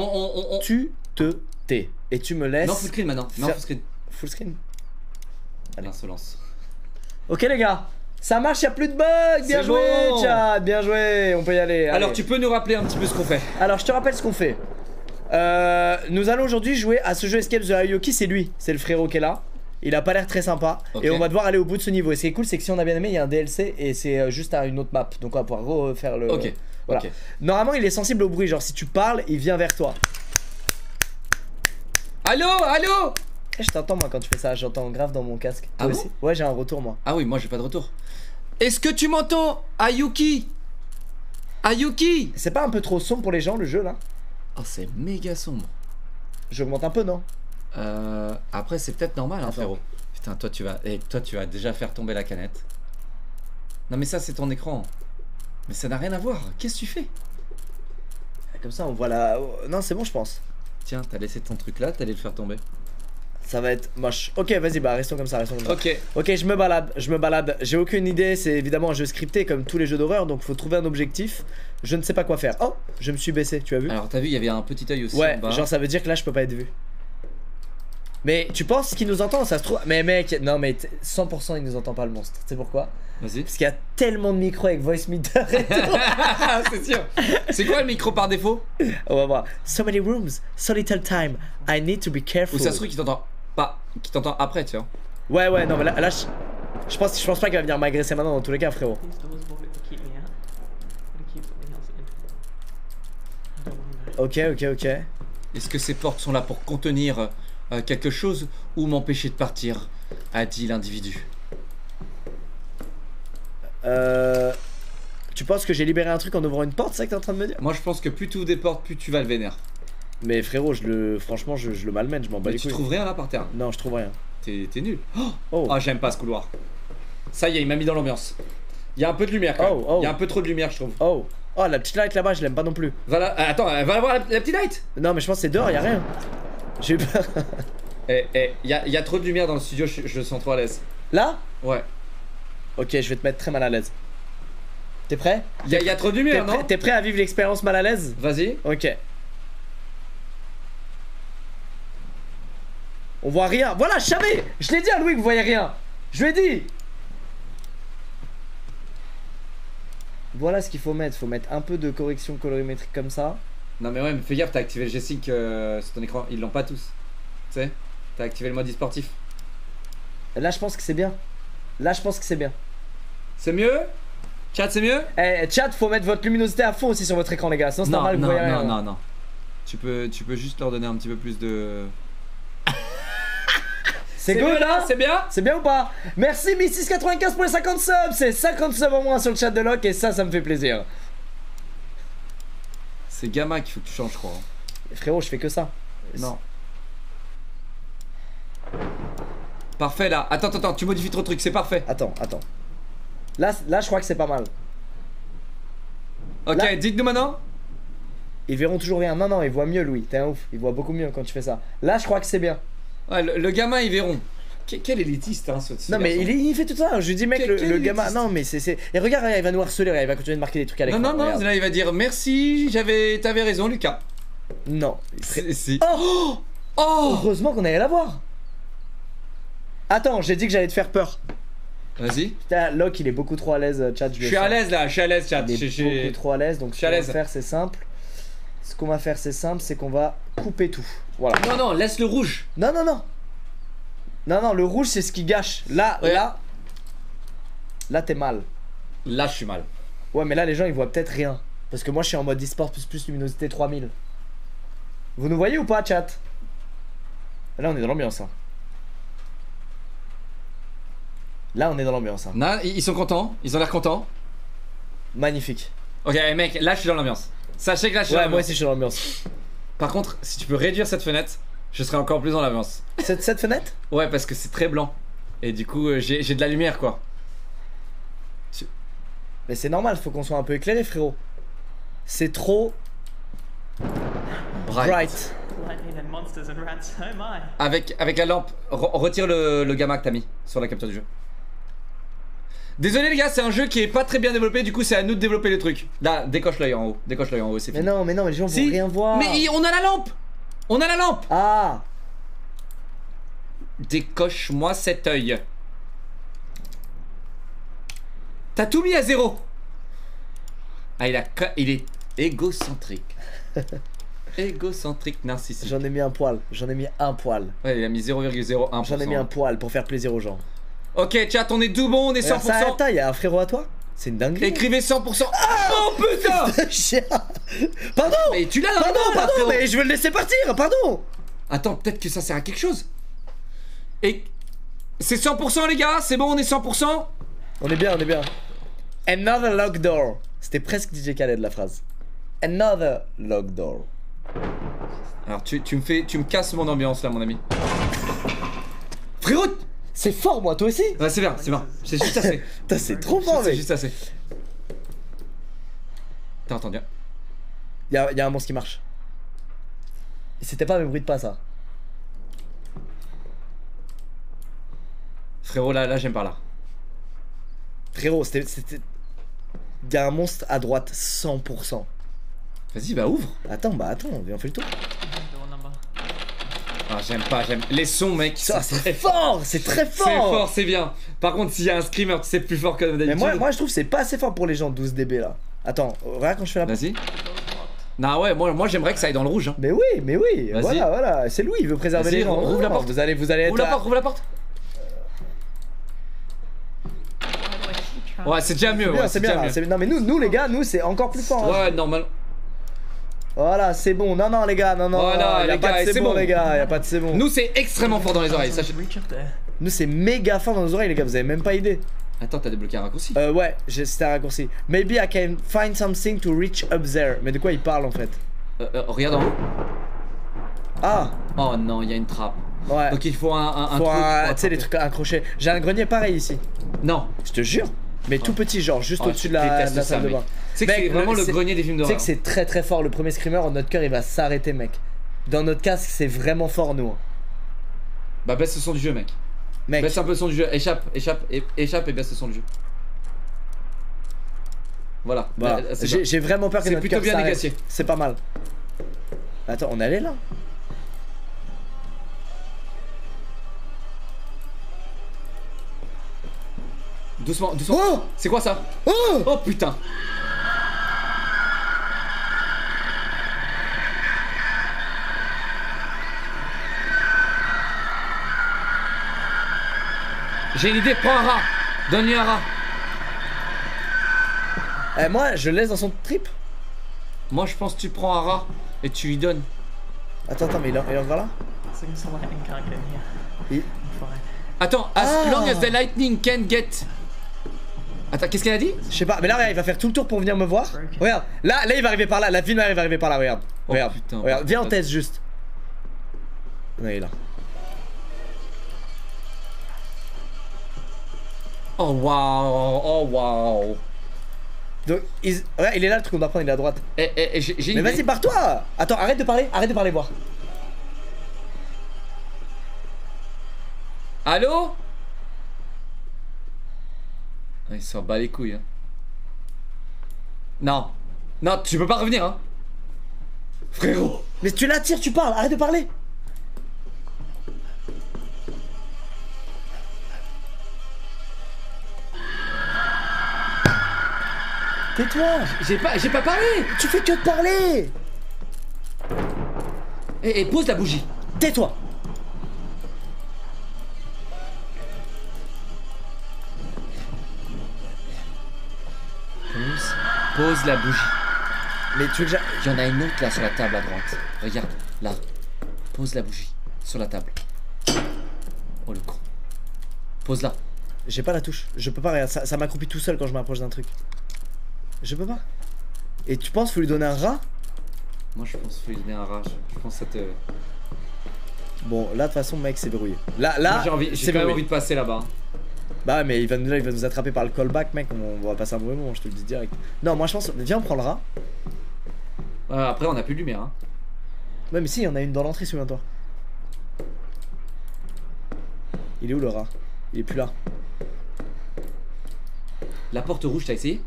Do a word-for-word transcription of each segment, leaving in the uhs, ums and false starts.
On, on, on, on... Tu te tais et tu me laisses. Non, full screen maintenant. Non, full screen. Full screen. Allez, insolence. Ok les gars, ça marche, y a plus de bugs. Bien joué, bon. Tchad, bien joué. On peut y aller. Allez. Alors tu peux nous rappeler un petit peu ce qu'on fait. Alors je te rappelle ce qu'on fait. Euh, nous allons aujourd'hui jouer à ce jeu Escape the Ayuwoki. C'est lui, c'est le frérot qui est là. Il a pas l'air très sympa, okay. Et on va devoir aller au bout de ce niveau. Et ce qui est cool, c'est que si on a bien aimé, il y a un D L C et c'est juste à une autre map. Donc on va pouvoir refaire le... Ok, voilà. Okay. Normalement, il est sensible au bruit. Genre si tu parles, il vient vers toi. Allô, allô. Je t'entends moi quand tu fais ça, j'entends grave dans mon casque. Ah toi bon aussi. Ouais, j'ai un retour moi. Ah oui, moi j'ai pas de retour. Est-ce que tu m'entends, Ayuwoki? Ayuwoki? C'est pas un peu trop sombre pour les gens le jeu là? Oh, c'est méga sombre. J'augmente un peu, non? Euh... Après c'est peut-être normal, hein, frérot. Putain, toi tu vas... Et toi tu vas déjà faire tomber la canette. Non mais ça c'est ton écran. Mais ça n'a rien à voir, qu'est-ce que tu fais? Comme ça on voit la... Non c'est bon je pense. Tiens, t'as laissé ton truc là, t'allais le faire tomber. Ça va être moche. Ok, vas-y, bah restons comme ça, restons comme ça. Ok. Ok, je me balade, je me balade. J'ai aucune idée, c'est évidemment un jeu scripté comme tous les jeux d'horreur, donc faut trouver un objectif. Je ne sais pas quoi faire. Oh, je me suis baissé, tu as vu? Alors t'as vu, il y avait un petit œil aussi. Ouais, genre ça veut dire que là je peux pas être vu. Mais tu penses qu'il nous entend, ça se trouve? Mais mec, non mais cent pour cent il nous entend pas le monstre. Tu sais pourquoi? Vas-y. Parce qu'il y a tellement de micros avec Voice Meter et tout. C'est sûr. C'est quoi le micro par défaut? On va voir. So many rooms, so little time, I need to be careful. Ou ça se trouve qu'il t'entend pas, qui t'entend après, tu vois. Ouais, ouais, non, mais là, là je, je pense, je pense pas qu'il va venir m'agresser maintenant dans tous les cas, frérot. Ok, ok, ok. Est-ce que ces portes sont là pour contenir euh, quelque chose ou m'empêcher de partir? A dit l'individu. Euh. Tu penses que j'ai libéré un truc en ouvrant une porte, c'est ça que t'es en train de me dire? Moi, je pense que plus tu ouvres des portes, plus tu vas le vénère. Mais frérot, je le... franchement, je, je le malmène, je m'en bats les couilles. Tu trouves rien là par terre? Non, je trouve rien. T'es nul. Oh, oh. Ah, j'aime pas ce couloir. Ça y est, il m'a mis dans l'ambiance. Il y a un peu de lumière quand même. Oh, oh. Il y a un peu trop de lumière, je trouve. Oh, oh la petite light là-bas, je l'aime pas non plus. Va là... Attends, va la voir la, la petite light? Non, mais je pense que c'est dehors, il y a rien. J'ai eu peur. Eh, eh, il y a, y a trop de lumière dans le studio, je, je sens trop à l'aise. Là? Ouais. Ok, je vais te mettre très mal à l'aise. T'es prêt? Il y, y a trop de lumière, non? T'es prêt à vivre l'expérience mal à l'aise? Vas-y. Ok. On voit rien. Voilà, je savais. Je l'ai dit à Louis que vous voyez rien. Je lui ai dit. Voilà ce qu'il faut mettre. Faut mettre un peu de correction colorimétrique comme ça. Non mais ouais, mais fais gaffe, t'as activé le G-Sync euh, sur ton écran. Ils l'ont pas tous. Tu sais, t'as activé le mode e-sportif. Là, je pense que c'est bien. Là, je pense que c'est bien. C'est mieux? Chat, c'est mieux? Eh, chat, faut mettre votre luminosité à fond aussi sur votre écran, les gars. Sinon, c'est normal que vous voyez rien. Non, non, non, non. Tu peux, tu peux juste leur donner un petit peu plus de... C'est good bien, là? C'est bien? C'est bien ou pas? Merci mille six cent quatre-vingt-quinze pour les cinquante subs. C'est cinquante subs au moins sur le chat de Locke et ça, ça me fait plaisir. C'est Gamma qu'il faut que tu changes, je crois. Frérot, je fais que ça. Non. Parfait là. Attends, attends, tu modifies ton truc, c'est parfait. Attends, attends. Là, là je crois que c'est pas mal. Ok, dites-nous maintenant. Ils verront toujours rien. Non, non, ils voient mieux, Louis. T'es un ouf. Ils voient beaucoup mieux quand tu fais ça. Là, je crois que c'est bien. Ouais, le, le gamin, ils verront. Quel élitiste, hein, ce, ce Non, garçon. mais il, il fait tout ça. Je lui dis, mec, quel, le, quel le gamin. Non, mais c'est. Et regarde, il va nous harceler. Il va continuer de marquer des trucs à l'écran. Non, non, non. Là, il va dire merci. J'avais, t'avais raison, Lucas. Non. Serait... Si. Oh, oh. Heureusement qu'on allait la voir. Attends, j'ai dit que j'allais te faire peur. Vas-y. Putain, Locke, il est beaucoup trop à l'aise, chat. Je, je suis à l'aise là. Je suis à l'aise, chat. Il est beaucoup trop à l'aise. Donc, ce qu'on va faire, c'est simple. Ce qu'on va faire, c'est simple, c'est qu'on va couper tout. Voilà. Non, non, laisse le rouge. Non, non, non. Non, non, le rouge, c'est ce qui gâche. Là, ouais. là. Là, t'es mal. Là, je suis mal. Ouais, mais là, les gens, ils voient peut-être rien. Parce que moi, je suis en mode e-sport plus plus luminosité trois mille. Vous nous voyez ou pas, chat? Là, on est dans l'ambiance. Hein. Là, on est dans l'ambiance. Hein. Non, ils sont contents. Ils ont l'air contents. Magnifique. Ok, mec, là, je suis dans l'ambiance. Sachez que là je suis ouais, dans moi aussi je suis dans l'ambiance. Par contre, si tu peux réduire cette fenêtre, je serai encore plus dans l'ambiance. Cette, cette fenêtre? Ouais, parce que c'est très blanc. Et du coup, euh, j'ai de la lumière quoi. Tu... Mais c'est normal, faut qu'on soit un peu éclairé, frérot. C'est trop. Bright. Bright. Avec, avec la lampe, re retire le, le gamma que t'as mis sur la capture du jeu. Désolé les gars, c'est un jeu qui est pas très bien développé, du coup c'est à nous de développer le truc. Là, décoche l'œil en haut, décoche l'œil en haut, c'est fini. Mais non, mais non, les gens si. vont rien voir. Mais on a la lampe. On a la lampe. Ah. Décoche-moi cet œil. T'as tout mis à zéro. Ah, il a, il est égocentrique. Égocentrique narcissique. J'en ai mis un poil, j'en ai mis un poil. Ouais, il a mis zéro virgule zéro un pour cent. J'en ai mis un poil pour faire plaisir aux gens. Ok chat, on est tout bon, on est cent pour cent. Ça, attends, y'a un frérot à toi? C'est une dinguerie. Écrivez cent pour cent. Ah, oh putain. Pardon. Mais tu l'as dans Pardon, le monde, pardon, mais je veux le laisser partir, pardon. Attends, peut-être que ça sert à quelque chose. Et... c'est cent pour cent les gars, c'est bon, on est cent pour cent. On est bien, on est bien. Another locked door. C'était presque D J Khaled la phrase. Another locked door. Alors tu, tu me fais, tu me casses mon ambiance là mon ami. Frérot, c'est fort moi, toi aussi. Ouais c'est bien, c'est bien, c'est juste assez. Putain c'est trop fort mais. C'est juste assez. T'as entendu? Y'a y a un monstre qui marche. C'était pas mes bruits de pas ça. Frérot là, là j'aime pas là. Frérot c'était... Y'a un monstre à droite cent pour cent. Vas-y bah ouvre. Attends bah attends, on fait le tour. Ah j'aime pas, j'aime les sons mec. Ça c'est fort, c'est très fort. C'est fort, c'est bien. Par contre s'il y a un screamer c'est plus fort que d'habitude. Mais moi, moi je trouve c'est pas assez fort pour les gens douze décibels là. Attends, regarde quand je fais la... Vas-y. Non ouais, moi, moi j'aimerais que ça aille dans le rouge hein. Mais oui, mais oui, voilà, voilà. C'est Louis, il veut préserver les gens. Ouvre oh, la porte. Vous allez, vous allez être... Ouvre la porte, ouvre la porte. Ouais c'est déjà mieux, ouais, c'est bien, bien. Non mais nous, nous les gars, nous c'est encore plus fort. Ouais hein. normal. Voilà, c'est bon. Non, non, les gars, non, non. Voilà, y a pas de c'est bon, les gars. Y a pas de c'est bon. Nous, c'est extrêmement fort dans les oreilles. Sachez. Nous, c'est méga fort dans nos oreilles, les gars. Vous avez même pas idée. Attends, t'as débloqué un raccourci. Euh, ouais, c'était un raccourci. Maybe I can find something to reach up there. Mais de quoi il parle en fait? euh, euh, Regarde en haut. Ah. Oh non, il y a une trappe. Ouais. Donc il faut un, un, faut un truc. Tu sais, les trucs, un crochet. J'ai un grenier pareil ici. Non. Je te jure. Mais tout petit, genre juste au-dessus de la salle de bain. C'est vraiment le grenier des films d'horreur. Tu sais que c'est très très fort. Le premier screamer, notre cœur il va s'arrêter, mec. Dans notre casque, c'est vraiment fort, nous. Bah, baisse le son du jeu, mec. Mec. Baisse un peu le son du jeu. Échappe, échappe, échappe et baisse le son du jeu. Voilà. J'ai vraiment peur que notre cœur s'arrête. C'est plutôt bien négocié. C'est pas mal. Attends, on est allé là? Doucement, doucement. Oh, c'est quoi ça? Oh, oh putain. J'ai une idée, prends un rat. Donne-lui un rat. Eh moi je le laisse dans son trip. Moi je pense que tu prends un rat et tu lui donnes. Attends, attends, mais il en va là. Il... Attends, as ah. long as the lightning can get. Attends, qu'est-ce qu'elle a dit? Je sais pas, mais là regarde, il va faire tout le tour pour venir me voir. Regarde, là, là il va arriver par là, la ville va arriver par là, regarde. Oh, regarde, putain, regarde, viens en test juste. Non, il est là. Oh waouh, oh waouh. Donc, il... regarde, il est là le truc qu'on doit prendre, il est à droite. Eh, eh, j'ai... Mais vas-y, barre-toi. Attends, arrête de parler, arrête de parler, voir. Allô? Il s'en bat les couilles hein. Non. Non, tu peux pas revenir hein. Frérot. Mais tu l'attires, tu parles, arrête de parler. Tais-toi. J'ai pas, j'ai pas parlé. Tu fais que de parler. Et, et pose la bougie. Tais-toi. Pose la bougie. Mais tu veux que j'aille... Il y en a une autre là sur la table à droite. Regarde, là. Pose la bougie sur la table. Oh le con. Pose là. J'ai pas la touche. Je peux pas, regarde. Ça, ça m'accroupit tout seul quand je m'approche d'un truc. Je peux pas. Et tu penses qu'il faut lui donner un rat? Moi je pense qu'il faut lui donner un rat. Je, je pense que ça te... Bon, là de toute façon, mec, c'est verrouillé. Là, là, j'ai envie, j'ai quand même envie de passer là-bas. Bah mais il va, nous, là, il va nous attraper par le callback mec, on, on va passer un mauvais moment, je te le dis direct. Non moi je pense, viens on prend le rat. euh, Après on a plus de lumière hein. Ouais mais si, il y en a une dans l'entrée, souviens-toi. Il est où le rat? Il est plus là. La porte rouge, t'as essayé?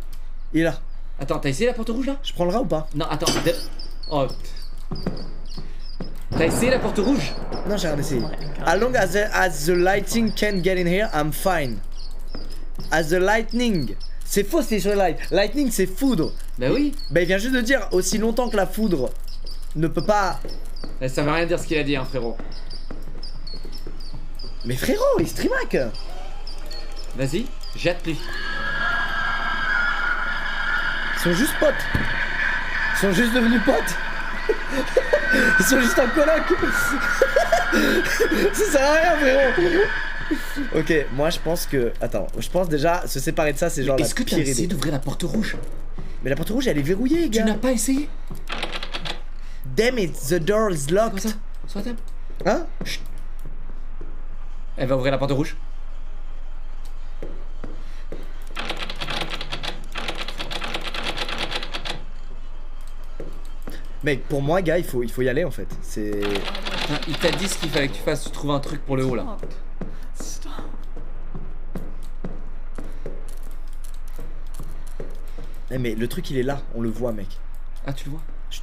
Il est là. Attends, t'as essayé la porte rouge là? Je prends le rat ou pas? Non, attends. De... Oh. T'as essayé la porte rouge? Non, j'ai rien essayé. As long as the, as the lighting can get in here, I'm fine. As the lightning. C'est faux, c'est sur light. Lightning, c'est foudre. Bah oui. Bah il vient juste de dire aussi longtemps que la foudre ne peut pas. Ça veut rien dire ce qu'il a dit, hein, frérot. Mais frérot, il streamac. Vas-y, jette-lui. Ils sont juste potes. Ils sont juste devenus potes. Ils sont juste en coloc. Ça sert à rien, frérot. Ok, moi je pense que... Attends, je pense déjà, se séparer de ça, c'est genre la pire idée. Est-ce que t'as essayé d'ouvrir la porte rouge? Mais la porte rouge, elle est verrouillée, gars. Tu n'as pas essayé? Damn it, the door is locked. C'est quoi ça? Sur la table? Hein? Chut. Elle va ouvrir la porte rouge. Mec, pour moi, gars, il faut, il faut y aller en fait. C'est... Il t'a dit ce qu'il fallait que tu fasses, tu trouves un truc pour le haut là. Hey, mais le truc il est là, on le voit mec. Ah tu le vois? Chut.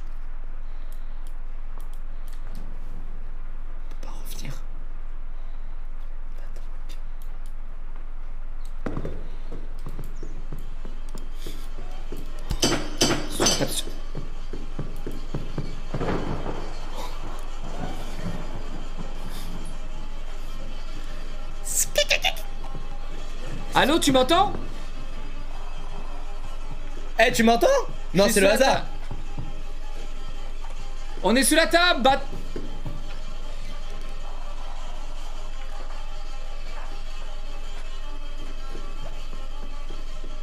On peut pas revenir. Attends. Tape dessus. Allô, tu m'entends? Eh, hey, tu m'entends? Non, c'est le hasard. On est sous la table, bat.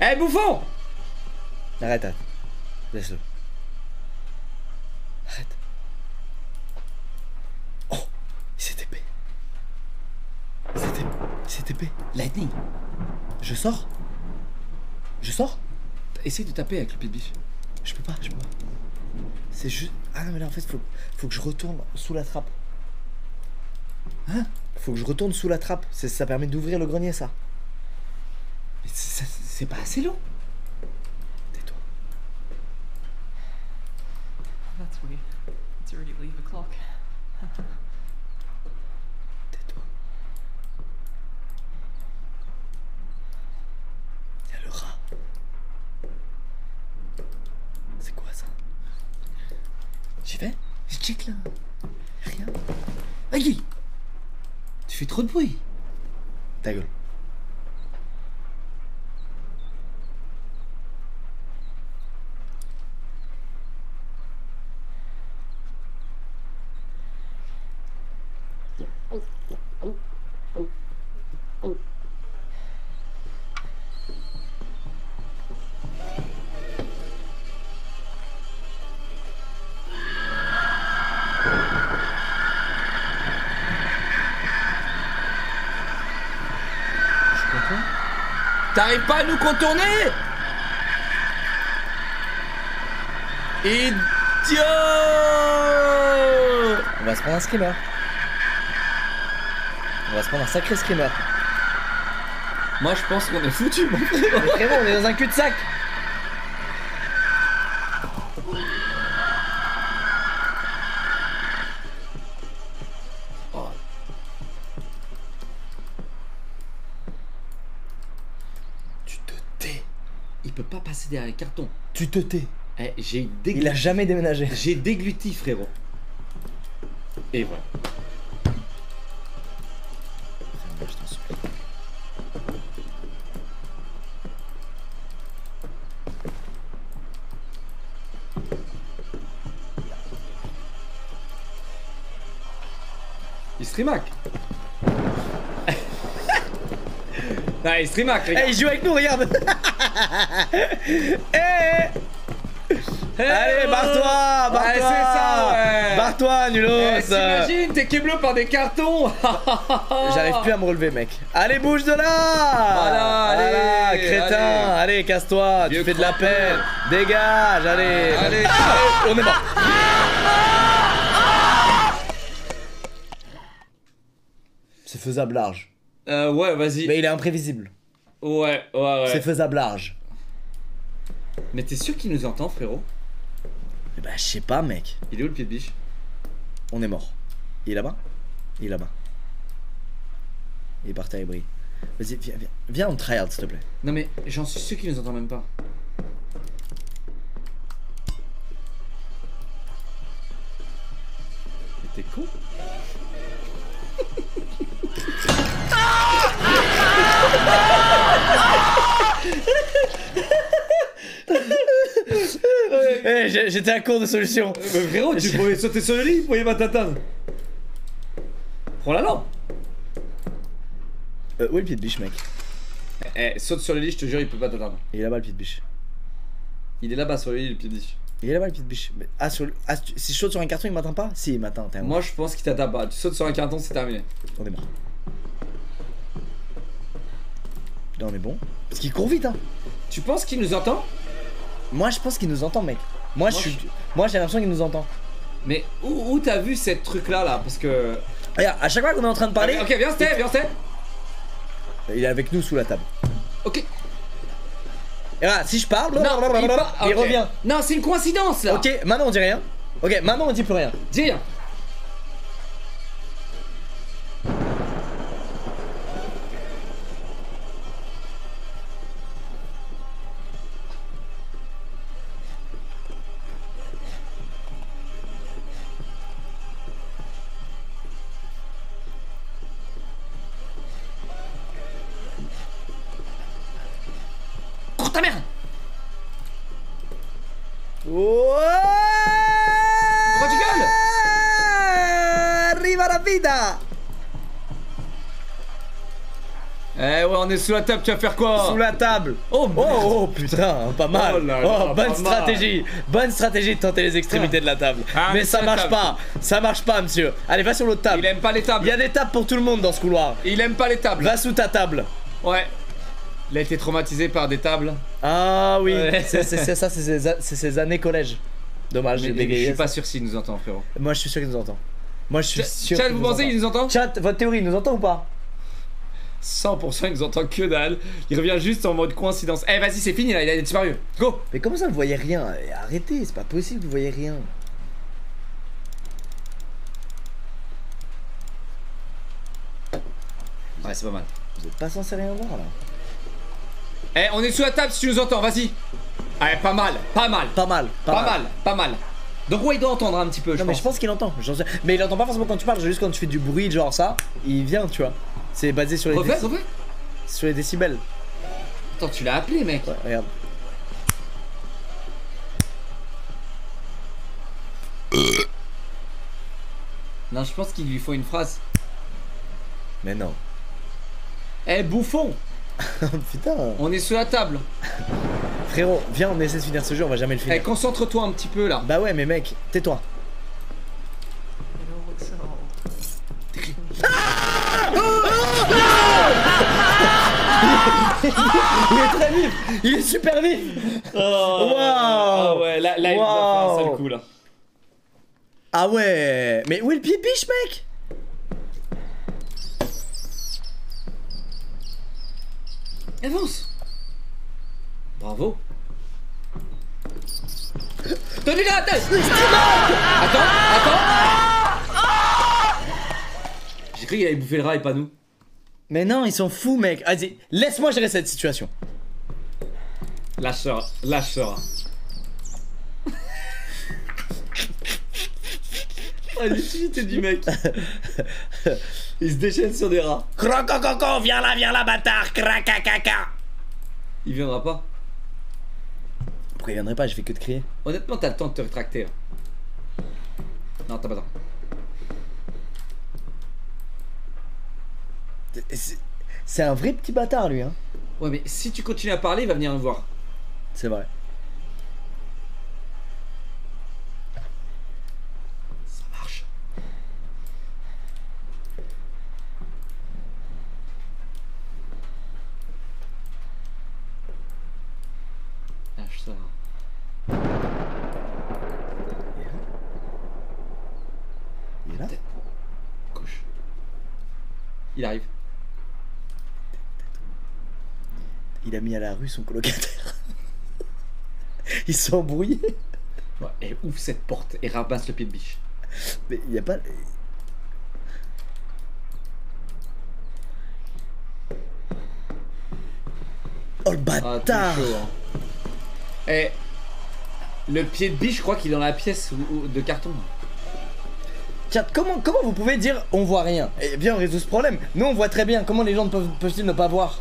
Eh, hey, bouffon. Arrête, arrête. Laisse-le. Arrête. Oh, il s'est T P. Il s'est T P. Il s'est T P. Lightning. Je sors. Je sors. Essaye de taper avec le pied de biche. Je peux pas, je peux pas. C'est juste... Ah non mais là en fait faut, faut que je retourne sous la trappe. Hein? Faut que je retourne sous la trappe, ça permet d'ouvrir le grenier ça. Mais c'est pas assez long. Tais-toi. That's weird. It's already eleven o'clock. Tais-toi. Y'a le rat. C'est quoi ça? J'y vais? Je check là. Y'a rien. Aïe! Tu fais trop de bruit. Ta gueule. T'arrives pas à nous contourner? Idiot! On va se prendre un screamer. On va se prendre un sacré screamer. Moi je pense qu'on est foutu, mon frère. Mais frérot, on est dans un cul-de-sac. Derrière les cartons. Tu te tais. Eh, j'ai dégluti. Il a jamais déménagé. J'ai dégluti, frérot. Et voilà. Je t'en supplie. Il streamac. Non, il streamac, regarde. Eh, il joue avec nous, regarde. Hey, hey, allez, barre-toi, barre-toi, ouais. barre-toi, nulos. Hey, t'imagines, t'es qui bleu par des cartons. J'arrive plus à me relever, mec. Allez, bouge de là. Voilà, allez, voilà, crétin, allez, allez casse-toi, tu fais de la peine, dégage, allez. Allez, ah, allez. On est mort. Ah, ah, ah. C'est faisable large. Euh, ouais, vas-y. Mais il est imprévisible. Ouais, ouais, ouais. C'est faisable large. Mais t'es sûr qu'il nous entend, frérot? Bah, je sais pas, mec. Il est où le pied de biche? On est mort. Il est là-bas? Il est là-bas. Il est par terre, il brille. Vas-y, viens, viens, viens, on tryhard, s'il te plaît. Non, mais j'en suis sûr qu'il nous entend même pas. Mais t'es con? Hey, j'étais à court de solution. Mais frérot, tu pouvais sauter sur le lit, vous voyez ma tatane. Prends la lampe. Euh, où est le pied de biche, mec? Eh, eh, saute sur le lit, je te jure, il peut pas t'atteindre. Il est là-bas, le pied de biche. Il est là-bas sur le lit, le pied de biche. Il est là-bas, le pied de biche. Mais, ah, sur le... ah, si je saute sur un carton, il m'atteint pas? Si, il m'atteint. Moi, je pense qu'il t'atteint pas. Tu sautes sur un carton, c'est terminé. On est mort. Là, on est bon. Parce qu'il court vite, hein. Tu penses qu'il nous entend? Moi, je pense qu'il nous entend, mec. Moi, moi je suis... moi, j'ai l'impression qu'il nous entend. Mais où, où t'as vu cette truc-là, là? Parce que... Regarde, à chaque fois qu'on est en train de parler... Ok, viens, Steph, viens, Steph. Il est avec nous sous la table. Ok. Et voilà, si je parle, non, blablabla, il, par... il okay. revient. Non, c'est une coïncidence là. Ok, maintenant on dit rien. Ok, maintenant on dit plus rien. Dis rien. On est sous la table, tu vas faire quoi? Sous la table. Oh, oh, oh putain, pas mal. Oh, là, là, oh bonne stratégie, mal. bonne stratégie de tenter les extrémités ah. de la table. Ah, mais ça marche table. pas, ça marche pas, monsieur. Allez, va sur l'autre table. Il aime pas les tables. Il y a des tables pour tout le monde dans ce couloir. Il aime pas les tables. Va sous ta table. Ouais. Il a été traumatisé par des tables. Ah oui. Ouais. C'est ça, c'est ses années collège. Dommage. Mais, mais, je suis pas sûr s'il nous entend, frérot. Moi, je suis sûr qu'il nous entend. Moi, je suis sûr. Chat, vous pensez qu'il nous entend? Chat, votre théorie, il nous entend ou pas? cent pour cent il nous entend que dalle. Il revient juste en mode coïncidence. Eh vas-y, c'est fini là, il a disparu. Go. Mais comment ça vous voyez rien? Arrêtez, c'est pas possible, vous voyez rien. Ouais, c'est pas mal. Vous êtes pas censé rien voir là. Eh, on est sous la table si tu nous entends, vas-y. Eh, pas mal, pas mal. Pas mal, pas, pas mal. mal, pas mal. Donc ouais, il doit entendre un petit peu, je pense. Non mais je pense qu'il entend. Mais il entend pas forcément quand tu parles, juste quand tu fais du bruit, genre ça, il vient, tu vois. C'est basé sur les, refais, refais. sur les décibels. Attends, tu l'as appelé, mec. Ouais, regarde. Non, je pense qu'il lui faut une phrase. Mais non. Eh, hey, bouffon. Putain. On est sous la table. Frérot, viens, on essaie de finir ce jeu, on va jamais le finir. Eh, hey, concentre-toi un petit peu, là. Bah ouais, mais mec, tais-toi. Il est très vif, il est super vif. Oh, wow. Oh ouais, là, là wow. il va faire un sale coup là. Ah ouais, mais où est le pied de biche, mec? Avance. Bravo. Tenez la tête. Attends, attends. J'ai cru qu'il allait bouffer le rat et pas nous. Mais non, ils sont fous, mec. Vas-y, laisse-moi gérer cette situation. Lâche-toi, lâche-toi. Oh, l'utilité du mec. Il se déchaîne sur des rats. Crocococo, viens là, viens là, bâtard. Cracacaca. Il viendra pas. Pourquoi il viendrait pas? Je fais que de crier. Honnêtement, t'as le temps de te rétracter. Non, t'as pas le temps. C'est un vrai petit bâtard lui hein. Ouais mais si tu continues à parler il va venir nous voir. C'est vrai. Ça marche. Lâche ça. Il est là. Il est là. Couche. Il arrive. il a mis à la rue son colocataire. Ils sont embrouillés. Ouais, et ouvre cette porte et ramasse le pied de biche. Mais il n'y a pas... Oh le bâtard, ah, chaud, hein. Et le pied de biche, je crois qu'il est dans la pièce de carton. Tiens, comment, comment vous pouvez dire on voit rien? Eh bien, on résout ce problème. Nous, on voit très bien. Comment les gens peuvent, peuvent-ils ne pas voir?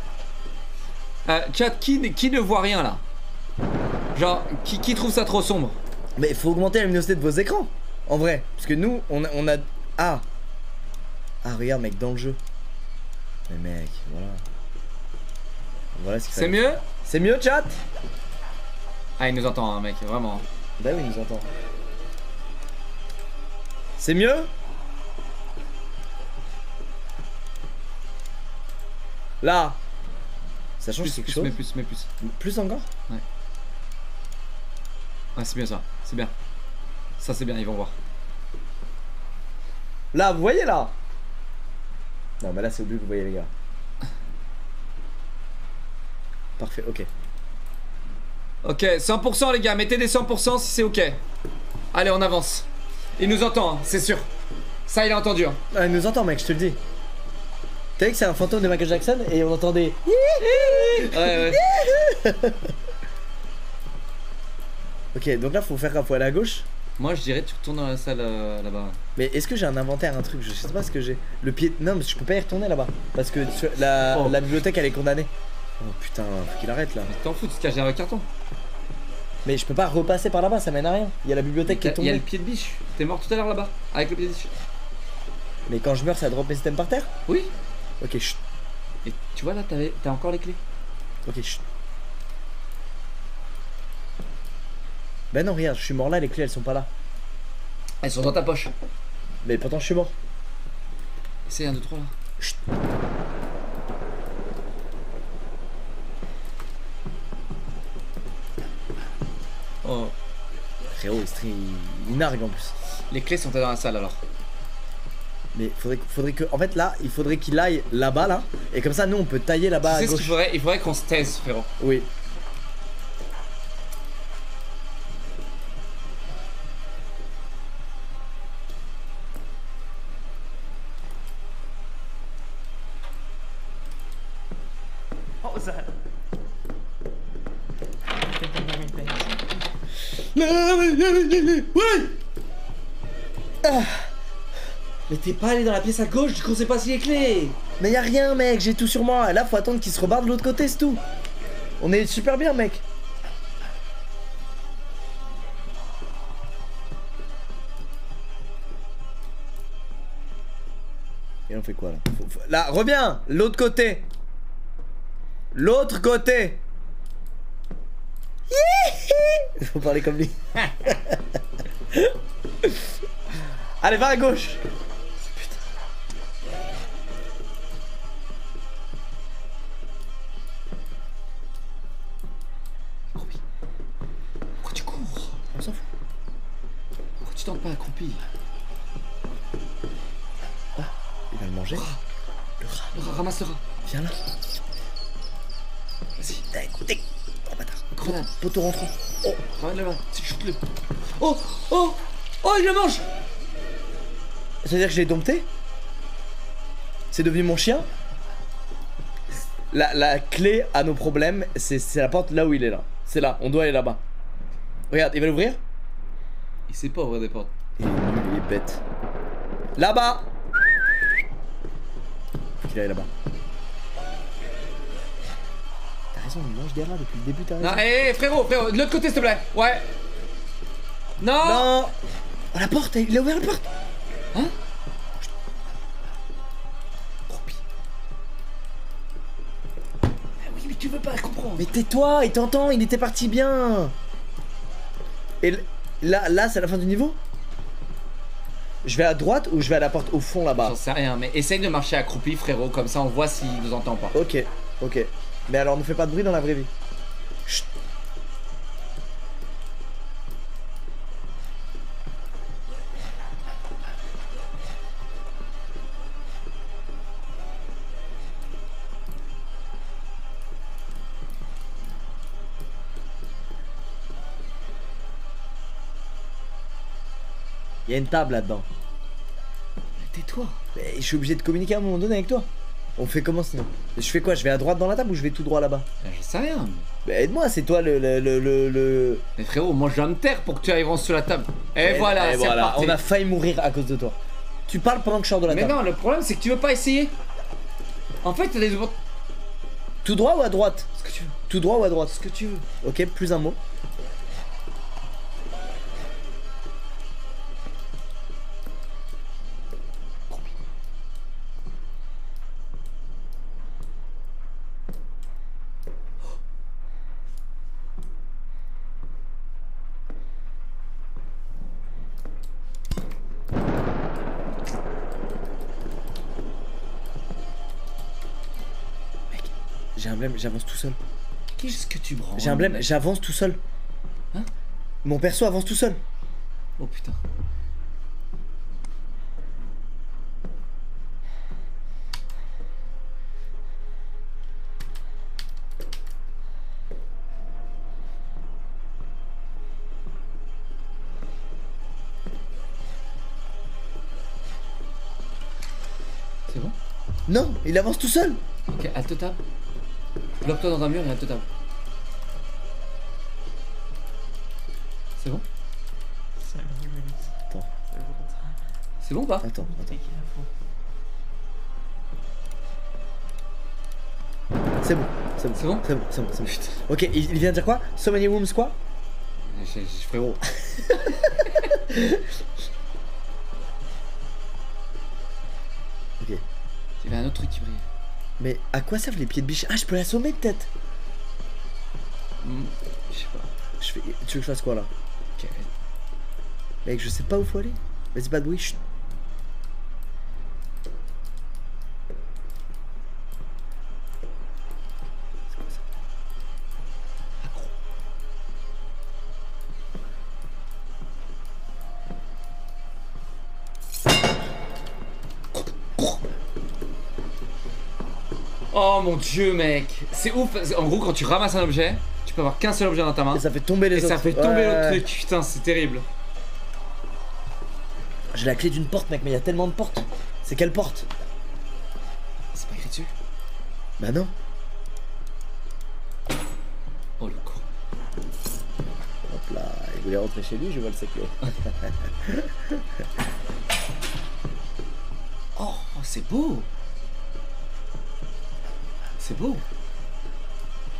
Euh, chat, qui, qui ne voit rien là? Genre, qui, qui trouve ça trop sombre? Mais il faut augmenter la luminosité de vos écrans, en vrai. Parce que nous, on a... On a... Ah Ah, regarde, mec, dans le jeu. Mais mec, voilà. Voilà ce qui... C'est mieux? C'est mieux, chat? Ah, il nous entend, hein, mec, vraiment. Bah oui, il nous entend. C'est mieux? Là! Ça change quelque chose? Mais plus, mais plus. Plus encore? Ouais. Ah, c'est bien ça, c'est bien. Ça, c'est bien, ils vont voir. Là, vous voyez là? Non, mais là, c'est au but que vous voyez, les gars. Parfait, ok. Ok, cent pour cent, les gars, mettez des cent pour cent si c'est ok. Allez, on avance. Il nous entend, hein, c'est sûr. Ça, il a entendu. Hein. Ah, il nous entend, mec, je te le dis. T'as vu que c'est un fantôme de Michael Jackson et on entendait. Ouais, ouais. Ok, donc là, faut faire un poil à la gauche. Moi, je dirais, tu retournes dans la salle euh, là-bas. Mais est-ce que j'ai un inventaire, un truc? Je sais pas ce que j'ai. Le pied. Non, mais je peux pas y retourner là-bas. Parce que tu... la... Oh. La bibliothèque, elle est condamnée. Oh putain, faut qu'il arrête là. Mais t'en fous, tu te caches derrière le carton. Mais je peux pas repasser par là-bas, ça mène à rien. Il y a la bibliothèque qui est tombée. Il y a le pied de biche. T'es mort tout à l'heure là-bas, avec le pied de biche. Mais quand je meurs, ça drop mes systèmes par terre? Oui. Ok, chut. Et tu vois là, t'as encore les clés. Ok, chut. Ben non, regarde, je suis mort là, les clés elles sont pas là. Elles sont dans ta poche. Mais pourtant je suis mort. C'est un, deux, trois là. Chut. Oh. Frérot, il nargue en plus. Les clés sont dans la salle alors. Mais faudrait, faudrait que... En fait là, il faudrait qu'il aille là-bas là. Et comme ça, nous on peut tailler là-bas à gauche. Il faudrait qu'on se taise, frérot. Oui. Mais t'es pas allé dans la pièce à gauche, du coup on sait pas si les clés. Mais y'a rien mec, j'ai tout sur moi. Là faut attendre qu'il se rebarre de l'autre côté, c'est tout. On est super bien mec. Et on fait quoi là? Faut... Là, reviens. L'autre côté. L'autre côté. Faut parler comme lui. Allez, va à gauche. Putain. Accroupi. Pourquoi tu cours? On s'en fout. Pourquoi tu t'en pas accroupi? Ah, il va le manger. Le rat. Le rat, ramasse le rat. Viens là. Vas-y. Écoutez. Oh bâtard. Grenade. Poteau rentrant. Oh, ramène le rat. Chute-le. Oh, oh, oh, il le mange. C'est-à-dire que je l'ai dompté? C'est devenu mon chien? La, la clé à nos problèmes, c'est la porte là où il est là. C'est là, on doit aller là-bas. Regarde, il va l'ouvrir? Il sait pas ouvrir des portes. Il est, il est bête. Là-bas! Faut qu'il aille là-bas. T'as raison, il mange derrière là depuis le début, t'as raison. Non, hé, hey, frérot, frérot, de l'autre côté s'il te plaît. Ouais. Non, non. Oh, la porte, il a ouvert la porte. Hein? Croupi. Ah oui, mais tu veux pas comprendre. Mais tais-toi, il t'entend, il était parti bien. Et là, là c'est la fin du niveau? Je vais à droite ou je vais à la porte au fond là-bas? J'en sais rien, mais essaye de marcher accroupi, frérot, comme ça on voit s'il nous entend pas. Ok, ok. Mais alors ne fais pas de bruit dans la vraie vie. Chut. Il y a une table là-dedans. Tais-toi. Je suis obligé de communiquer à un moment donné avec toi. On fait comment sinon? Je fais quoi? Je vais à droite dans la table ou je vais tout droit là-bas? Je sais rien. Mais aide-moi, c'est toi le, le, le, le, le... Mais frérot, moi je terre pour que tu arrives en dessous de la table. Et, et voilà, et voilà. Reparti. On a failli mourir à cause de toi. Tu parles pendant que je sors de la mais table. Mais non, le problème c'est que tu veux pas essayer. En fait, t'as des... Tout droit ou à droite? Ce que tu veux. Tout droit ou à droite? Ce que tu veux. Ok, plus un mot. J'avance tout seul. Qu'est-ce que tu branles? J'ai un blème, j'avance tout seul. Hein? Mon perso avance tout seul. Oh putain. C'est bon? Non, il avance tout seul. Ok, à total. Bloque-toi dans un mur et un totem. C'est bon? Attends. C'est bon ou pas? Attends, attends. C'est bon, c'est bon. C'est bon? C'est bon, c'est bon, c'est bon. Ok, il vient de dire quoi? So many rooms quoi? Je frérot. Ok. Il y avait un autre truc qui brille. Mais à quoi servent les pieds de biche? Ah, je peux l'assommer peut-être. mmh, Je sais pas. Je fais... Tu veux que je fasse quoi là? Ok. Mec, je sais pas où faut aller. Vas-y, pas de bruit. Oh mon dieu mec, c'est ouf. En gros quand tu ramasses un objet, tu peux avoir qu'un seul objet dans ta main. Et ça fait tomber les et autres. Et ça fait tomber ouais. l'autre truc, putain c'est terrible. J'ai la clé d'une porte mec, mais il y a tellement de portes. C'est quelle porte? C'est pas écrit dessus? Bah non. Oh le con. Hop là, il voulait rentrer chez lui, je vole ses clés. Oh c'est beau. C'est beau.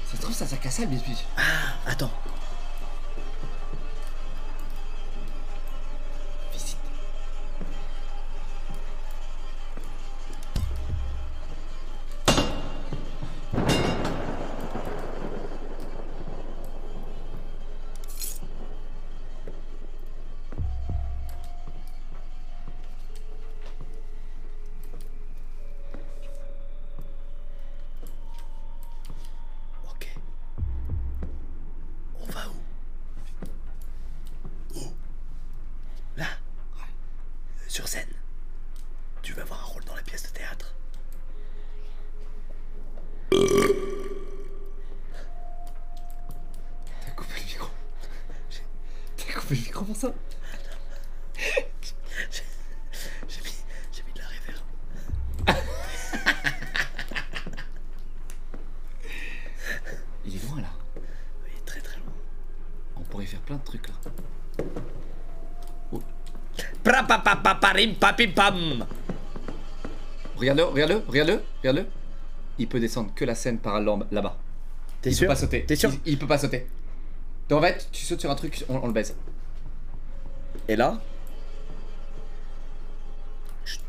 Ça se trouve ça ça casse à mes pieds. Ah, attends. Visite. Regarde-le, regarde-le, regarde-le, regarde-le. Il peut descendre que la scène par là-bas. T'es sûr? Il peut pas sauter. T'es sûr? Il, il peut pas sauter. Donc en fait, tu sautes sur un truc, on, on le baise. Et là? Chut.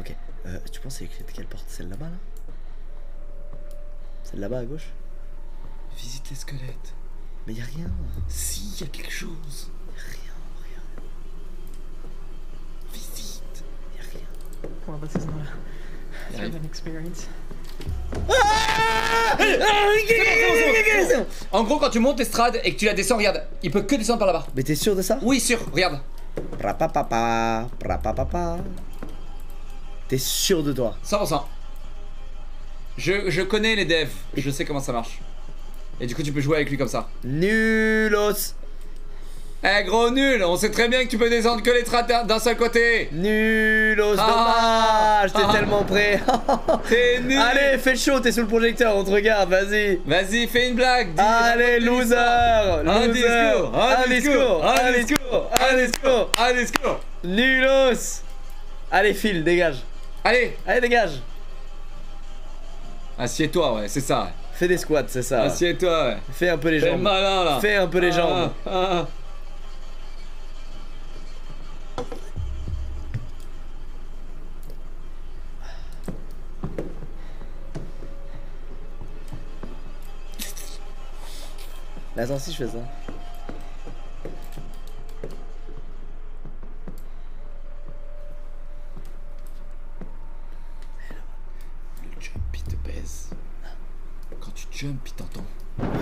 Ok. Euh, tu penses c'est quelle porte? Celle là-bas là, là? Celle là-bas à gauche? Visite les squelettes. Mais y a rien. Si, y a quelque chose. Well, this is not a urban experience. En gros, quand tu montes l'estrade et que tu la descends, regarde, il peut que descendre par là-bas. Mais t'es sûr de ça? Oui, sûr. Regarde. Prapapapa, prapapapa. T'es sûr de toi? cent pour cent. Je, je connais les devs. Et je sais comment ça marche. Et du coup, tu peux jouer avec lui comme ça. Nulos. Eh gros nul, on sait très bien que tu peux descendre que les traces d'un seul côté. Nul, oh, ah, dommage, t'es ah, tellement prêt. T'es nul. Allez, fais le show, t'es sous le projecteur, on te regarde, vas-y. Vas-y, fais une blague. Dis allez, loser, loser. Discours, un discours, un discours, un discours, un discours. Nulos. Allez, file, dégage. Allez, allez, dégage. Assieds-toi, ouais, c'est ça. Fais des squats, c'est ça. Assieds-toi, ouais. Fais un peu les jambes. Malin, là. Fais un peu les ah, jambes. Ah. Attends, si je fais ça. Le jump il te pèse. Quand tu jump il t'entend. Ouais, là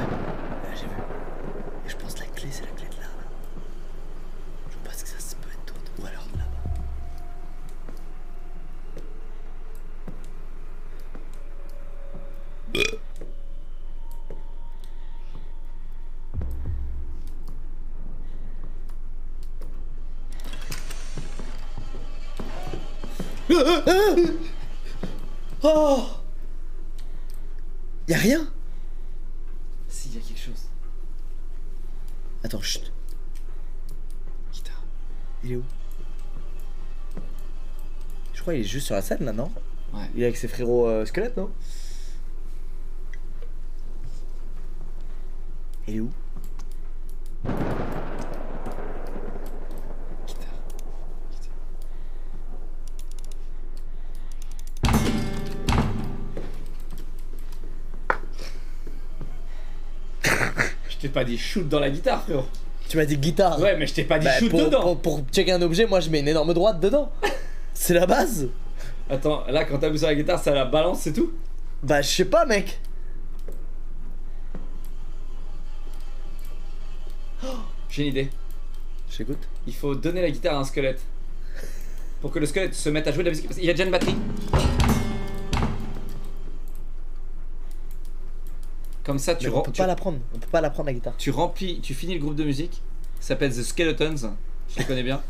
j'ai vu. Et je pense que la clé c'est la clé de là. Je pense que ça, ça peut être d'autres. Ou alors là. -bas. Oh, y'a rien. Si, y'a quelque chose. Attends, chut. Guitare. Il est où? Je crois qu'il est juste sur la scène là, non? Ouais. Il est avec ses frérots euh, squelettes, non? Il est où? Je t'ai pas dit shoot dans la guitare, frérot. Tu m'as dit guitare. Ouais, mais je t'ai pas dit bah, shoot pour, dedans. Pour, pour checker un objet, moi je mets une énorme droite dedans. C'est la base. Attends, là quand t'appuies sur la guitare, ça la balance, c'est tout? Bah je sais pas, mec. Oh, j'ai une idée. J'écoute. Il faut donner la guitare à un squelette pour que le squelette se mette à jouer de la musique. Il y a déjà une batterie. Comme ça, tu, on peut, tu... Pas on peut pas la prendre, la guitare. Tu remplis, tu finis le groupe de musique, ça s'appelle The Skeletons, je les connais bien.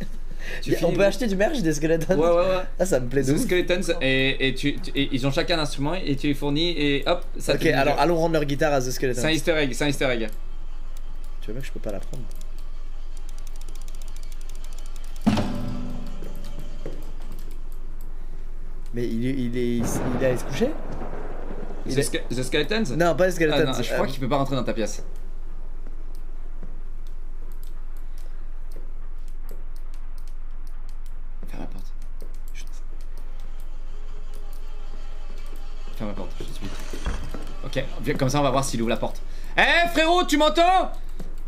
Tu on peut le... acheter du merch des Skeletons. Ouais, ouais, ouais. Ah, ça me plaît de The ouf. Skeletons, et, et, tu, tu, et ils ont chacun un instrument et tu les fournis et hop, ça. Ok, alors allons rendre leur guitare à The Skeletons. C'est un easter egg, c'est un easter egg. Tu vois bien que je peux pas la prendre. Mais il, il, est, il, il est allé se coucher? The, est... The Skeletons? Non, pas The Skeletons. Ah, non, je crois euh... qu'il peut pas rentrer dans ta pièce. Ferme la porte. Chut. Ferme la porte, je suis. Ok, comme ça on va voir s'il ouvre la porte. Eh hey, frérot, tu m'entends?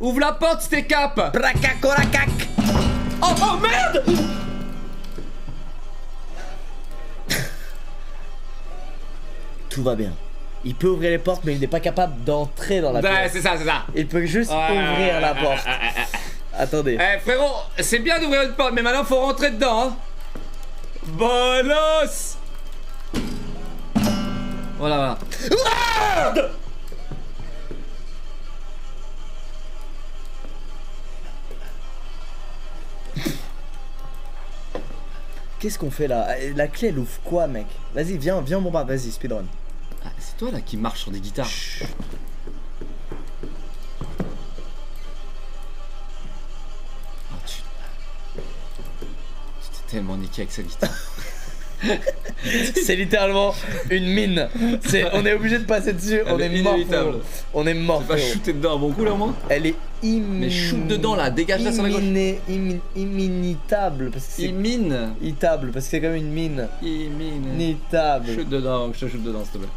Ouvre la porte, c'était cap. Bracacoracac. Oh, oh merde. Tout va bien. Il peut ouvrir les portes, mais il n'est pas capable d'entrer dans la bah, pièce. C'est ça, c'est ça. Il peut juste ouais, ouvrir ouais, la ouais, porte. Ouais, ouais, ouais. Attendez. Eh frérot, c'est bien d'ouvrir une porte, mais maintenant faut rentrer dedans. Hein. Bolos. Voilà, voilà. Merde. Qu'est-ce qu'on fait là? La clé elle ouvre quoi, mec? Vas-y, viens, viens mon bras, vas-y, speedrun. Ah, c'est toi là qui marche sur des guitares. Chut. Oh, tu tu t'es tellement niqué avec cette guitare. C'est littéralement une mine. Est... On est obligé de passer dessus, elle on, est est mort, on est mort. Tu vas shooter dedans un bon coup là au moins. Elle est imminable. Mais shoot dedans là, dégage là sur la gauche. Immin... Imminitable parce que c'est. Immine. Itable parce que c'est comme une mine. Imminitable. Shoot dedans, je te shoot dedans s'il te plaît.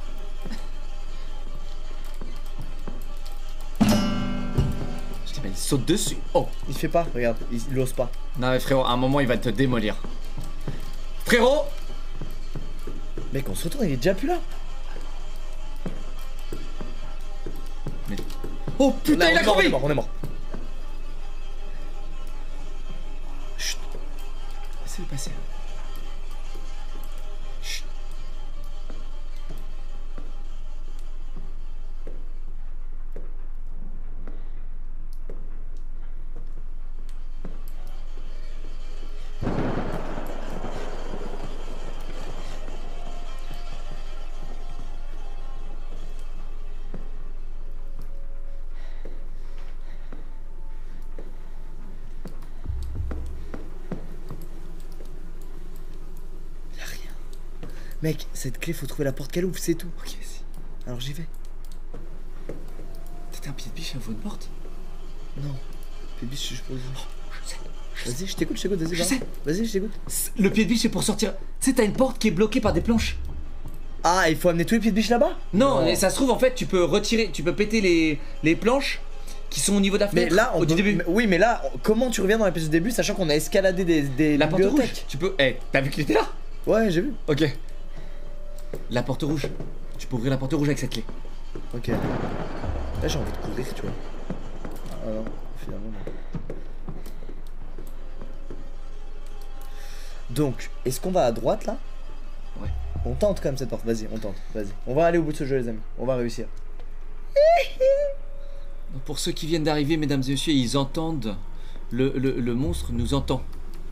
Je t'ai pas dit, saute dessus. Oh, il fait pas, regarde, il, il ose pas. Non mais frérot, à un moment il va te démolir. Frérot! Mec, on se retourne, il est déjà plus là. Mais... Oh putain, là, il a crevé. On est mort, on est mort. Chut. Laissez-le passer. Chut. Mec, cette clé, faut trouver la porte qu'elle ouvre, c'est tout. Ok, si. Alors j'y vais. T'étais un pied de biche à votre porte? Non. Pied de biche, je peux. Je sais. Vas-y, je t'écoute, je t'écoute, vas-y. Je sais. Vas-y, je t'écoute. Le pied de biche, c'est pour sortir. Tu sais, t'as une porte qui est bloquée par des planches. Ah, il faut amener tous les pieds de biche là-bas? Non, mais ça se trouve, en fait, tu peux retirer, tu peux péter les, les planches qui sont au niveau de la fenêtre. Mais là, on au peut... début. Mais, oui, mais là, comment tu reviens dans la pièce du début, sachant qu'on a escaladé des, des la porte rouge. Tu peux. Eh, hey, t'as vu qu'il était là? Ouais, j'ai vu. Ok. La porte rouge. Tu peux ouvrir la porte rouge avec cette clé. Ok. Là, j'ai envie de courir, tu vois. Ah non, finalement. Non. Donc, est-ce qu'on va à droite là? Ouais. On tente quand même cette porte. Vas-y, on tente. Vas-y. On va aller au bout de ce jeu, les amis. On va réussir. Donc pour ceux qui viennent d'arriver, mesdames et messieurs, ils entendent. Le, le, le monstre nous entend.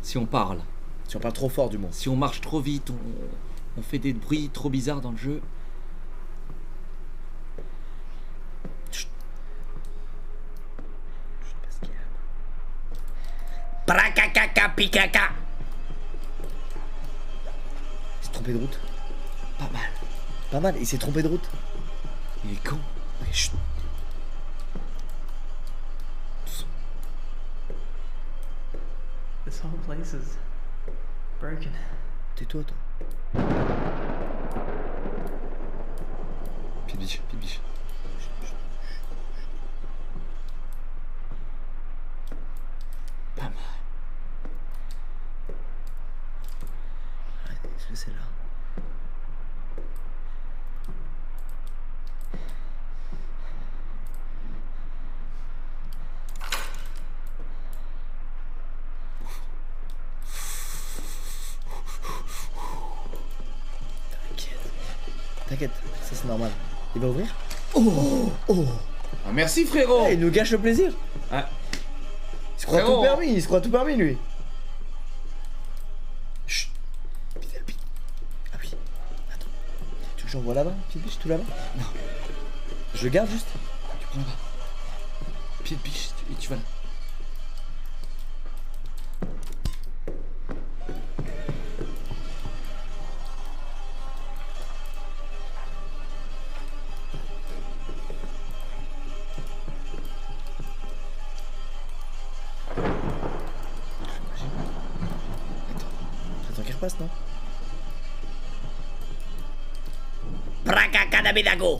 Si on parle. Si on parle trop fort du monstre. Si on marche trop vite, on, on fait des bruits trop bizarres dans le jeu. Chut. Chut, parce qu'il y a... Prakakaka pikaka. Il s'est trompé de route. Pas mal. Pas mal, il s'est trompé de route. Il est con. Ouais, chut. This whole place is broken. Tais-toi, toi. Pied de biche, pied de biche. Pas mal. Est-ce que c'est là? T'inquiète, ça c'est normal. Il va ouvrir. Oh oh. Ah, merci frérot. Ouais, il nous gâche le plaisir. Ah. Il se croit frérot. Tout permis, il se croit tout permis lui. Chut. Ah oui. Attends. Tu veux que j'envoie là-bas? Pied de biche, tout là-bas? Non. Je garde juste. Tu prends là-bas. Pied de biche, et tu vas là. Pédago. Oh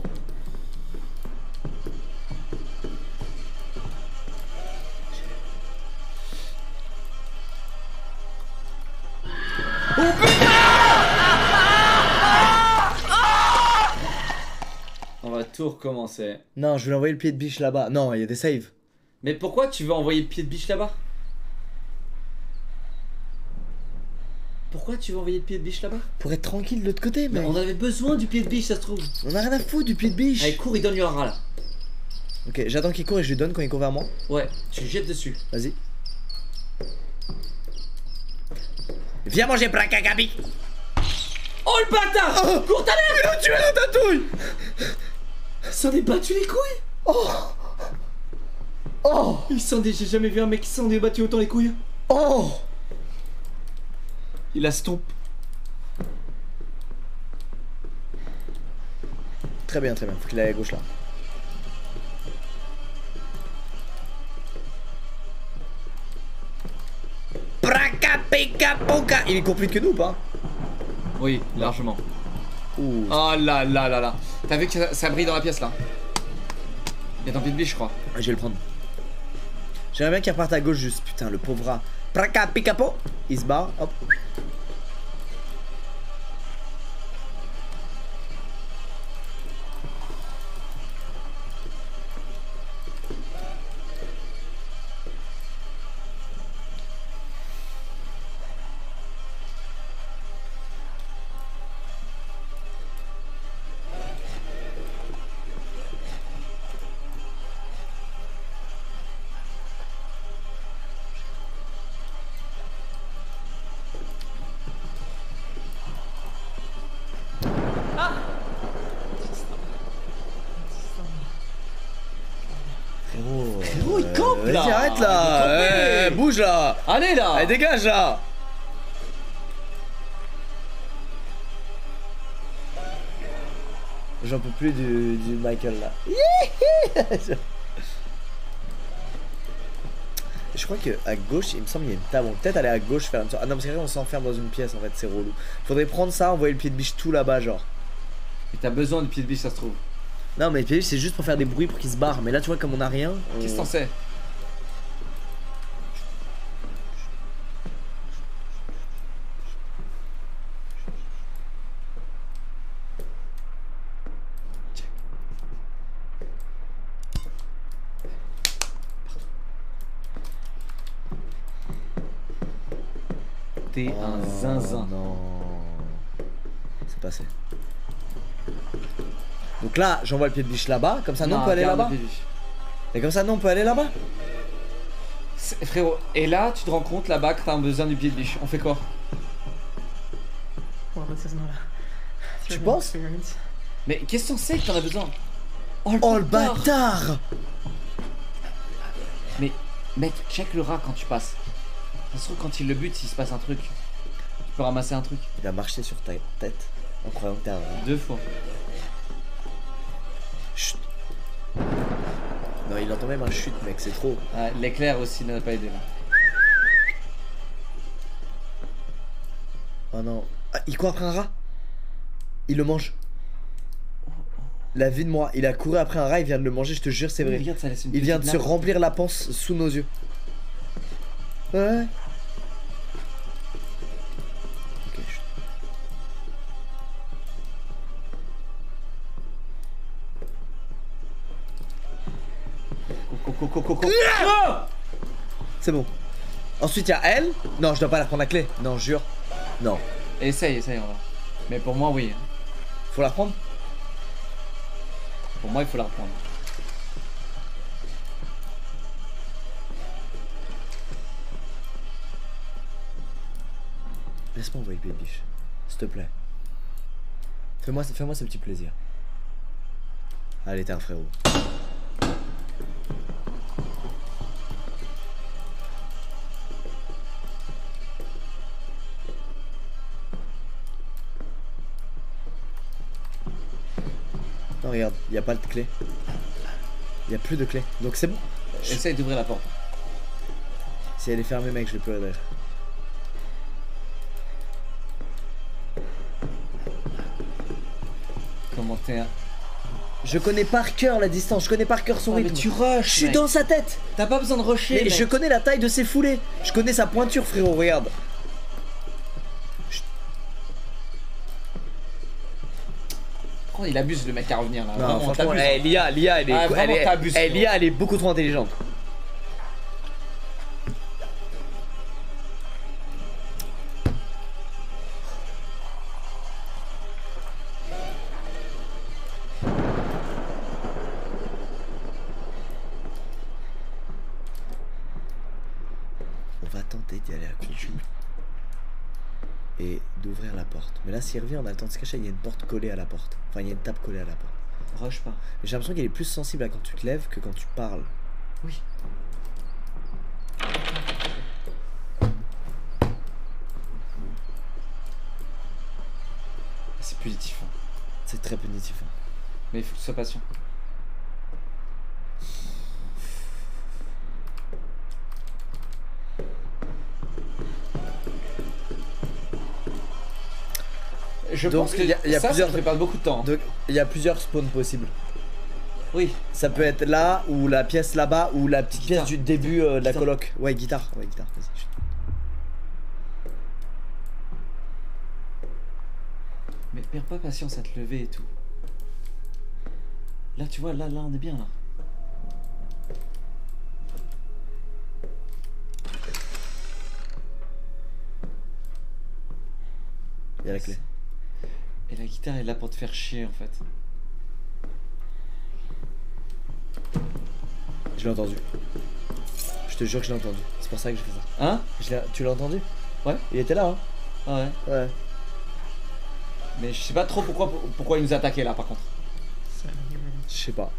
putain. On va tout recommencer. Non, je vais l'envoyer le pied de biche là-bas. Non, il y a des saves. Mais pourquoi tu veux envoyer le pied de biche là-bas? Pourquoi tu veux envoyer le pied de biche là-bas? Pour être tranquille de l'autre côté, mais. On avait besoin du pied de biche, ça se trouve. On a rien à foutre du pied de biche. Allez, cours, il donne le rat là. Ok, j'attends qu'il court et je lui donne quand il court vers moi. Ouais, tu le jettes dessus. Vas-y. Viens manger, Prakakabi. Oh le bâtard oh. Cours ta lèvre. Il a tué la tatouille. Il s'en est battu les couilles. Oh. Oh. Il s'en est... J'ai jamais vu un mec qui s'en est battu autant les couilles. Oh. Il a stomp. Très bien, très bien. Faut qu'il aille à gauche là. Praka pika poka. Il est compliqué que nous ou pas? Oui, largement. Ouh. Oh là là là là. T'as vu que ça, ça brille dans la pièce là? Il y a un pied de biche, je crois. Ah, je vais le prendre. J'aimerais bien qu'il reparte à gauche juste. Putain, le pauvre rat. Praka pika po. Il se barre. Hop. Allez là. Allez dégage là. J'en peux plus du, du Michael là. Je crois que à gauche, il me semble qu'il y a une table. On peut peut-être aller à gauche faire une sorte. Ah non, parce que là, on s'enferme dans une pièce en fait, c'est relou. Faudrait prendre ça, envoyer le pied de biche tout là-bas, genre. Mais t'as besoin du pied de biche, ça se trouve. Non, mais le pied de biche, c'est juste pour faire des bruits pour qu'il se barre. Mais là, tu vois, comme on a rien. On... Qu'est-ce que t'en sais? Un zinzin. Non, c'est passé. Donc là, j'envoie le pied de biche là-bas. Comme ça, non, on peut aller là-bas. Et comme ça, non, on peut aller là-bas. Frérot, et là, tu te rends compte là-bas que t'as besoin du pied de biche. On fait quoi? Tu penses? Mais qu'est-ce qu'on sait que t'en as besoin? Oh le, oh, le bâtard! Mais mec, check le rat quand tu passes. Ça se trouve, quand il le bute, il se passe un truc. Tu peux ramasser un truc. Il a marché sur ta tête. En croyant que t'as un... Deux fois. Chut. Non, il entend même un chute, mec, c'est trop. Ah, l'éclair aussi n'a pas aidé là. Oh non. Ah, il court après un rat. Il le mange. La vie de moi, il a couru après un rat, il vient de le manger, je te jure, c'est vrai. Regarde, ça laisse une il vient de larme. Se remplir la panse sous nos yeux. Ouais. Ok. C'est bon. Ensuite il y a elle. Non, je dois pas la prendre la clé. Non, jure. Non. Essaye, essaye, on va. Mais pour moi, oui. Faut la reprendre. Pour moi, il faut la reprendre. Laisse-moi envoyer le pied de biche, s'il te plaît. Fais-moi fais-moi ce petit plaisir. Allez, t'es un frérot. Non, regarde, il n'y a pas de clé. Il n'y a plus de clé, donc c'est bon. Essaye d'ouvrir la porte. Si elle est fermée, mec, je vais pleurer. Je connais par cœur la distance, je connais par cœur son oh rythme. Mais tu rushes. Je suis mec. Dans sa tête. T'as pas besoin de rusher. Mais je connais la taille de ses foulées. Je connais sa pointure, frérot. Regarde. Chut. Oh, il abuse le mec à revenir là. Non, non, franchement, eh, l'I A, l'I A, elle est, ah, elle, est eh, l'I A, elle est beaucoup trop intelligente. Mais là, s'il revient, on a le temps de se cacher. Il y a une porte collée à la porte. Enfin, il y a une table collée à la porte. Rush pas. J'ai l'impression qu'elle est plus sensible à quand tu te lèves que quand tu parles. Oui. C'est punitif. Hein. C'est très punitif. Hein. Mais il faut que tu sois patient. Je donc, pense que y a, y a ça, plusieurs... ça fait perdre beaucoup de temps. Il y a plusieurs spawns possibles. Oui. Ça peut être là, ou la pièce là-bas, ou la petite guitare. Pièce du début euh, de la coloc. Ouais, guitare. Ouais, guitare. Vas-y. Mais perds pas patience à te lever et tout. Là, tu vois, là, là, on est bien là. Il y a la clé. Et la guitare est là pour te faire chier en fait. Je l'ai entendu. Je te jure que je l'ai entendu. C'est pour ça que je fais ça. Hein? Je tu l'as entendu? Ouais. Il était là hein? Ah ouais. Ouais. Mais je sais pas trop pourquoi, pourquoi il nous attaquait là par contre. Je sais pas.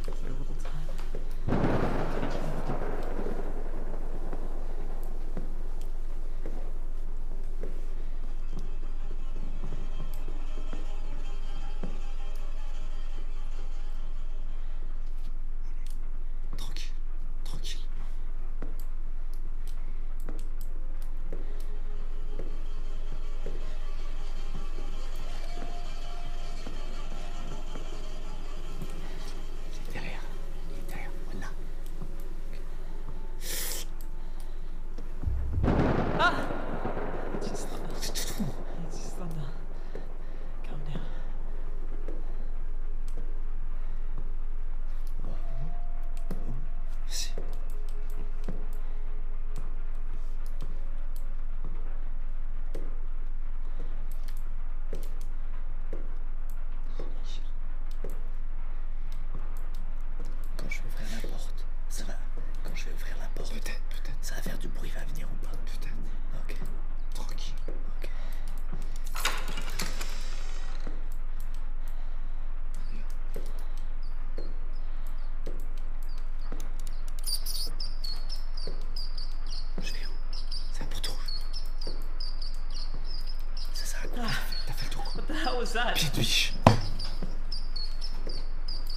Pied de biche.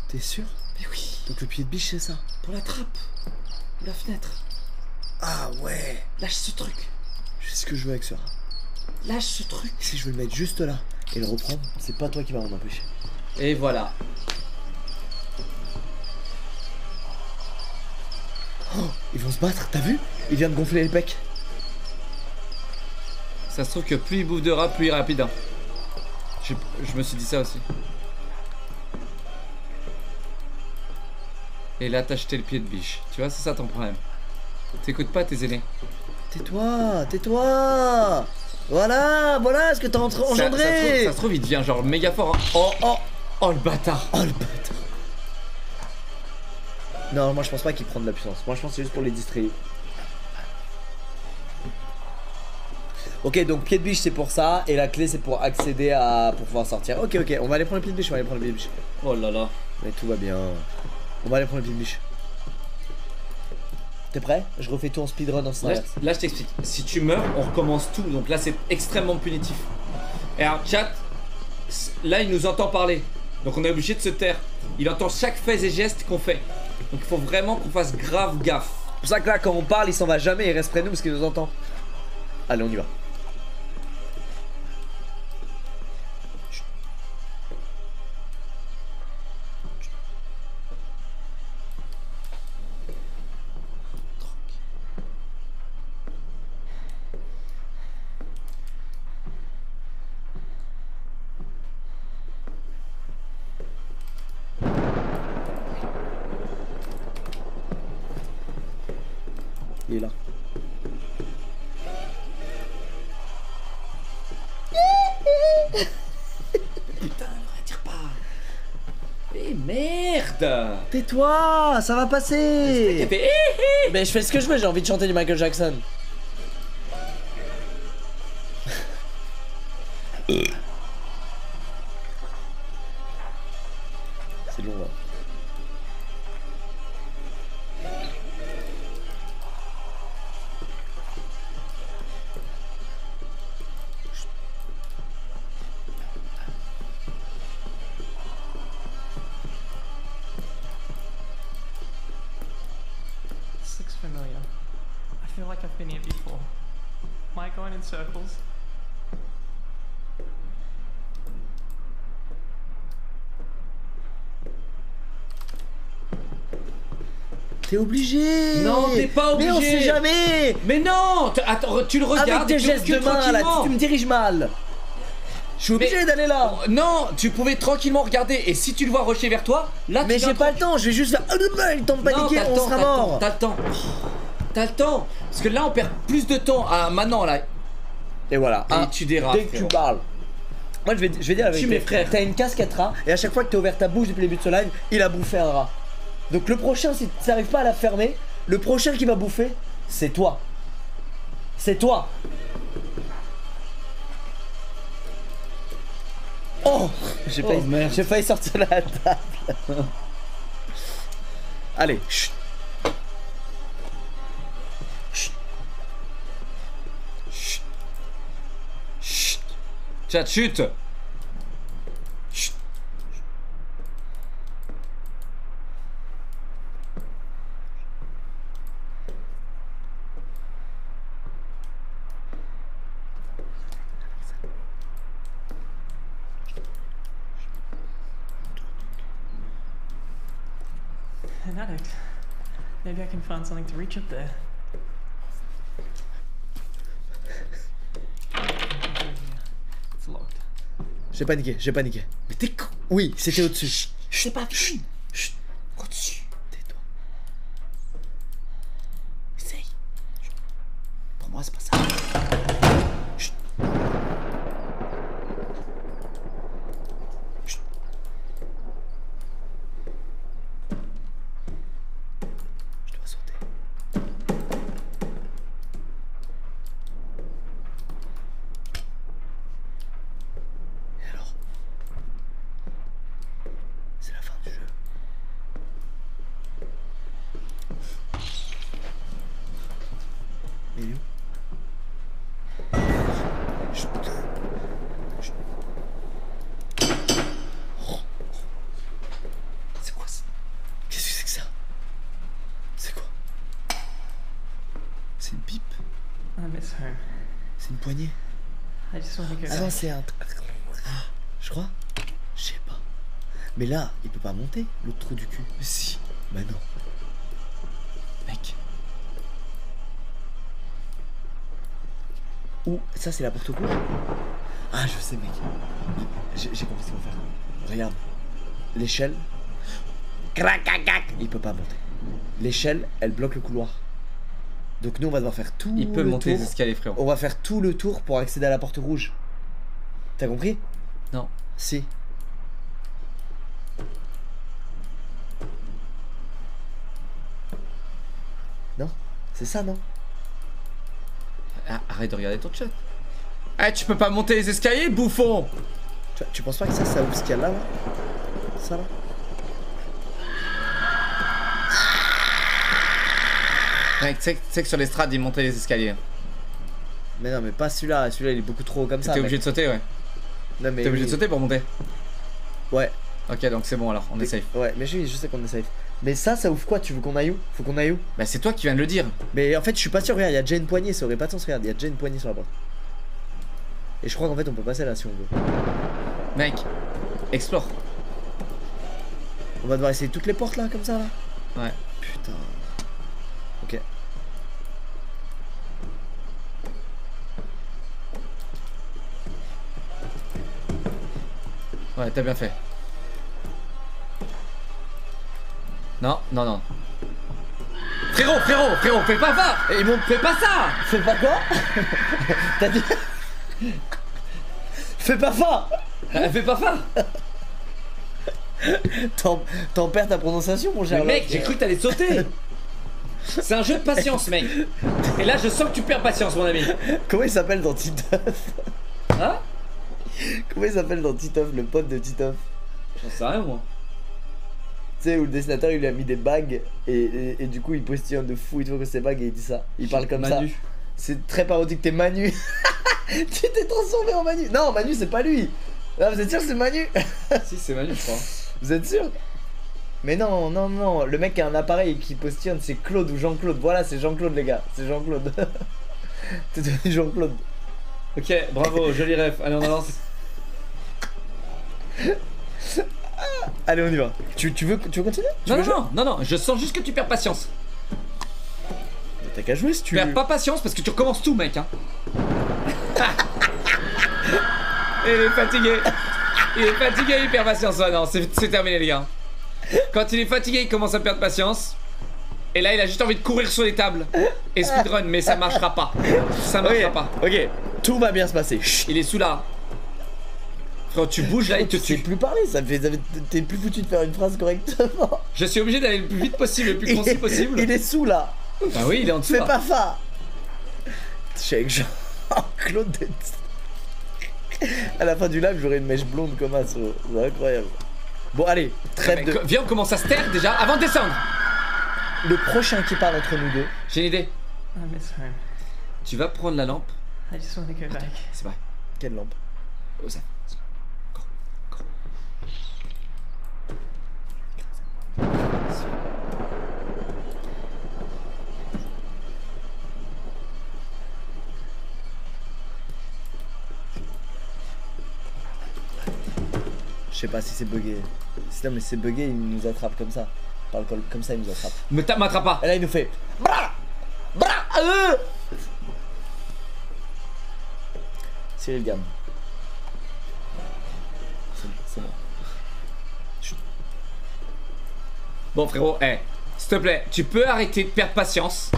T'es sûr? Mais oui. Donc le pied de biche c'est ça. Pour la trappe. La fenêtre. Ah ouais. Lâche ce truc. Je sais ce que je veux avec ce rat. Lâche ce truc. Si je veux le mettre juste là et le reprendre, c'est pas toi qui vas m'en empêcher. Et voilà. Oh, ils vont se battre, t'as vu? Il vient de gonfler les pecs. Ça se trouve que plus il bouffe de rat, plus il est rapide. Je, je me suis dit ça aussi. Et là, t'as jeté le pied de biche. Tu vois, c'est ça ton problème. T'écoutes pas tes aînés. Tais-toi, tais-toi. Voilà, voilà ce que t'as engendré. Ça, ça, se trouve, ça se trouve, il devient genre méga fort. Hein. Oh, oh, oh le bâtard. Oh le bâtard. Non, moi je pense pas qu'il prend de la puissance. Moi je pense que c'est juste pour les distraire. Ok, donc pied de biche c'est pour ça. Et la clé c'est pour accéder à... pour pouvoir sortir. Ok, ok, on va aller prendre le pied de biche. On va aller prendre le pied de biche. Oh là là. Mais tout va bien. On va aller prendre le pied de biche. T'es prêt? Je refais tout en speedrun en sniper. Là je t'explique. Si tu meurs, on recommence tout. Donc là c'est extrêmement punitif. Et alors chat, là il nous entend parler. Donc on est obligé de se taire. Il entend chaque fait et geste qu'on fait. Donc il faut vraiment qu'on fasse grave gaffe. C'est pour ça que là quand on parle il s'en va jamais, il reste près de nous parce qu'il nous entend. Allez on y va. Il est là. Putain, ne tire pas. Mais merde. Tais-toi, ça va passer. Fait... Mais je fais ce que je veux, j'ai envie de chanter du Michael Jackson. C'est long là. Circles. T'es obligé. Non, t'es pas obligé. Mais on sait jamais. Mais non. Attends, tu le regardes. Avec tes gestes de main, là, tu, tu me diriges mal. Je suis obligé d'aller là. Oh, non, tu pouvais tranquillement regarder. Et si tu le vois rusher vers toi, là. Mais j'ai pas le temps. Je vais juste faire. Oh, le temps de paniquer, on sera mort. T'as le temps. T'as le temps. Parce que là, on perd plus de temps. Ah, maintenant, là. Et voilà, et ah, tu dérapes, dès que frérot. Tu parles. Moi je vais, je vais dire la vérité, mes frères. T'as une casquette rat et à chaque fois que t'as ouvert ta bouche depuis le début de ce live, il a bouffé un rat. Donc le prochain, si t'arrives pas à la fermer, le prochain qui va bouffer, c'est toi. C'est toi. Oh, j'ai oh, failli, j'ai failli sortir la table. Allez, chut. Chat, chute. Chut. An addict. Maybe I can find something to reach up there. J'ai paniqué, j'ai paniqué. Mais t'es con. Oui, c'était au-dessus. Je sais pas. Chut, chut. Au-dessus. Tais-toi. Essaye. Chut. Pour moi, c'est pas ça. Chut. Chut. Je dois sauter. Et alors? C'est la fin du jeu. une poignée. Ah, ah non, c'est un... Je crois. Je sais pas. Mais là, il peut pas monter, l'autre trou du cul. Si. Bah non. Mec. Ouh, ça c'est la porte au cours. Ah, je sais, mec. J'ai compris ce qu'on va faire. Regarde. L'échelle. Crac, crac, crac. Il peut pas monter. L'échelle, elle bloque le couloir. Donc nous on va devoir faire tout Il peut le monter tour. les escaliers, frérot. On va faire tout le tour pour accéder à la porte rouge. T'as compris? Non. Si. Non? C'est ça, non? Ah, arrête de regarder ton chat. Ah, tu peux pas monter les escaliers, bouffon. Tu, tu penses pas que ça, ça ouvre ce qu'il y a là, là? Ça là? Mec, tu sais que sur l'estrade, il montait les escaliers. Mais non, mais pas celui-là. Celui-là, il est beaucoup trop haut comme ça. T'es obligé de sauter, ouais. T'es obligé de sauter pour monter. Ouais. Ok, donc c'est bon alors, on est safe. Ouais, mais je, je sais qu'on est safe. Mais ça, ça ouvre quoi? Tu veux qu'on aille où? Faut qu'on aille où? Bah, c'est toi qui viens de le dire. Mais en fait, je suis pas sûr. Regarde, il y a déjà une poignée. Ça aurait pas de sens. Regarde, il y a déjà une poignée sur la porte. Et je crois qu'en fait, on peut passer là si on veut. Mec, explore. On va devoir essayer toutes les portes là, comme ça là. Ouais. Putain. Ok. Ouais, t'as bien fait. Non, non, non. Frérot, frérot, frérot, fais pas ça. Et mon, fais pas ça. Fais pas quoi? T'as dit. Fais pas ça. Fais pas ça. T'en perds ta prononciation, mon cher. Mec, j'ai cru que t'allais sauter. C'est un jeu de patience, mec. Et là, je sens que tu perds patience, mon ami. Comment il s'appelle dans Titeuf? Hein? Comment il s'appelle dans Titeuf, le pote de Titeuf? J'en sais rien, moi. Tu sais, où le dessinateur il lui a mis des bagues et, et, et du coup il postillonne de fou, il trouve que c'est bagues et il dit ça. Il parle comme Manu. Ça. C'est très parodique, t'es Manu. Tu t'es transformé en Manu. Non, Manu c'est pas lui. Non, vous êtes sûr que c'est Manu? Si, c'est Manu, je crois. Vous êtes sûr? Mais non, non, non, le mec qui a un appareil qui postillonne, c'est Claude ou Jean-Claude. Voilà, c'est Jean-Claude, les gars, c'est Jean-Claude. T'es devenu Jean-Claude. Ok, bravo, joli ref. Allez, on avance. Allez, on y va. Tu, tu, veux, tu veux continuer? Non, tu veux non, non, non, non, je sens juste que tu perds patience. T'as qu'à jouer si tu veux. Perds pas patience parce que tu recommences tout, mec. Hein. Il est fatigué. Il est fatigué, il perd patience. Ouais, non, c'est terminé, les gars. Quand il est fatigué, il commence à perdre patience. Et là, il a juste envie de courir sur les tables et speedrun, mais ça marchera pas. Ça marchera okay. pas. Ok, tout va bien se passer. Chut. Il est sous là. Frère, tu bouges là, il te tue. Tu sais plus parler, ça fait. T'es plus foutu de faire une phrase correctement. Je suis obligé d'aller le plus vite possible, le plus concis possible. Il est sous là. Bah oui, il est en dessous. Fais pas ça. Je suis avec Jean-Claude. À la fin du live, j'aurai une mèche blonde comme ça. C'est incroyable. Bon, allez, trêve de... Viens, on commence à se taire déjà avant de descendre. Le prochain qui parle entre nous deux. J'ai une idée. Tu vas prendre la lampe. C'est vrai. Quelle lampe? Oh, ça. Go. Go. Je sais pas si c'est bugué. Non, mais c'est bugué, il nous attrape comme ça. Comme ça, il nous attrape. Me m'attrape pas. Et là, il nous fait. Bra Bra euh Cyril Gamme. C'est bon. Bon, frérot, eh, hey, s'il te plaît, tu peux arrêter de perdre patience.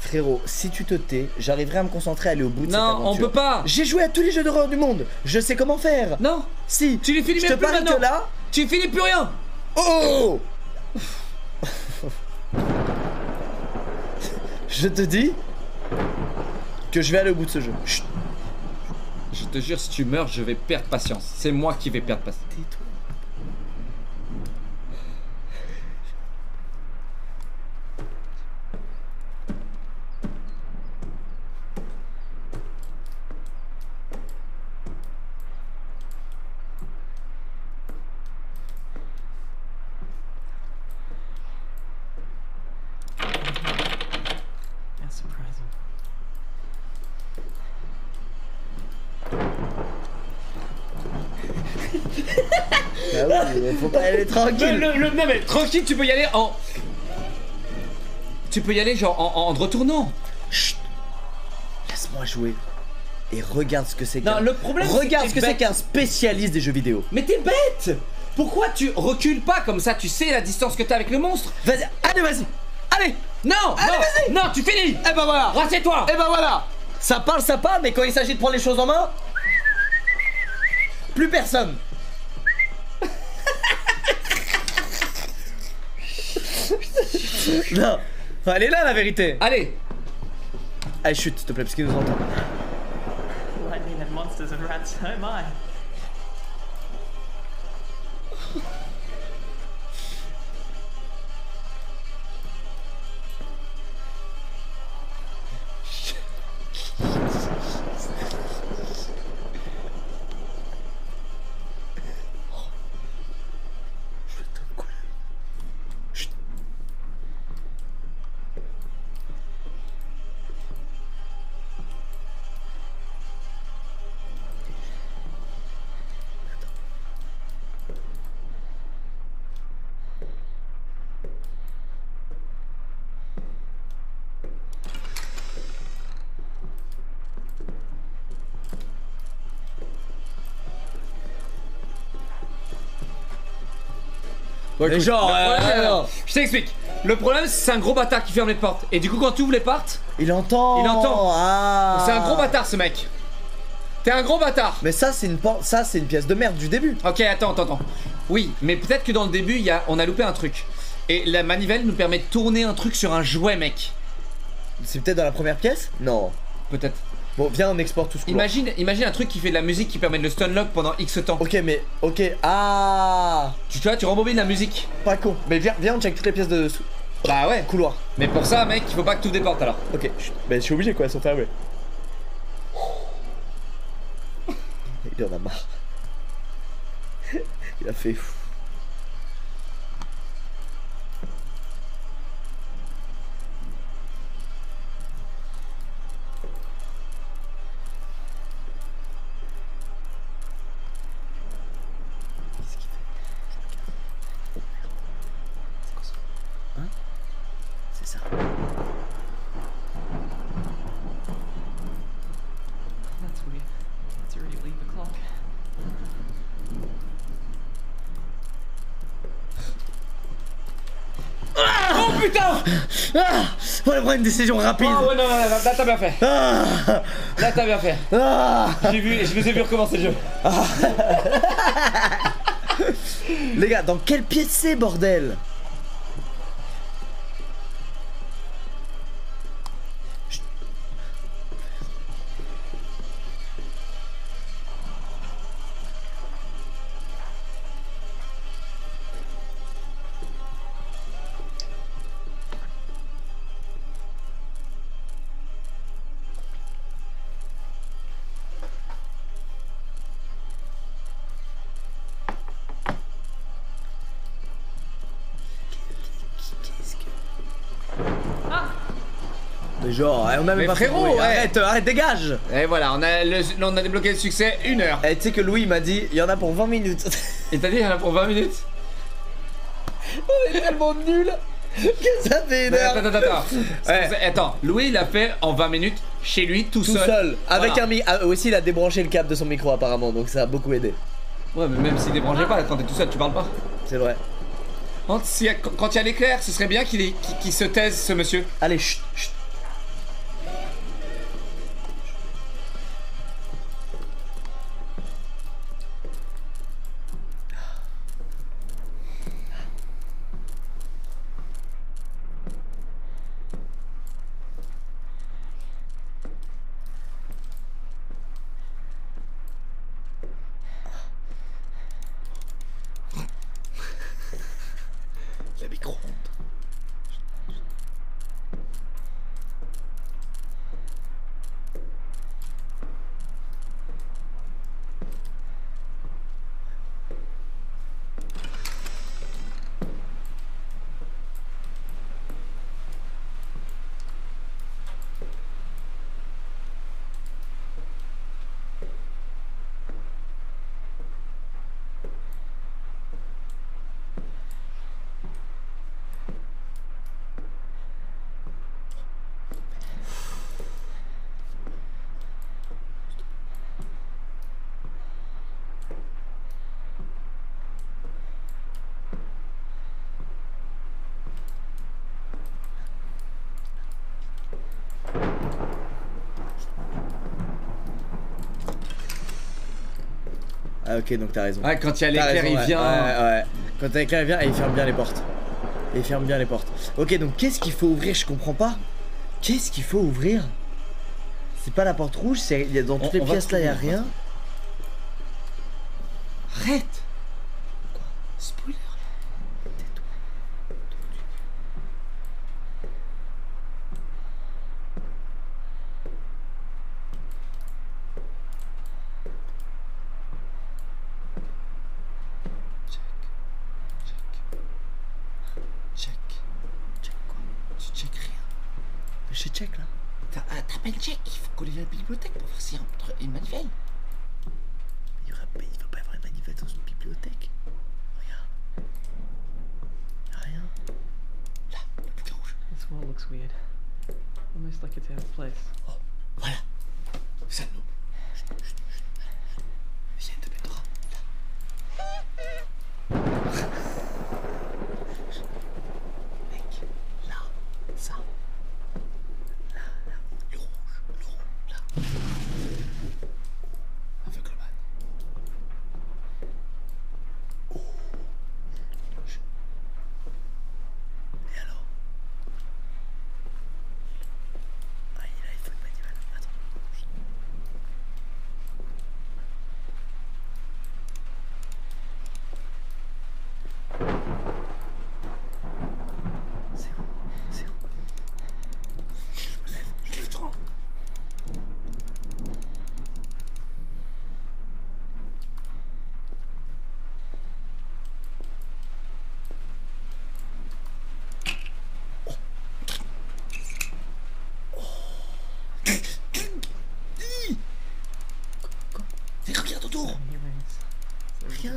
Frérot, si tu te tais, j'arriverai à me concentrer à aller au bout de non, cette aventure. Non, on peut pas. J'ai joué à tous les jeux d'horreur du monde. Je sais comment faire. Non. Si. Tu les finis même plus maintenant. Là... Tu finis plus rien. Oh. Je te dis que je vais aller au bout de ce jeu. Chut. Je te jure, si tu meurs, je vais perdre patience. C'est moi qui vais perdre patience. Tais-toi. Ah oui, faut pas aller tranquille. Le, le, le, non mais tranquille, tu peux y aller en... Tu peux y aller genre en, en te retournant. Chut. Laisse-moi jouer. Et regarde ce que c'est qu'un... Regarde ce que c'est qu'un spécialiste des jeux vidéo. Mais t'es bête. Pourquoi tu recules pas comme ça? Tu sais la distance que t'as avec le monstre. Vas-y, allez, vas-y. Allez. Non, allez, non, non, tu finis. Eh ben voilà. Rassez-toi. Eh ben voilà. Ça parle, ça parle, mais quand il s'agit de prendre les choses en main... Plus personne. Non, elle est là la vérité. Allez. Allez, chute s'il te plaît, parce qu'il nous entend. Mais genre, euh, euh, je t'explique. Le problème, c'est un gros bâtard qui ferme les portes. Et du coup, quand tu ouvres les portes, il entend. Il entend. Ah. C'est un gros bâtard, ce mec. T'es un gros bâtard. Mais ça, c'est une porte. Ça, c'est une pièce de merde du début. Ok, attends, attends, attends. Oui, mais peut-être que dans le début, y a... on a loupé un truc. Et la manivelle nous permet de tourner un truc sur un jouet, mec. C'est peut-être dans la première pièce. Non. Peut-être. Bon, viens, on exporte tout ce couloir. Imagine, imagine un truc qui fait de la musique qui permet de le stunlock pendant X temps. Ok, mais ok. Ah. Tu, tu vois, tu rembobines la musique. Pas con. Mais viens, viens, on check toutes les pièces de. Bah ouais, couloir. Mais pour ça, mec, il faut pas que tout déporte alors. Ok. Mais je suis obligé quoi, elles sont fermées. Il en a marre. Il a fait fou. Ah, on va prendre une décision rapide. Ah ouais, non, non, là t'as bien fait. Ah, là t'as bien fait. Ah, j'ai vu, je vous ai vu recommencer le jeu. Ah. Les gars, dans quelle pièce c'est, bordel? Genre, on avait pas frérot, ouais. arrête, arrête, dégage. Et voilà, on a, le, on a débloqué le succès, une heure. Et tu sais que Louis m'a dit, il y en a pour vingt minutes. Et t'as dit, il y en a pour vingt minutes? On est tellement nuls que ça fait une heure. Attends, attends, attends. Ouais. Attends, Louis il a fait en vingt minutes chez lui, tout, tout seul. seul. Avec voilà. un mi ah, aussi, il a débranché le câble de son micro apparemment, donc ça a beaucoup aidé. Ouais, mais même s'il débranchait pas, quand t'es tout seul, tu parles pas. C'est vrai. Quand il y a, a l'éclair, ce serait bien qu'il qu'il, qu'il se taise, ce monsieur. Allez, chut, chut. Ah ok, donc t'as raison. Ah, quand il y a l'éclair, il vient. Ouais, ouais, ouais. Quand t'as l'éclair, il vient et il ferme bien les portes. Et il ferme bien les portes. Ok, donc qu'est-ce qu'il faut ouvrir? Je comprends pas. Qu'est-ce qu'il faut ouvrir? C'est pas la porte rouge, c'est dans toutes on, les on pièces là, il y a rien. Arrête. Quoi? Spoiler.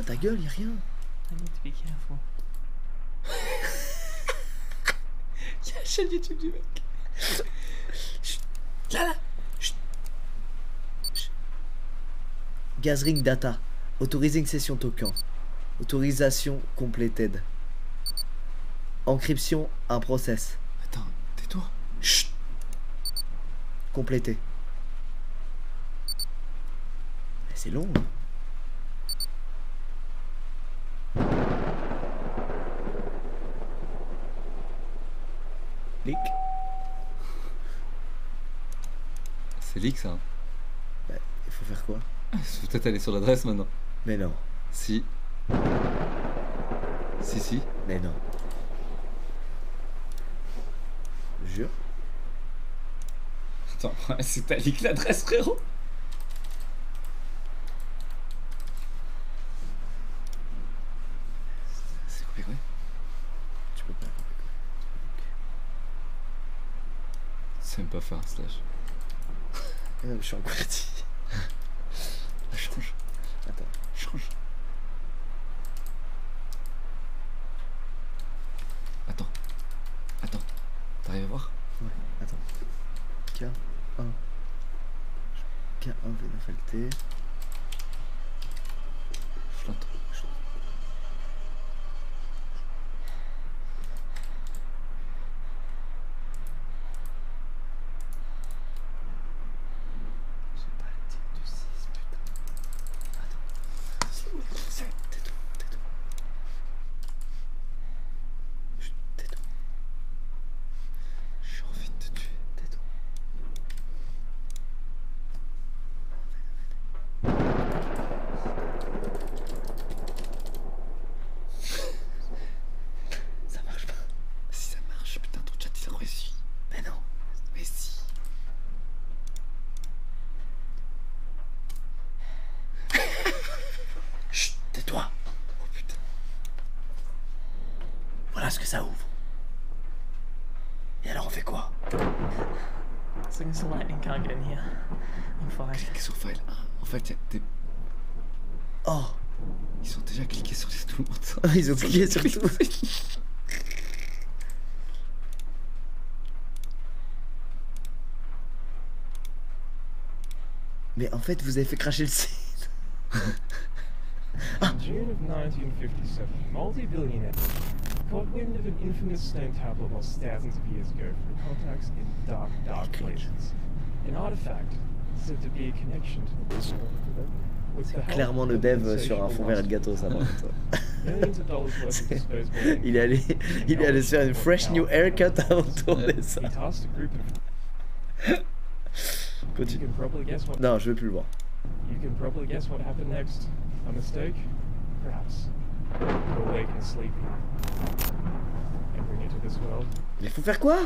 Ta gueule, y'a rien. Y'a la chaîne YouTube du mec. Chut. Là, là. Chut. Chut. Gathering data. Authorizing session token. Autorisation completed. Encryption un process. Attends, tais-toi. Chut. Complété. C'est long, hein. C'est leak ça. Bah, il faut faire quoi? Je vais peut-être aller sur l'adresse maintenant. Mais non. Si. Si si. Mais non. Je jure. Attends, c'est ta leak l'adresse frérot. Pas faire un slash. Non, je suis en partie. Change. Attends. Change. Attends. Attends. T'arrives à voir? Ouais, attends. K un. K un V neuf L T. Flinte. Ils ont cliqué sur tout. Mais en fait, vous avez fait cracher le site. Ah. clairement le dev sur un fond vert et de gâteau, ça. est... Il est allé, il est allé se faire une fresh new haircut avant de tourner ça. Continue. Non, je veux plus le voir. Mais il faut faire quoi?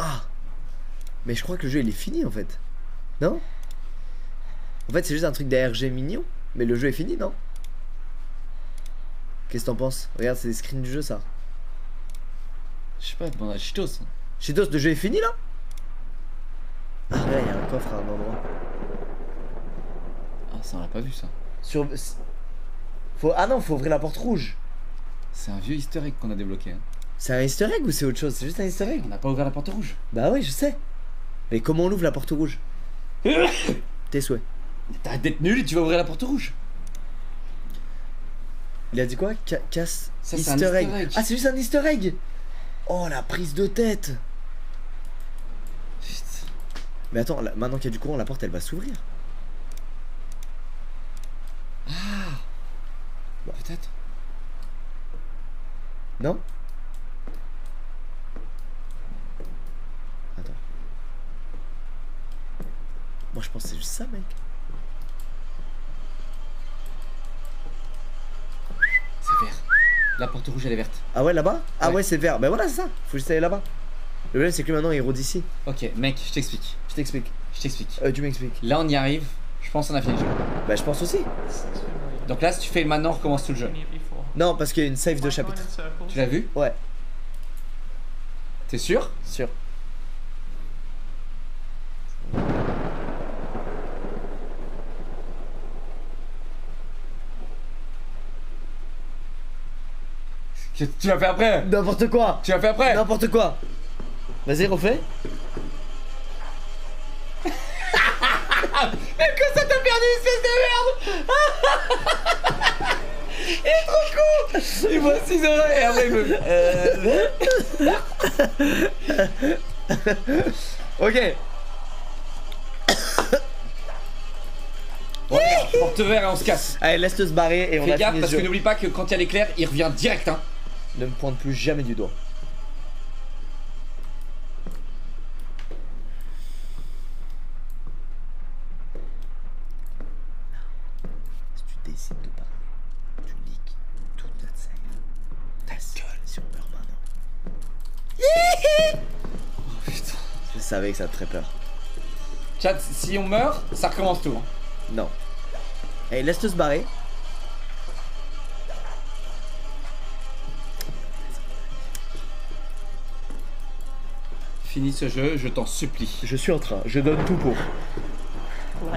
Ah! Mais je crois que le jeu il est fini en fait. Non? En fait c'est juste un truc d'A R G mignon. Mais le jeu est fini, non? Qu'est-ce que t'en penses? Regarde, c'est des screens du jeu ça. Je sais pas, bon, Cheetos. Cheetos, le jeu est fini là? Ah là, il y a un coffre à un endroit. Ah, ça on l'a pas vu ça. Sur... Faut... Ah non, faut ouvrir la porte rouge. C'est un vieux easter egg qu'on a débloqué. Hein. C'est un easter egg ou c'est autre chose? C'est juste un easter egg. On n'a pas ouvert la porte rouge. Bah oui, je sais. Mais comment on ouvre la porte rouge? Tes souhaits. T'arrêtes d'être nul et tu vas ouvrir la porte rouge. Il a dit quoi? Ca Casse ça, easter, easter egg. egg. Ah, c'est juste un easter egg. Oh, la prise de tête. Putain. Mais attends, là, maintenant qu'il y a du courant, la porte elle va s'ouvrir. Ah. Bon. Peut-être. Non? Attends. Moi je pense que c'est juste ça, mec. C'est vert. La porte rouge elle est verte. Ah ouais, là-bas? Ah ouais, ouais c'est vert. Ben voilà, c'est ça. Faut juste aller là-bas. Le problème c'est que maintenant il rôde ici. Ok, mec, je t'explique. Je t'explique. Je t'explique. Euh, tu m'expliques. Là on y arrive. Je pense qu'on a fini le jeu. Bah je pense aussi. Donc là si tu fais maintenant, on recommence tout le jeu. Non, parce qu'il y a une save de chapitre. Tu l'as vu? Ouais. T'es sûr? Sûr. Tu l'as fait après? N'importe quoi. Tu l'as fait après? N'importe quoi. Vas-y, refais. Même que ça t'a perdu, espèce de merde. Il est trop con! Il voit six oreilles et après il me... Euh... ok. Bon, porte vert et on se casse. Allez, laisse-le se barrer et on Fais a gaffe fini parce que n'oublie pas que quand il y a l'éclair, il revient direct, hein. Ne me pointe plus jamais du doigt. Si tu décides de... Oh putain, je savais que ça te ferait peur. Chat, si on meurt, ça recommence tout. Non. Allez, laisse-le se barrer. Finis ce jeu, je t'en supplie. Je suis en train, je donne tout pour. Oh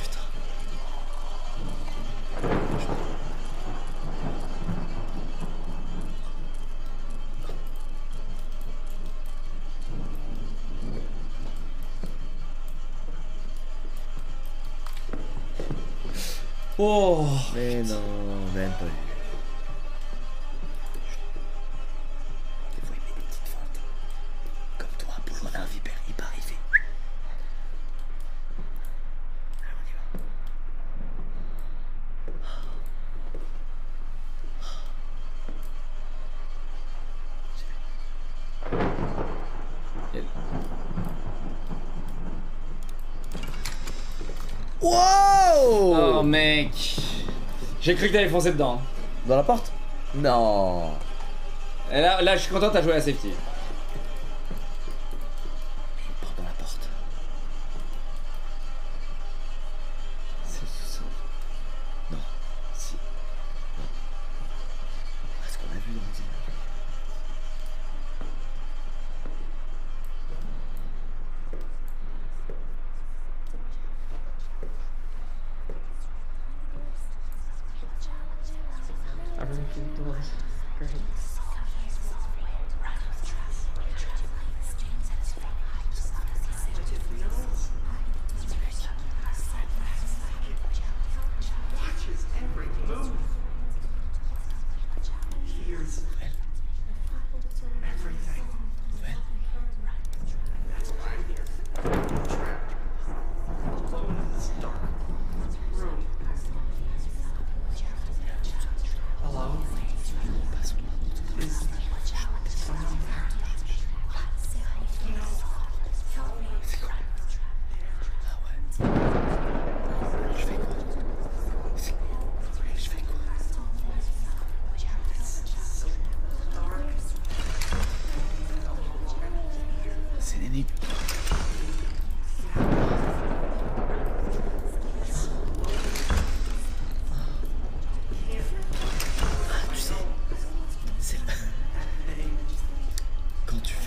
putain. Oh, mais non, même pas. Des fois, il met des petites feintes. Comme toi, pour mon invipère, il part, il fait. Allez, on y va. J'ai vu. Wow! Oh mec, j'ai cru que t'allais foncer dedans. Dans la porte? Non. Et là, là je suis content, t'as joué à safety. Une porte dans la porte. C'est sous-sol. Non. Si. Non. Ah, ce qu'on a vu dans les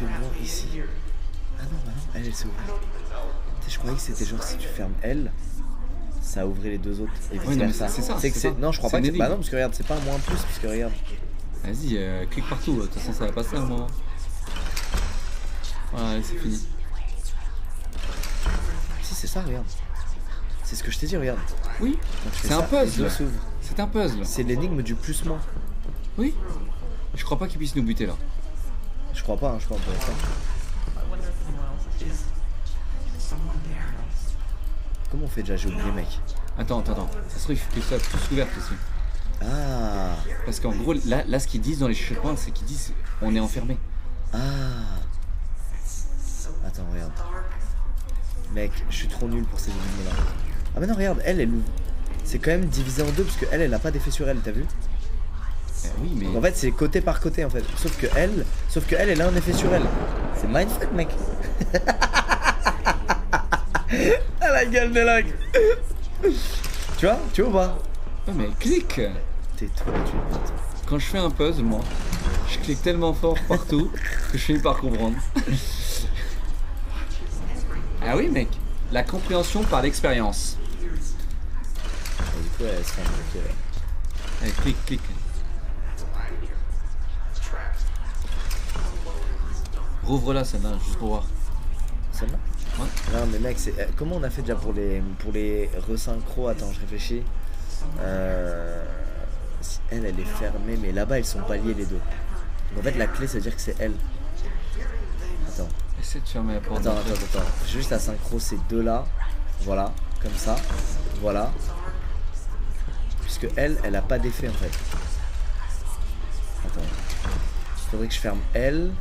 absolument ici. Ah non, bah non, elle, elle s'est ouverte. Je croyais que c'était genre si tu fermes elle, ça ouvrait les deux autres. Et ouais, non, mais ça. Ça, c'est que ça. Non, je crois pas que c'est. Bah non, parce que regarde, c'est pas un moins plus, parce que regarde. Vas-y, euh, clique partout, de toute façon ça va passer à un moment. Voilà, c'est fini. Si, c'est ça, regarde. C'est ce que je t'ai dit, regarde. Oui, c'est un puzzle. C'est un puzzle. C'est l'énigme du plus-moins. Oui. Je crois pas qu'ils puissent nous buter là. Je crois pas, hein, je crois pas. Comment on fait déjà? J'ai oublié, mec. Attends, attends, attends. Ça se trouve, il faut que ça soit tous ouvert ici. Ah. Parce qu'en gros, là, là, ce qu'ils disent dans les checkpoints, c'est qu'ils disent on est enfermé. Ah. Attends, regarde. Mec, je suis trop nul pour ces énigmes là. Ah bah non, regarde, elle, elle ouvre. C'est quand même divisé en deux parce que elle, elle a pas d'effet sur elle, t'as vu? Eh oui, mais... Donc en fait, c'est côté par côté en fait. Sauf que elle, sauf que elle, elle a un effet sur elle. C'est mindfuck, mec. Ah la gueule de Locke. Tu vois, tu vois ou pas? Non mais clique. T'es toi, tu putain. Quand je fais un puzzle, moi, je clique tellement fort partout que je finis par comprendre. Ah oui, mec. La compréhension par l'expérience. Et du coup, elle se rend bloquée là. Allez, clique, clique. Rouvre-la celle-là, juste pour voir. Celle-là? Ouais. Non mais mec, c'est... Comment on a fait déjà pour les pour les resynchro? Attends, je réfléchis. Euh... Elle, elle est fermée, mais là-bas, elles sont pas liées les deux. Donc en fait, la clé, ça veut dire que c'est elle. Attends. Essaie de fermer la porte. Attends, attends, attends, attends. Juste à synchro ces deux-là. Voilà, comme ça. Voilà. Puisque elle, elle a pas d'effet en fait. Attends. Faudrait que je ferme elle.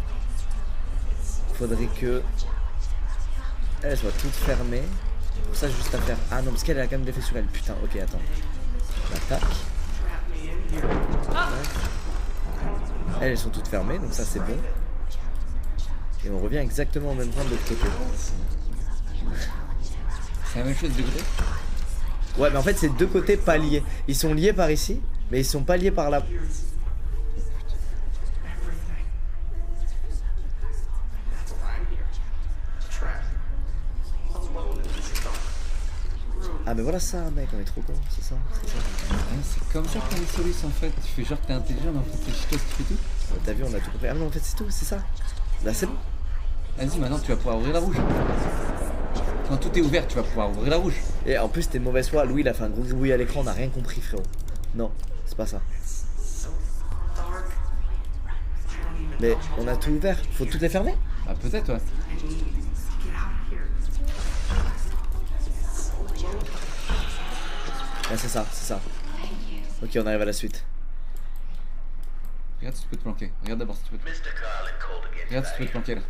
Faudrait que... Elle soit toute fermée. Pour ça, juste à faire. Ah non, parce qu'elle a quand même des effets sur elle. Putain, ok, attends. L'attaque. Elles, elles sont toutes fermées, donc ça, c'est bon. Et on revient exactement au même point de l'autre côté. C'est la même chose de côté? Ouais, mais en fait, c'est deux côtés pas liés. Ils sont liés par ici, mais ils sont pas liés par là. Ah mais voilà ça mec, on est trop con, c'est ça, c'est ça. Ouais, c'est comme ça qu'on est solution en fait, tu fais genre que t'es intelligent mais en fait t'es chiquette, tu fais tout. Ah, t'as vu, on a tout compris. Ah non en fait c'est tout, c'est ça. Là c'est bon. Vas-y maintenant tu vas pouvoir ouvrir la rouge. Quand tout est ouvert tu vas pouvoir ouvrir la rouge. Et en plus t'es de mauvaise foi, Louis il a fait un gros gribouille à l'écran, on a rien compris frérot. Non, c'est pas ça. Mais on a tout ouvert, faut toutes les fermer? Bah peut-être ouais. Ah, c'est ça, c'est ça. Ok, on arrive à la suite. Regarde si tu peux te planquer. Regarde d'abord si tu peux te planquer. Regarde si tu peux te planquer là.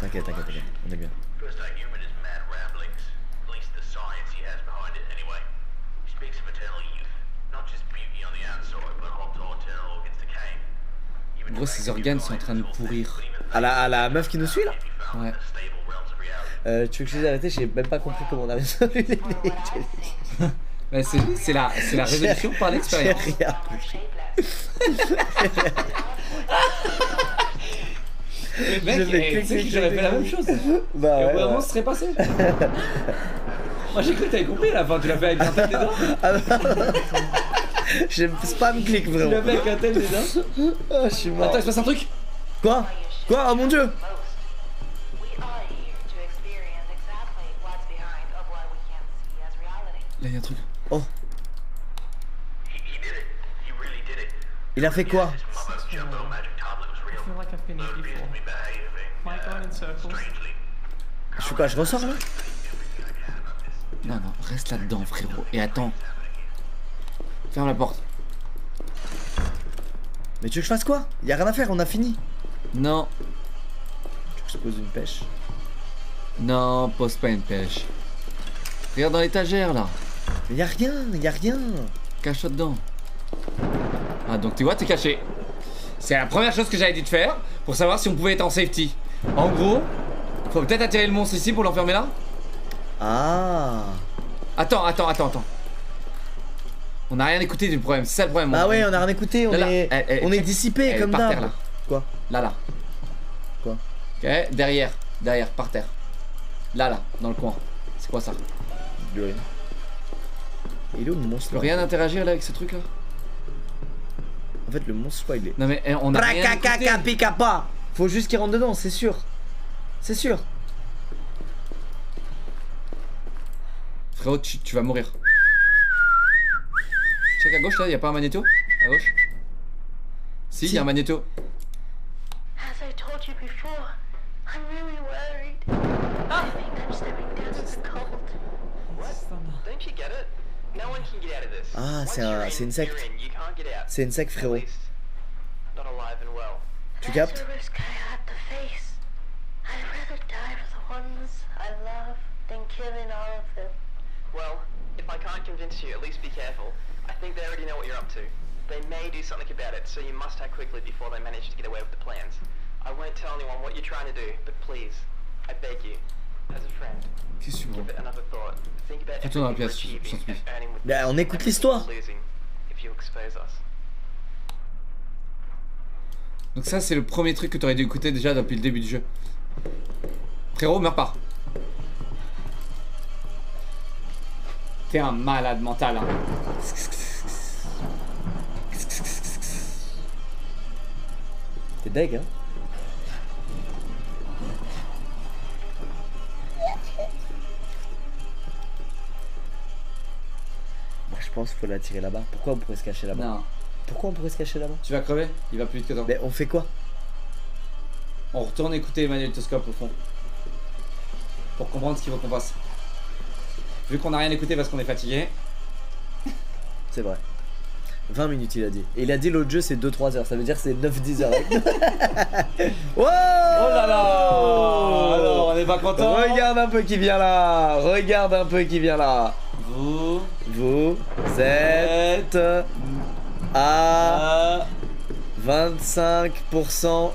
T'inquiète, t'inquiète, t'inquiète. On est bien. En gros, ses organes sont en train de pourrir. À la, à la meuf qui nous suit là? Ouais. Euh, tu veux que je les arrête? J'ai même pas compris comment on a résolu les mecs. Bah c'est la, la résolution par l'expérience. Mec, j'aurais fait la même chose. Bah et ouais, vraiment, ouais. Ce serait passé. Moi j'ai cru que t'avais compris là, enfin tu l'as fait avec un tel dedans. Ah non. J'ai spam click vraiment. Tu l'as fait avec un tel dedans. Ah oh, je suis mort. Attends, il se passe un truc. Quoi? Quoi? Oh mon dieu. Là y'a un truc. Oh. Il a fait quoi? Je suis quoi? Je ressors là? Non non, reste là-dedans frérot. Et attends. Ferme la porte. Mais tu veux que je fasse quoi? Y'a rien à faire, on a fini. Non. Tu veux que je pose une pêche? Non, pose pas une pêche. Regarde dans l'étagère là. Mais y'a rien, y'a rien. Cache-toi dedans. Ah donc tu vois, t'es caché. C'est la première chose que j'avais dit de faire pour savoir si on pouvait être en safety. En gros, faut peut-être attirer le monstre ici pour l'enfermer là. Ah. Attends, attends, attends, attends. On a rien écouté du problème, c'est ça le problème. Ah ouais, on a rien écouté, on là, est, là. Elle, elle, on est dissipé comme d'hab. Quoi? Là, là. quoi. Ok, derrière, derrière, par terre. Là, là, dans le coin. C'est quoi ça? Rien. Il est où le monstre? Je peux rien interagir là avec ce truc là. En fait, le monstre, il est. Non mais on a rien écouté. Faut juste qu'il rentre dedans, c'est sûr. C'est sûr. Frérot, tu, tu vas mourir. Check à gauche là, y a pas un magnéto? À gauche? Si, si. Y a un magnéto. Ah, c'est un, c'est une secte. C'est une secte, frérot. Tu captes? Qu'est-ce que tu veux? Retourne dans la pièce, je me sens plus. Bah, on écoute l'histoire. Donc ça c'est le premier truc que t'aurais dû écouter déjà depuis le début du jeu. Frérot, meurs pas. T'es un malade mental hein. T'es deg hein. Moi je pense qu'il faut l'attirer là-bas. Pourquoi on pourrait se cacher là-bas? Non. Pourquoi on pourrait se cacher là-bas? Tu vas crever, il va plus vite que toi. Mais on fait quoi? On retourne écouter Emmanuel Toscope au fond. Pour comprendre ce qu'il faut qu'on fasse. Vu qu'on n'a rien écouté parce qu'on est fatigué. C'est vrai. vingt minutes il a dit. Et il a dit l'autre jeu c'est deux trois heures, ça veut dire c'est neuf dix heures. Wow, oh là là. Alors on n'est pas content. Regarde un peu qui vient là. Regarde un peu qui vient là. Vous. Vous. Êtes... à vingt-cinq pour cent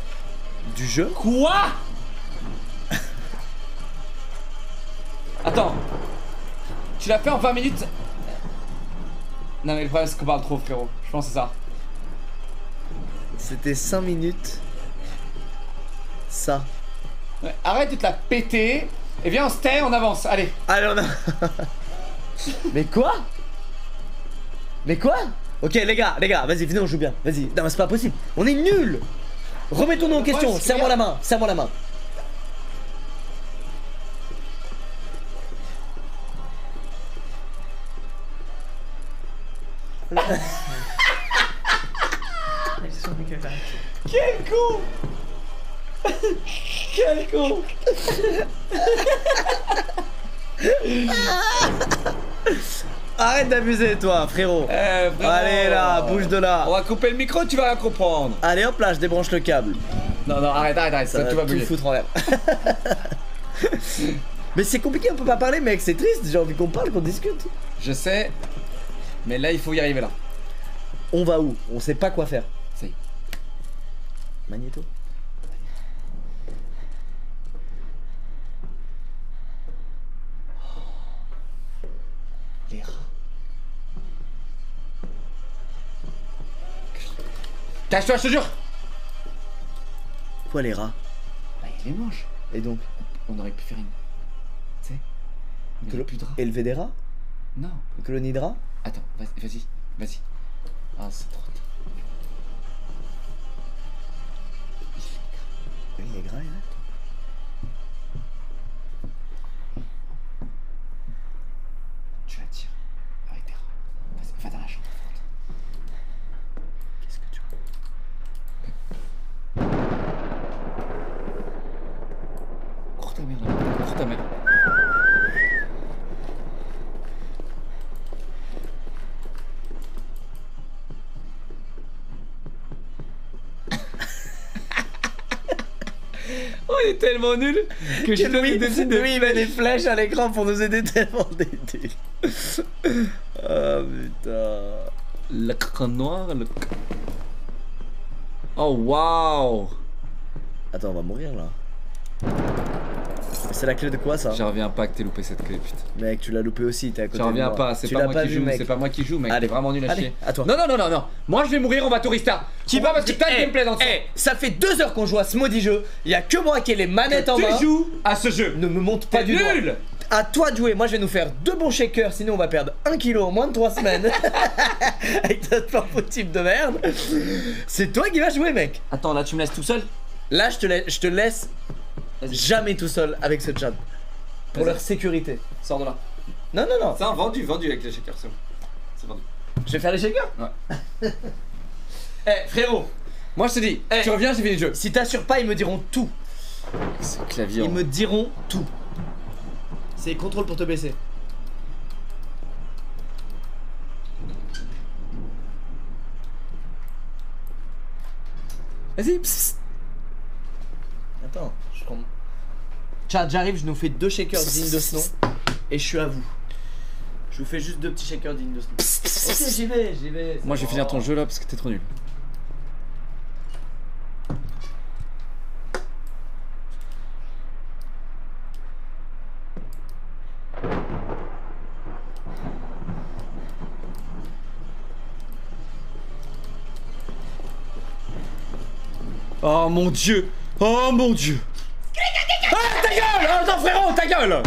du jeu. Quoi? Attends. Tu l'as fait en vingt minutes? Non mais le problème c'est qu'on parle trop, frérot. Je pense que c'est ça. C'était cinq minutes. Ça. Ouais, arrête de te la péter. Et viens on se tait, on avance. Allez. Allez on a... Mais quoi? Mais quoi? Ok les gars, les gars, vas-y, venez on joue bien, vas-y. Non mais c'est pas possible, on est nuls. Remettons-nous en question, serre-moi la main, serre-moi la main. Quel con. Quel con. Arrête d'abuser toi frérot. Eh, frérot. Allez là, bouge de là. On va couper le micro, tu vas rien comprendre. Allez hop là, je débranche le câble. Non non, arrête, arrête, arrête, ça, ça va tout va tout foutre en l'air. Mais c'est compliqué, on peut pas parler mec, c'est triste, j'ai envie qu'on parle, qu'on discute. Je sais, mais là il faut y arriver là. On va où? On sait pas quoi faire. Si. Magnéto. Les rats. Cache-toi, je te jure. Quoi les rats? Bah ils les mangent. Et donc? On aurait pu faire une... Tu sais? Colo... plus de rats. Élever des rats? Non. Une colonie de rats? Attends, vas-y, vas-y. Ah c'est trop tard. Il est gras, il est là. Tu l'attires avec des rats. Va dans la chambre. Qu'est-ce que tu vois? Cours ta mère là, cours ta mère. On est tellement nuls que j'ai Louis décide de... Louis il met des flèches à l'écran pour nous aider tellement d'aider. Oh putain. Le cran noir, le... Oh waouh. Attends on va mourir là. C'est la clé de quoi ça? J'en reviens pas que t'aies loupé cette clé, putain. Mec, tu l'as loupé aussi, t'es à côté. J'en reviens pas, c'est pas, pas, pas moi qui joue, c'est pas moi qui joue, mec. T'es vraiment nul à chier. À toi. Non, non, non, non, non. Moi je vais mourir, on va tout restart. Qui va parce que t'as le gameplay dans le hey, ça fait deux heures qu'on joue à ce maudit jeu. Il y a que moi qui ai les manettes que en main. Tu joues à ce jeu. Ne me monte pas du doigt. Nul. À toi de jouer, moi je vais nous faire deux bons shakers, sinon on va perdre un kilo en moins de trois semaines. Avec notre propre type de merde. C'est toi qui vas jouer, mec. Attends, là tu me laisses tout seul? Là je te, la... je te laisse jamais tout seul avec ce jab. Pour leur sécurité. Sors de là. Non, non, non. C'est un vendu, vendu avec les shakers, c'est bon. C'est vendu. Je vais faire les shakers? Ouais. Eh hey, frérot, moi je te dis, hey, tu reviens, j'ai fini le jeu. Si t'assures pas, ils me diront tout. C'est clavier. Ils me diront tout. C'est contrôle pour te baisser. Vas-y. Attends, je compte. Tchad, j'arrive, je nous fais deux shakers dignes de ce nom. Et je suis à vous. Je vous fais juste deux petits shakers dignes de ce nom. Ok, j'y vais, j'y vais. Moi, bon. Je vais finir ton jeu là parce que t'es trop nul. Oh mon dieu! Oh mon dieu! Ah ta gueule! Attends frérot, ta gueule!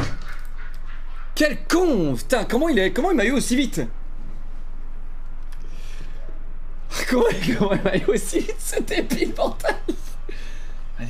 Quel con! Putain, comment il est, comment il m'a eu aussi vite? Comment, comment il m'a eu aussi vite, ce débile mental! Allez.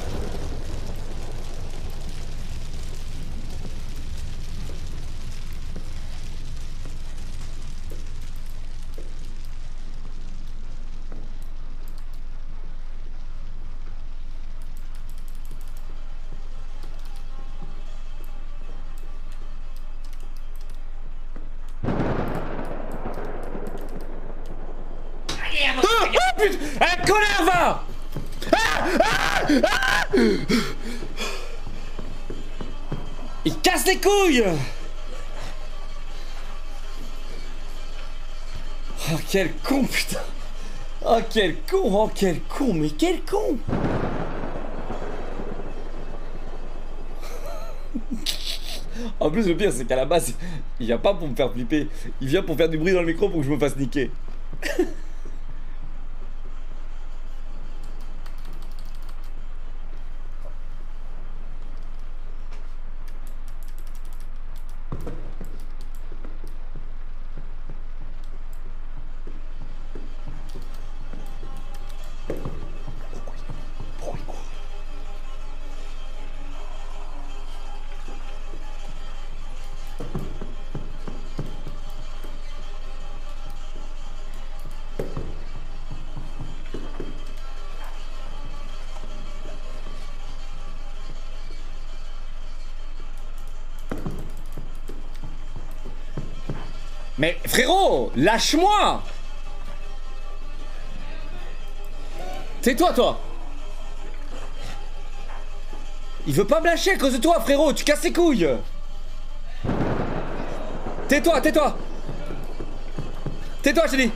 Quel con, putain. Un connard va ah ah ah. Il casse les couilles. Oh quel con putain. Oh quel con. Oh quel con. Mais quel con. En plus le pire c'est qu'à la base il vient pas pour me faire flipper. Il vient pour faire du bruit dans le micro pour que je me fasse niquer. Mais frérot, lâche-moi! Tais-toi, toi! Il veut pas me lâcher à cause de toi, frérot, tu casses les couilles! Tais-toi, tais-toi. Tais-toi, je t'ai dit.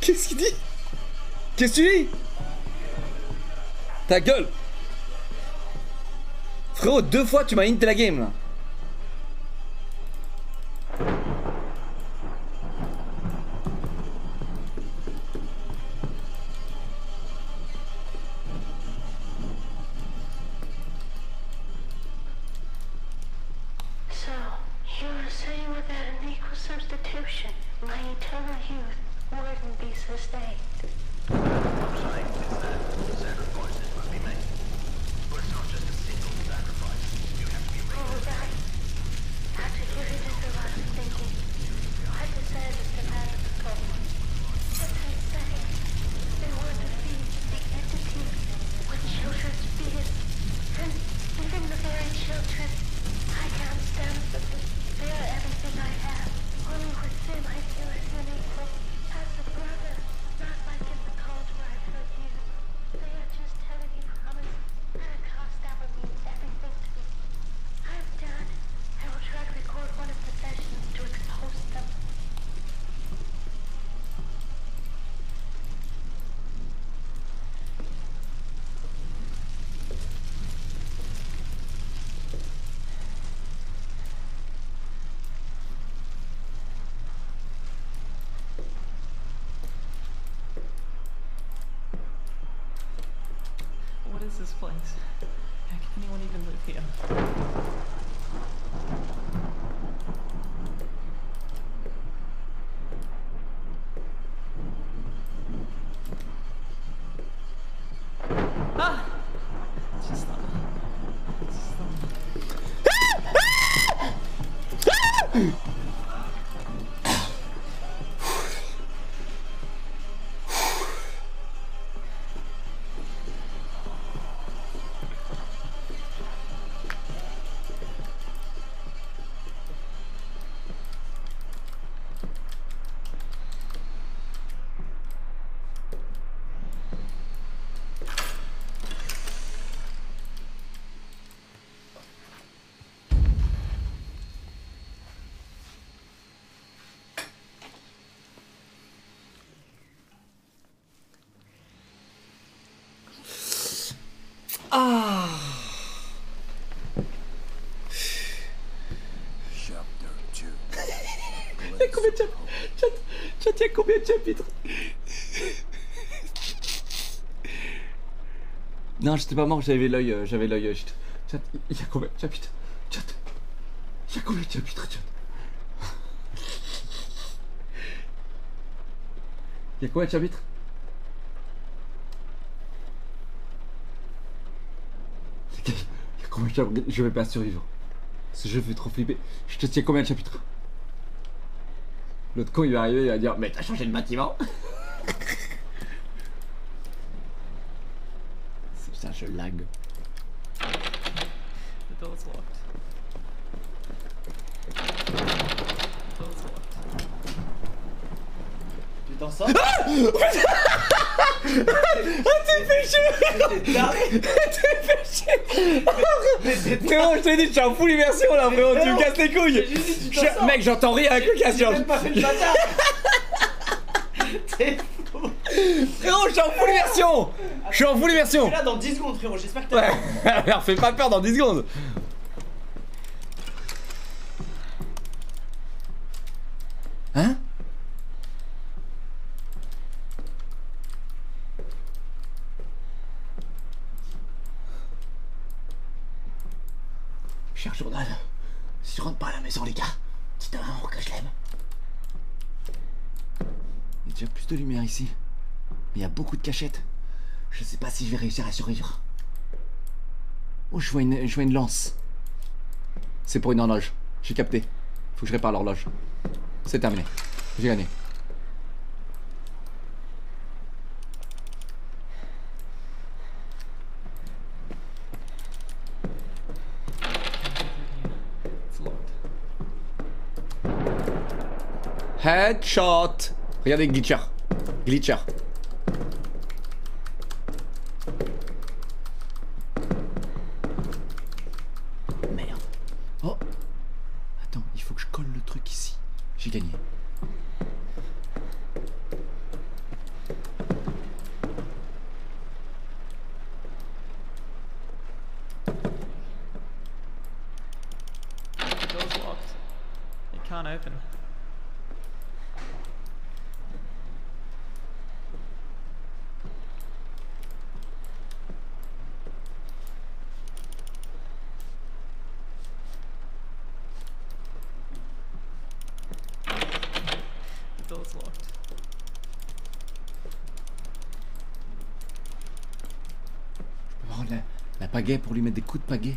Qu'est-ce qu'il dit? Qu'est-ce que tu dis? Ta gueule. Frérot, deux fois tu m'as hint la game là. This place. How can anyone even live here? Ah! It's just not. It's just not. Ah! Ah! Ah! Tiens, combien de chapitres? Non, j'étais pas mort, j'avais l'œil, euh, j'avais l'œil. Chat, euh, il y a combien de chapitres? Chat, il y a combien de chapitres? Chat, il y a combien de chapitres? Il y a combien de chapitres? Je vais pas survivre. Ce jeu fait trop flipper. Je te tiens combien de chapitres? L'autre con il va arriver, il va dire mais t'as changé de bâtiment. Putain je lag. The door's locked. The door's locked. Tu t'en sors? Ah putain. Ah t'es fait chier. T'es fait chier. Frérot je t'ai dit je suis en full immersion là frérot, tu me casses les couilles. Je... Mec, j'entends rire à la cocation. J'ai même pas fait le bâtard. T'es fou. Frérot, je suis en full immersion. Je suis en full immersion. Je suis là dans dix secondes, frérot, j'espère que t'as ouais. Peur. Fais pas peur dans dix secondes. Hein? Cher journal, si tu rentres pas à la maison, les gars, dites à maman que je l'aime. Il y a déjà plus de lumière ici. Mais il y a beaucoup de cachettes. Je sais pas si je vais réussir à survivre. Oh, je vois une, je vois une lance. C'est pour une horloge. J'ai capté. Faut que je répare l'horloge. C'est terminé. J'ai gagné. Headshot. Regardez Glitcher. Glitcher. can't open. Pagaie pour lui mettre des coups de pagaie.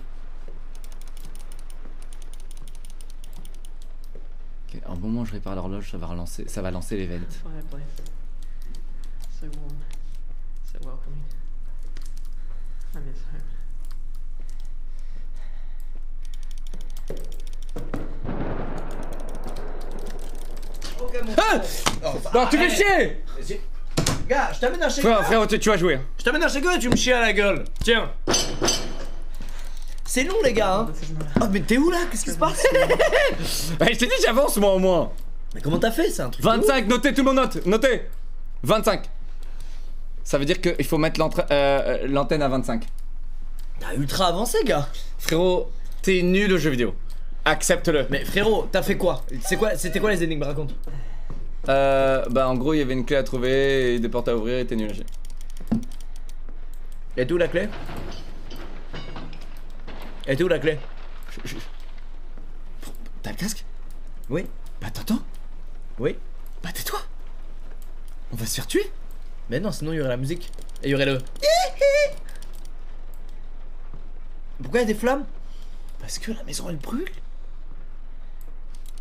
Ok, un bon moment je répare l'horloge, ça va relancer, ça va lancer l'event. So warm, so welcoming. I miss home. Okay, mon ah oh, bah, non, tu fais chier. Vas-y. Gars, je t'amène un shaker. Frère, frère, tu vas jouer. Je t'amène un shaker et tu me chies à la gueule. Tiens. C'est long les gars hein. Oh mais t'es où là? Qu'est-ce qui se passe? Bah je t'ai dit j'avance moi au moins. Mais comment t'as fait? C'est un truc vingt-cinq, notez tout le monde, note, notez vingt-cinq. Ça veut dire qu'il faut mettre l'antenne euh, à vingt-cinq. T'as ultra avancé gars. Frérot, t'es nul au jeu vidéo. Accepte-le. Mais frérot, t'as fait quoi? C'est quoi? C'était quoi les énigmes? Raconte. Euh, bah en gros il y avait une clé à trouver et des portes à ouvrir et t'es nul. Et d'où la clé? Elle était où la clé? Je... T'as le casque? Oui. Bah t'entends? Oui. Bah tais-toi. On va se faire tuer? Mais non, sinon il y aurait la musique. Et il y aurait le... Pourquoi il y a des flammes? Parce que la maison elle brûle.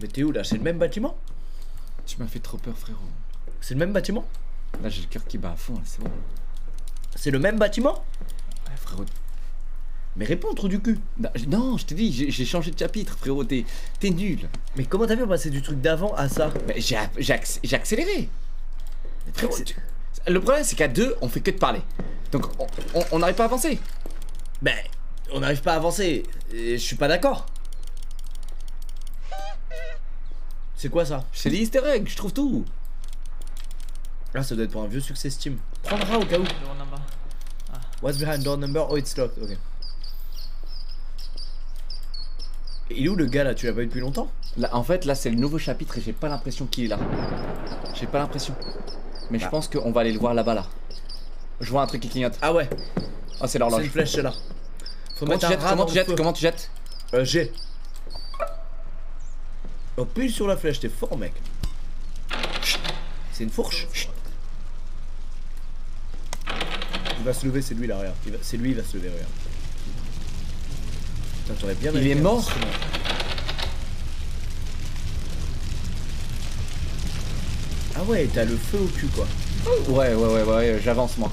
Mais t'es où là? C'est le même bâtiment? Tu m'as fait trop peur frérot. C'est le même bâtiment? Là j'ai le cœur qui bat à fond, c'est bon. C'est le même bâtiment? Ouais frérot. Mais réponds, trou du cul. Non, je t'ai dit, j'ai changé de chapitre, frérot, t'es nul. Mais comment t'as fait pour passer du truc d'avant à ça? J'ai accéléré. Frérot, tu... Le problème, c'est qu'à deux, on fait que de parler. Donc, on n'arrive pas à avancer. Ben, on n'arrive pas à avancer. Je suis pas d'accord. C'est quoi ça? C'est les easter eggs, je trouve tout. Là, ça doit être pour un vieux succès Steam. Prendra au cas où. What's behind door number? Oh, it's locked, ok. Il est où le gars là? Tu l'as pas eu depuis longtemps? Là, en fait là c'est le nouveau chapitre et j'ai pas l'impression qu'il est là. J'ai pas l'impression. Mais ah. Je pense qu'on va aller le voir là-bas là. Je vois un truc qui clignote. Ah ouais. Oh c'est l'horloge. C'est une flèche là. Faut comment, tu jettes, comment, tu jettes, comment tu jettes? Comment tu jettes? Euh j'ai. On pile sur la flèche, t'es fort mec. C'est une fourche. Chut. Il va se lever, c'est lui là, regarde. C'est lui, il va se lever, regarde. Putain, bien il est mort. Ah ouais, t'as le feu au cul quoi. Ouais ouais ouais ouais, j'avance moi.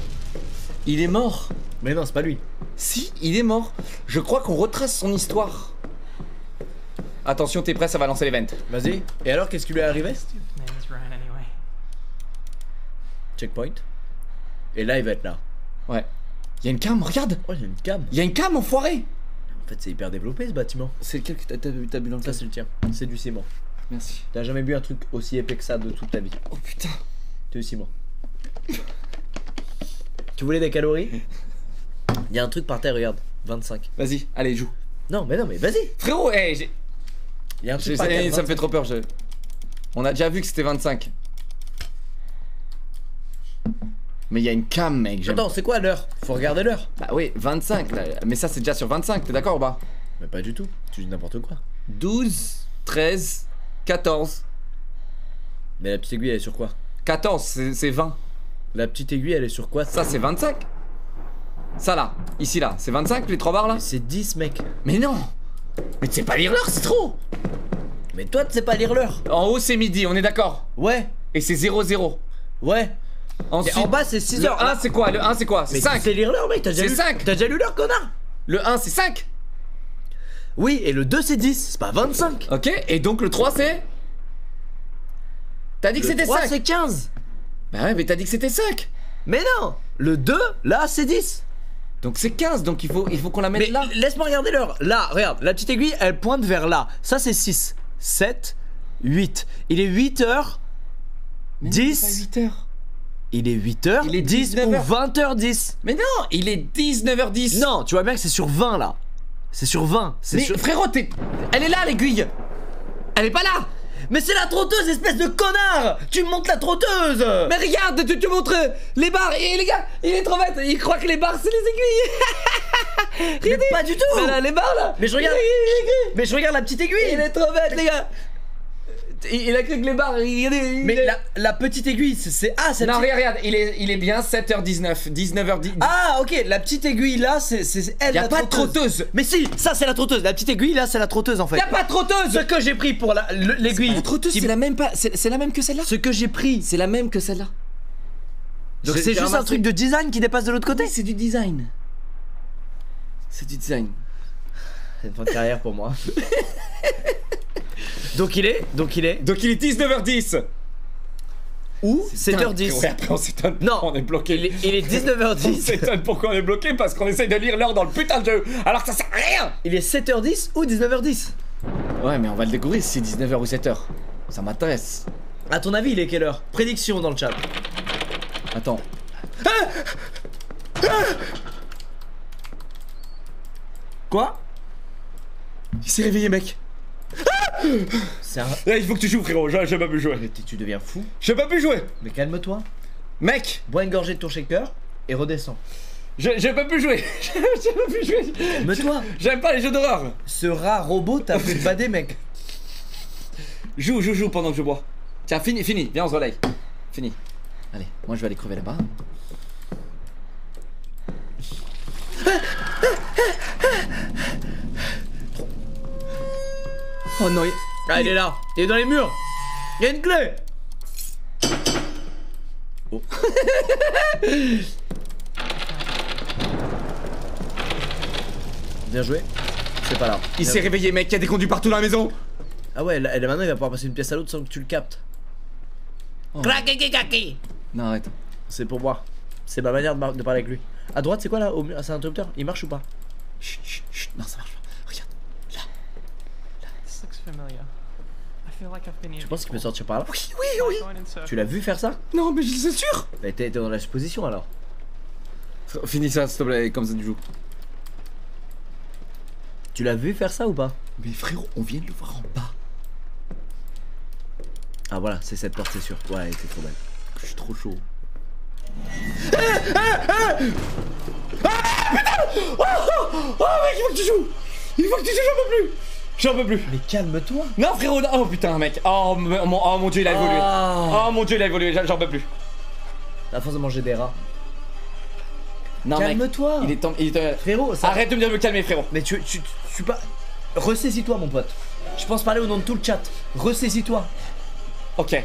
Il est mort. Mais non, c'est pas lui. Si, il est mort. Je crois qu'on retrace son histoire. Attention, t'es prêt, ça va lancer l'event. Vas-y. Et alors, qu'est-ce qui lui est arrivé? Checkpoint. Et là, il va être là. Ouais. Il y a une cam, regarde. Oh, il y a une cam. Il y a une cam, enfoiré. En fait c'est hyper développé ce bâtiment. C'est lequel que t'as bu dans le tas? C'est le tien, c'est du ciment. Merci. T'as jamais bu un truc aussi épais que ça de toute ta vie. Oh putain. C'est du ciment. Tu voulais des calories? Il y a un truc par terre, regarde. vingt-cinq. Vas-y, allez joue. Non mais non mais vas-y. Frérot, hey, j'ai... Il y a un truc par terre, ça me fait trop peur, je... On a déjà vu que c'était vingt-cinq. Mais il y a une cam mec. Attends, c'est quoi l'heure? Faut regarder l'heure. Bah oui, vingt-cinq là. Mais ça c'est déjà sur vingt-cinq, t'es d'accord ou pas? Mais pas du tout, tu dis n'importe quoi. douze, treize, quatorze. Mais la petite aiguille elle est sur quoi? quatorze, c'est vingt. La petite aiguille elle est sur quoi? Ça c'est vingt-cinq. Ça là, ici là, c'est vingt-cinq les trois barres là. C'est dix mec. Mais non. Mais tu sais pas lire l'heure, c'est trop. Mais toi tu sais pas lire l'heure. En haut c'est midi, on est d'accord? Ouais. Et c'est zéro zéro. Ouais. Ensuite, en bas c'est six heures. Le un c'est quoi? Le un c'est quoi? C'est cinq. C'est lire l'heure mec, t'as déjà, déjà lu l'heure connard. Le un c'est cinq. Oui et le deux c'est dix, c'est pas vingt-cinq. Ok et donc le trois c'est... T'as dit que c'était cinq. Le trois c'est quinze. Bah ouais mais t'as dit que c'était cinq. Mais non. Le deux là c'est dix. Donc c'est quinze, donc il faut, il faut qu'on la mette mais là. Laisse-moi regarder l'heure. Là regarde, la petite aiguille elle pointe vers là. Ça c'est six, sept, huit. Il est huit heures. Mais dix. C'est pas huit heures. Il est huit heures, il est dix ou vingt heures dix. Mais non, il est dix-neuf heures dix. Non, tu vois bien que c'est sur vingt là. C'est sur vingt. Mais sur... frérot, t'es... Elle est là l'aiguille. Elle est pas là. Mais c'est la trotteuse, espèce de connard! Tu me montres la trotteuse! Mais regarde, tu, tu montres les barres! Et les gars, il est trop bête! Il croit que les barres c'est les aiguilles! Mais pas du tout! Mais là, les barres là! Mais je regarde! Mais je regarde la petite aiguille! Il est trop bête, mais... les gars! Il a cru que les barres, il est... Mais la, la petite aiguille, c'est... Ah, c'est... Non, petite... regarde, il est, il est bien sept heures dix-neuf, dix-neuf heures dix. Ah, ok, la petite aiguille, là, c'est elle, y a la pas trotteuse. De trotteuse. Mais si, ça, c'est la trotteuse. La petite aiguille, là, c'est la trotteuse, en fait. Y'a pas de trotteuse. Ce que j'ai pris pour l'aiguille... La, la trotteuse, qui... c'est la même pas... C'est la même que celle-là. Ce que j'ai pris... C'est la même que celle-là. Donc c'est juste un truc de design qui dépasse de l'autre côté. Oui, c'est du design. C'est du design. C'est une fin de carrière pour moi. Donc il est, donc il est, donc il est dix-neuf heures dix ou sept heures dix. Ouais, après on s'étonne pourquoi on est bloqué. Il est, il est dix-neuf heures dix. On s'étonne pourquoi on est bloqué parce qu'on essaye de lire l'heure dans le putain de jeu alors que ça sert à rien. Il est sept heures dix ou dix-neuf heures dix. Ouais, mais on va le découvrir si c'est dix-neuf heures ou sept heures. Ça m'intéresse. À ton avis, il est quelle heure? Prédiction dans le chat. Attends. Ah ah. Quoi? Il s'est réveillé, mec. Ah un... Là, il faut que tu joues, frérot. J'ai pas pu jouer. Mais tu deviens fou. J'ai pas pu jouer. Mais calme-toi, mec. Bois une gorgée de ton shaker et redescends. J'ai pas pu jouer. J'ai pas pu jouer. Calme-toi. J'aime pas les jeux d'horreur. Ce rat robot t'a fait bader, mec. Joue, joue, joue pendant que je bois. Tiens, fini, fini. Viens, on se relaye. Fini. Allez, moi je vais aller crever là-bas. Oh non, il... Ah, il est là. Il est dans les murs. Il y a une clé. Oh. Bien joué. C'est pas là. Il s'est réveillé, mec. Il y a des conduits partout dans la maison. Ah ouais, là, là, maintenant il va pouvoir passer une pièce à l'autre sans que tu le captes. Oh. Non, arrête. C'est pour moi. C'est ma manière de, de parler avec lui. À droite, c'est quoi là? C'est un interrupteur. Il marche ou pas? Chut, chut, chut. Non, ça marche pas. Tu penses qu'il peut sortir par là? Oui, oui, oui. Tu l'as vu faire ça? Non, mais c'est sûr. Bah, t'es dans la supposition alors. Finis ça, s'il te plaît, comme ça du joue. Tu l'as vu faire ça ou pas? Mais frérot, on vient de le voir en bas. Ah voilà, c'est cette porte, c'est sûr. Ouais, c'est trop belle. Je suis trop chaud. Ah, ah, ah, ah, putain. Oh, oh, oh mec, il faut que tu joues. Il faut que tu joues, j'en peux plus. J'en peux plus. Mais calme-toi. Non frérot, non. Oh putain mec. Oh mon, oh, mon dieu il a évolué. Oh, oh mon dieu il a évolué, j'en peux plus. À force de manger des rats. Non calme mec. Calme-toi. Il est temps, il est temps... Frérot, ça... Arrête de me dire de me calmer frérot. Mais tu, tu, tu, tu pas... Ressaisis-toi mon pote. Je pense parler au nom de tout le chat. Ressaisis-toi. Ok.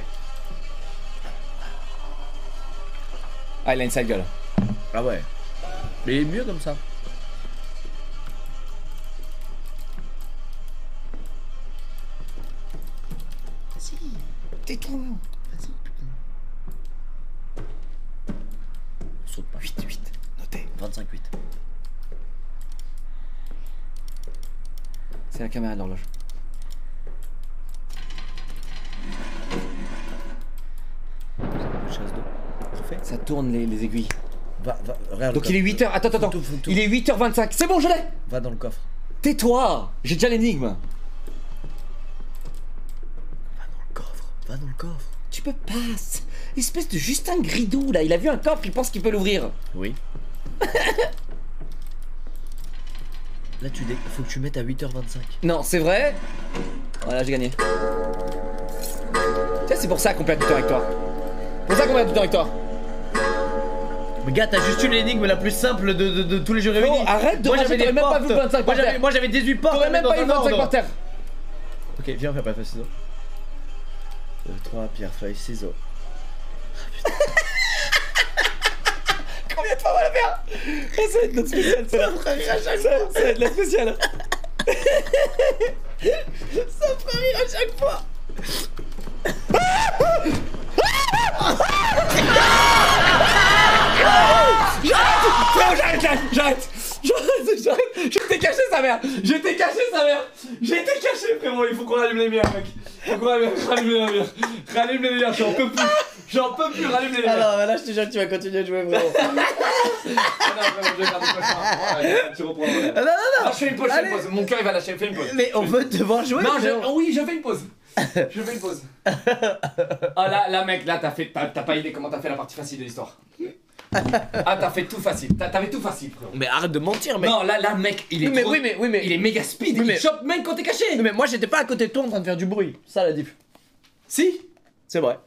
Ah il a une sale gueule. Ah ouais. Mais il est mieux comme ça. Trop long. Vas-y, putain. On saute pas. huit huit. Notez. vingt-cinq huit. C'est la caméra de l'horloge. Ça tourne les, les aiguilles. Va, va, regarde. Donc il est huit heures. Attends, attends, attends. Il est huit heures vingt-cinq. C'est bon, je l'ai. Va dans le coffre. Tais-toi. J'ai déjà l'énigme. Va dans le coffre. Tu peux pas. Espèce de Justin Gridou là, il a vu un coffre, il pense qu'il peut l'ouvrir. Oui. Là tu dé... faut que tu mettes à huit heures vingt-cinq. Non, c'est vrai. Voilà, j'ai gagné. Tiens, c'est pour ça qu'on perd du temps avec toi. Pour ça qu'on perd du temps avec toi. Mais gars, t'as juste eu l'énigme la plus simple de, de, de tous les jeux réunis. Oh, arrête de moi, j'avais même pas vu le vingt-cinq par terre. Moi j'avais dix-huit portes. T'aurais même pas eu le vingt-cinq par terre. Ok, viens, on fait pas de ciseaux. deux, trois, pierre, feuille, ciseaux. Ah, combien de fois on va la faire? Ça va être notre spécial, ça fera rire à chaque fois. Ça va être la spéciale. Ça fera rire à chaque fois. J'arrête, j'arrête, j'arrête. J'arrête, j'arrête. J'étais caché sa mère. J'étais caché sa mère. J'étais caché frérot. Il faut qu'on rallume les miens mec. Faut qu'on rallume les miens. Rallume les miens. J'en peux plus. J'en peux plus. Rallume les miens. Alors là je te jure que tu vas continuer de jouer frérot. Non vraiment je vais faire des prochains. Tu reprends. Non non non. Je fais une pause. Mon cœur il va lâcher. Fais une pause. Mais on veut devoir jouer. Non oui je fais une pause. Je fais une pause. Ah là, là mec, là t'as fait, t'as pas idée comment t'as fait la partie facile de l'histoire. Ah t'as fait tout facile, t'avais tout facile frérot. Mais arrête de mentir mec. Non là, là mec, il est oui, mais, trop... oui, mais, oui, mais... il est méga speed, oui, mais... il chope même quand t'es caché. Non, mais moi j'étais pas à côté de toi en train de faire du bruit, ça la diff. Si. C'est vrai.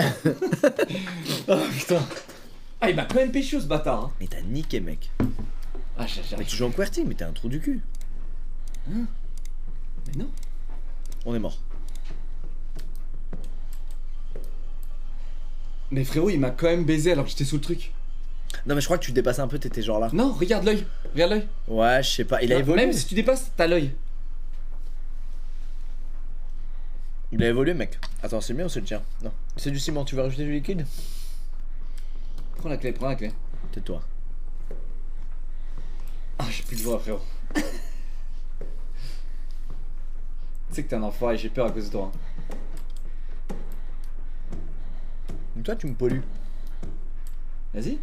Oh putain. Ah il m'a quand même pécho ce bâtard hein. Mais t'as niqué mec. Ah j'ai... Mais tu joues en QWERTY, mais t'es un trou du cul hein. Mais non. On est mort. Mais frérot il m'a quand même baisé alors que j'étais sous le truc. Non mais je crois que tu dépasses un peu, t'étais genre là. Non regarde l'œil. Regarde l'œil. Ouais je sais pas, il a évolué. Même si tu dépasses t'as l'œil. Il a évolué mec. Attends c'est mieux ou c'est le tien? Non. C'est du ciment, tu veux rajouter du liquide? Prends la clé, prends la clé. Tais-toi. Ah j'ai plus de voix frérot. Tu sais que t'es un enfoiré, j'ai peur à cause de toi hein. Donc toi tu me pollues. Vas-y.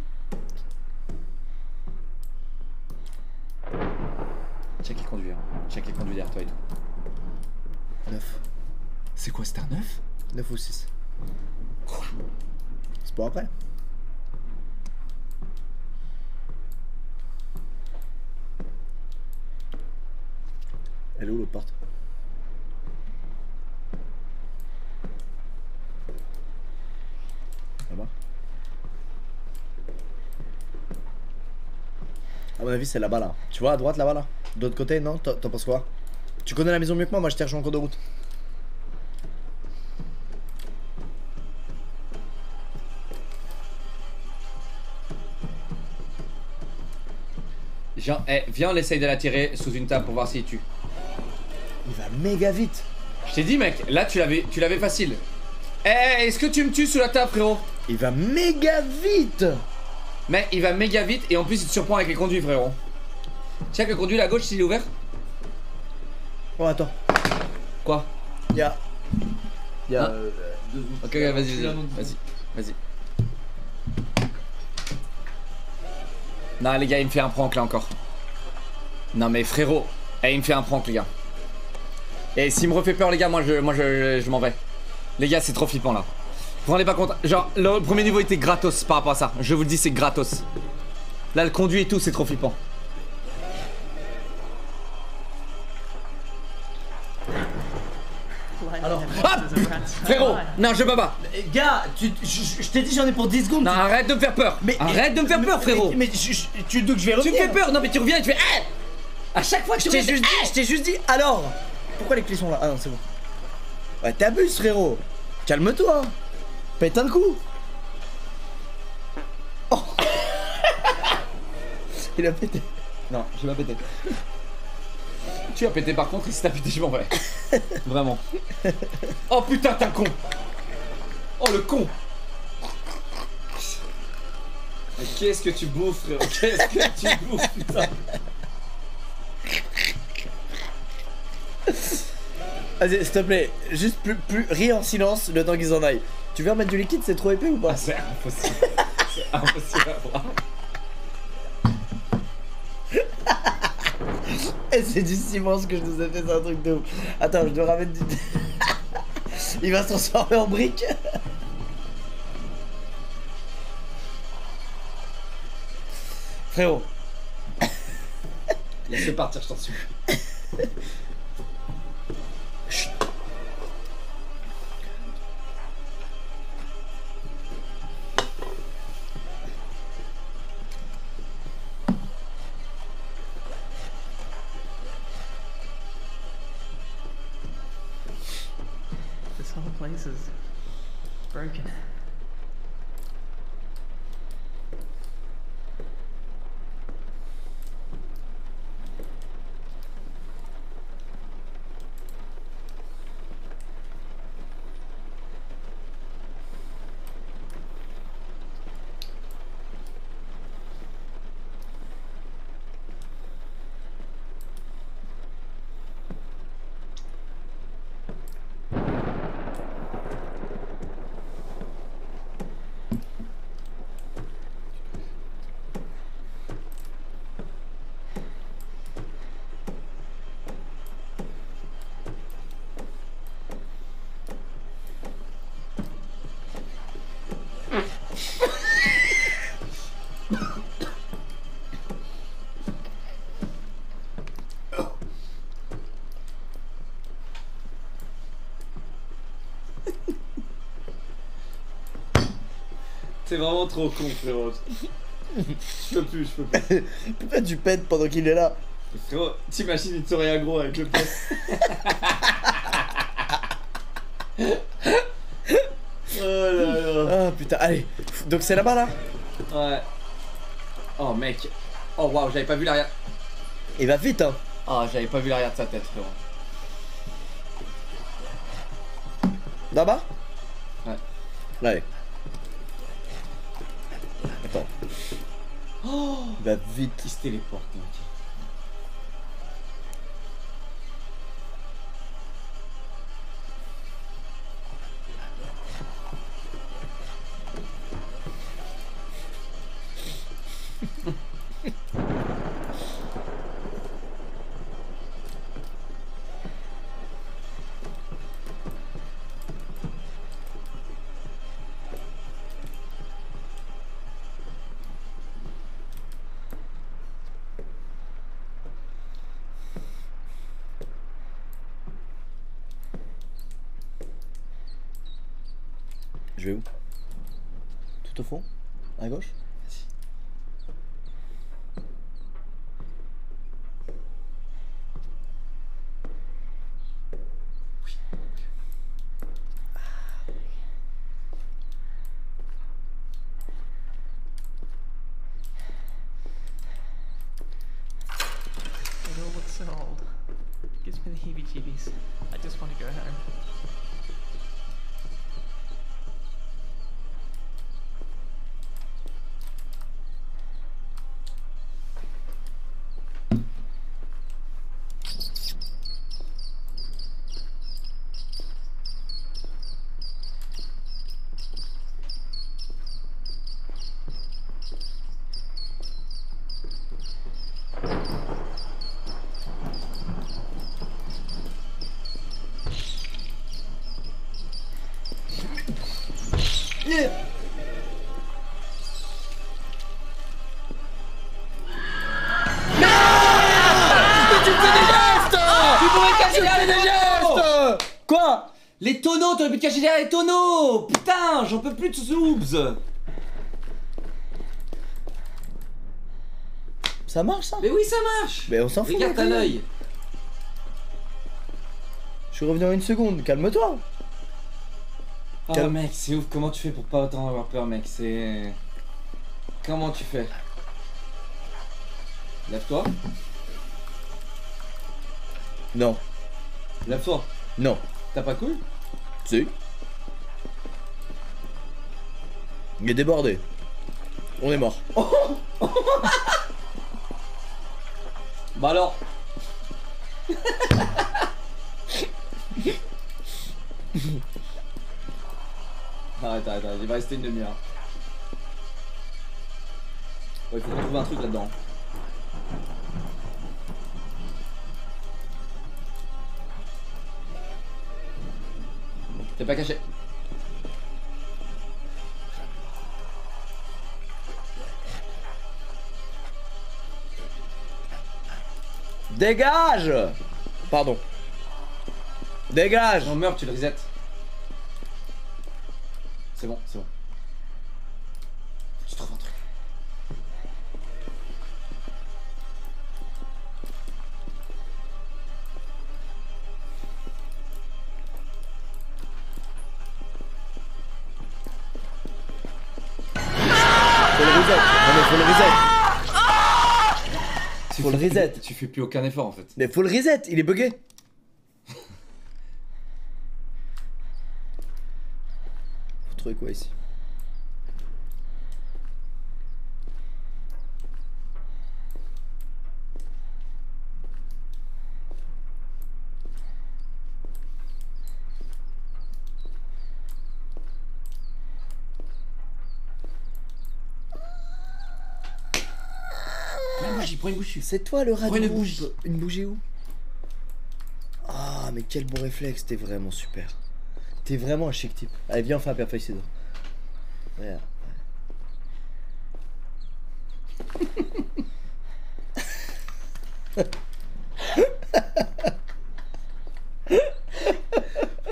Check les conduits, check les conduits derrière toi et tout. neuf. C'est quoi, c'était un neuf? neuf ou six. Quoi? C'est pour après. Elle est où l'autre porte? A mon avis c'est là-bas là. Tu vois à droite là-bas là. De l'autre côté non? T'en penses quoi? Tu connais la maison mieux que moi, moi je t'ai rejoint en cours de route. Jean, eh, viens on essaye de la tirer sous une table pour voir s'il tue. Il va méga vite. Je t'ai dit mec, là tu l'avais tu l'avais facile. Eh hey, est-ce que tu me tues sous la table frérot? Il va méga vite. Mais il va méga vite et en plus il te surprend avec les conduits frérot. Tiens que le conduit à gauche s'il est ouvert. Oh attends. Quoi? Y'a... Y'a... Ah. Euh, deux autres. Ok ok vas-y vas-y vas-y. Non les gars il me fait un prank là encore. Non mais frérot. Eh il me fait un prank les gars. Et s'il me refait peur les gars moi je, moi, je, je, je m'en vais. Les gars c'est trop flippant là. Vous vous rendez pas compte, genre le premier niveau était gratos par rapport à ça, je vous le dis c'est gratos. Là le conduit et tout c'est trop flippant. Alors, ah frérot, non je me bats. Gars, tu, je, je t'ai dit j'en ai pour dix secondes. Non tu... arrête de me faire peur, mais, arrête de me faire mais, peur frérot. Mais, mais je, je, tu doutes que je vais revenir. Tu me fais peur, non mais tu reviens et tu fais hey. À chaque fois que je t'ai juste, hey juste dit alors. Pourquoi les clés sont là? Ah non c'est bon. Ouais t'abuses frérot. Calme-toi, pète un coup. Oh. Il a pété. Non, je vais pas péter. Tu as pété par contre, et si t'as pété, je m'en vais. Vraiment. Oh putain, t'as con. Oh le con. Qu'est-ce que tu bouffes, frérot? Qu'est-ce que tu bouffes, putain. Vas-y, s'il te plaît, juste plus, plus rire en silence le temps qu'ils en aillent. Tu veux remettre du liquide, c'est trop épais ou pas? Ah, c'est impossible. C'est impossible à voir. Et c'est du ciment ce que je nous ai fait, c'est un truc de ouf. Attends, je dois remettre du... Il va se transformer en brique. Frérot. Laisse-le partir, je t'en supplie. C'est vraiment trop con, frérot. Je peux plus, je peux plus. Pourquoi tu pètes pendant qu'il est là? Frérot, t'imagines une soirée aggro avec le pote. Oh là là. Ah putain, allez. Donc c'est là-bas là, là. Ouais. Oh mec. Oh waouh, j'avais pas vu l'arrière. Il va vite hein. Ah, oh, j'avais pas vu l'arrière de sa tête, frérot. Là-bas? Ouais. Là, allez. Attends. Oh, il va vite. Il se téléporte, mec. Je vais où? Tout au fond? À gauche? Les tonneaux, t'aurais pu te cacher derrière les tonneaux! Putain, j'en peux plus de zoobs! Ça marche ça? Mais oui, ça marche! Mais on s'en fout! Regarde à l'œil! Je suis revenu en une seconde, calme-toi! Oh Calme mec, c'est ouf, comment tu fais pour pas autant avoir peur, mec? C'est. Comment tu fais? Lève-toi? Non. Lève-toi? Non. T'as pas cool? Si. Il est débordé. On est mort. Oh bah alors. Arrête, arrête, il va rester une demi-heure. Ouais, il faut qu'on trouve un truc là-dedans. T'es pas caché. Dégage. Pardon. Dégage. On meurt, tu le reset. C'est bon, c'est bon. Tu trouves un truc. Faut le reset. Tu fais plus aucun effort en fait. Mais faut le reset, il est bugué. Faut trouver quoi ici? C'est toi le rat de une bougie. Une bougie où? Ah oh, mais quel bon réflexe, t'es vraiment super. T'es vraiment un chic type. Allez viens, on fait un père feuille ciseaux. Regarde.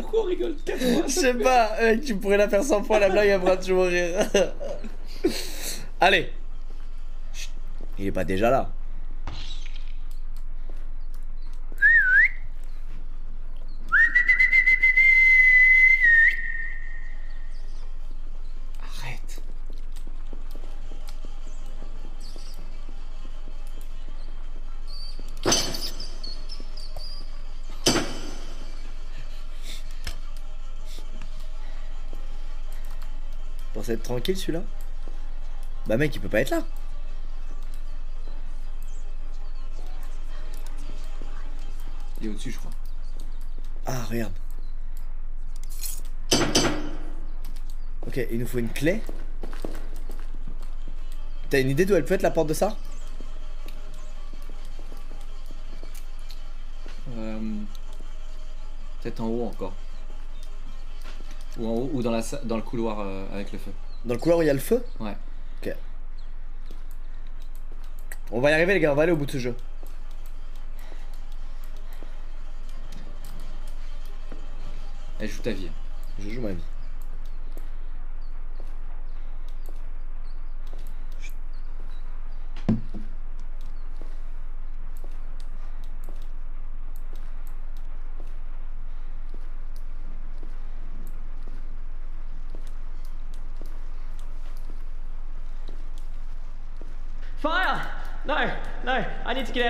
Pourquoi on rigole quatre fois? Je sais pas, euh, tu pourrais la faire cent fois la blague, après tu vas rire. Allez. Chut. Il est pas déjà là. Être tranquille celui-là. Bah mec, il peut pas être là. Il est au-dessus je crois. Ah regarde. Ok, il nous faut une clé. T'as une idée d'où elle peut être la porte de ça? euh, Peut-être en haut encore. Ou en haut, ou dans, la, dans le couloir euh, avec le feu. Dans le couloir où il y a le feu? Ouais. Ok. On va y arriver les gars, on va aller au bout de ce jeu. Elle joue ta vie. Je joue ma vie.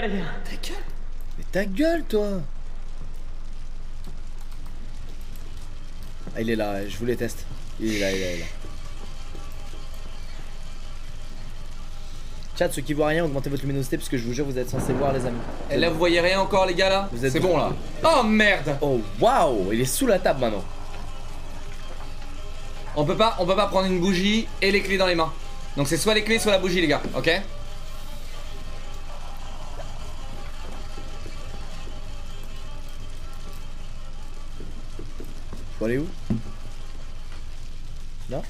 Ta gueule! Mais ta gueule toi! Ah il est là, je vous les teste. Il est là, il est là, il est là. Chat, ceux qui voient rien, augmentez votre luminosité parce que je vous jure vous êtes censés voir les amis. Et là vous voyez rien encore les gars là? C'est bon là. Oh merde! Oh waouh! Il est sous la table maintenant. On peut pas, on peut pas prendre une bougie et les clés dans les mains. Donc c'est soit les clés soit la bougie les gars, ok? Faut aller où? Là?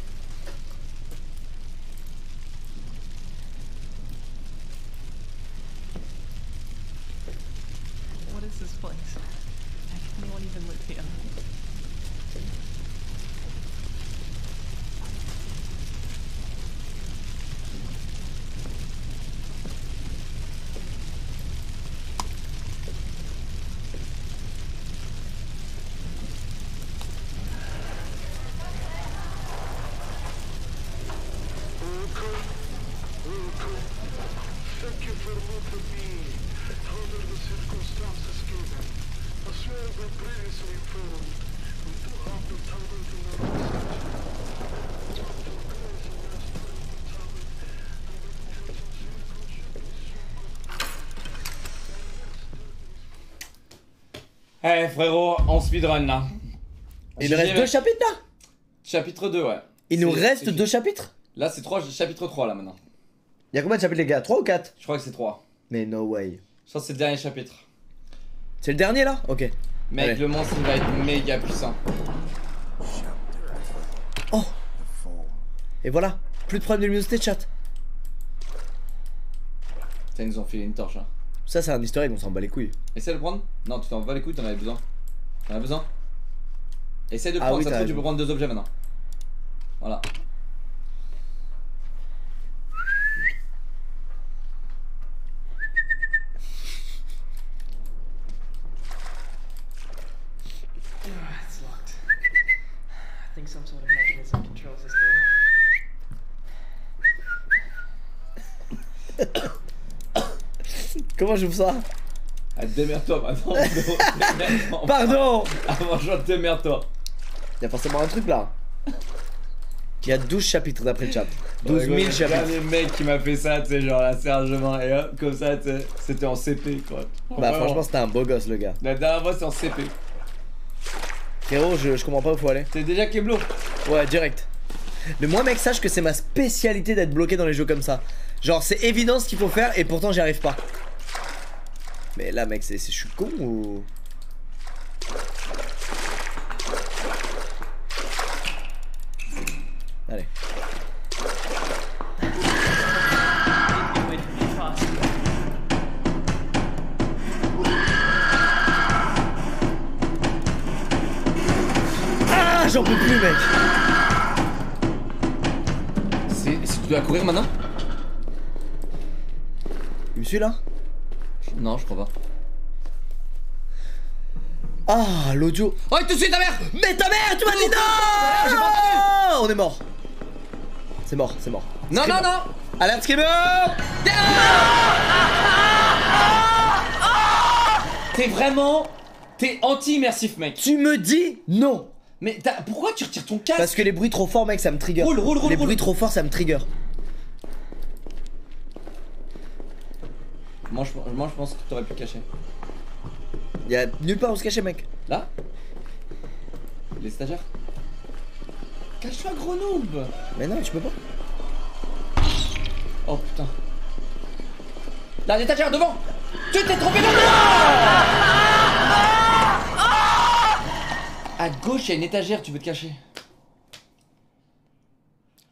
Eh hey, frérot, on speedrun là. Il nous reste deux chapitres là. Chapitre deux ouais. Il nous reste deux chapitres. Là c'est trois, chapitre trois là maintenant. Y'a combien de chapitres les gars? Trois ou quatre? Je crois que c'est trois. Mais no way. Je crois que c'est le dernier chapitre. C'est le dernier là? Ok. Mec ouais. Le monstre il va être méga puissant. Oh. Et voilà. Plus de problème de luminosité de chat. Putain ils nous ont filé une torche là. Ça c'est un historique, on s'en bat les couilles. Essaye de le prendre? Non, tu t'en bats les couilles, t'en avais besoin. T'en avais besoin? Essaye de le ah prendre, oui, ça te trouve, tu peux prendre deux objets maintenant. Voilà. Comment j'ouvre ça? Ah, démerde-toi maintenant. Démerde Pardon. Avant je démerde-toi. Y'a forcément un truc là. Il y a douze chapitres d'après le chat. douze mille chapitres. Le dernier mec qui m'a fait ça, tu sais, genre la sergement et hop, comme ça, tu sais, c'était en C P quoi. En bah, vraiment. Franchement, c'était un beau gosse le gars. La dernière fois, c'était en C P. Frérot, je, je comprends pas où faut aller. T'es déjà Keblo? Ouais, direct. Mais moi, mec, sache que c'est ma spécialité d'être bloqué dans les jeux comme ça. Genre, c'est évident ce qu'il faut faire et pourtant, j'y arrive pas. Mais là mec, c'est je suis con ou... Allez. Ah, j'en peux plus mec. C'est... tu dois courir maintenant ? Il me suit là? Non, je crois pas. Ah, l'audio. Oh, il te suit ta mère! Mais ta mère, tu m'as dit non! J'ai pas entendu! On est mort. C'est mort, c'est mort. Non, non, non! Alerte Screamer! T'es vraiment. T'es anti-immersif, mec. Tu me dis non! Mais pourquoi tu retires ton casque? Parce que les bruits trop forts, mec, ça me trigger. Roule, roule, roule, les roule. Bruits trop forts, ça me trigger. Moi je, moi, je pense que t'aurais pu cacher. Y'a nulle part où se cacher, mec. Là? Les stagiaires? Cache-toi, gros noob! Mais non, tu peux pas. Oh putain. Là, les stagiaires devant! Tu t'es trompé dans le... À gauche, y'a une étagère, tu peux te cacher.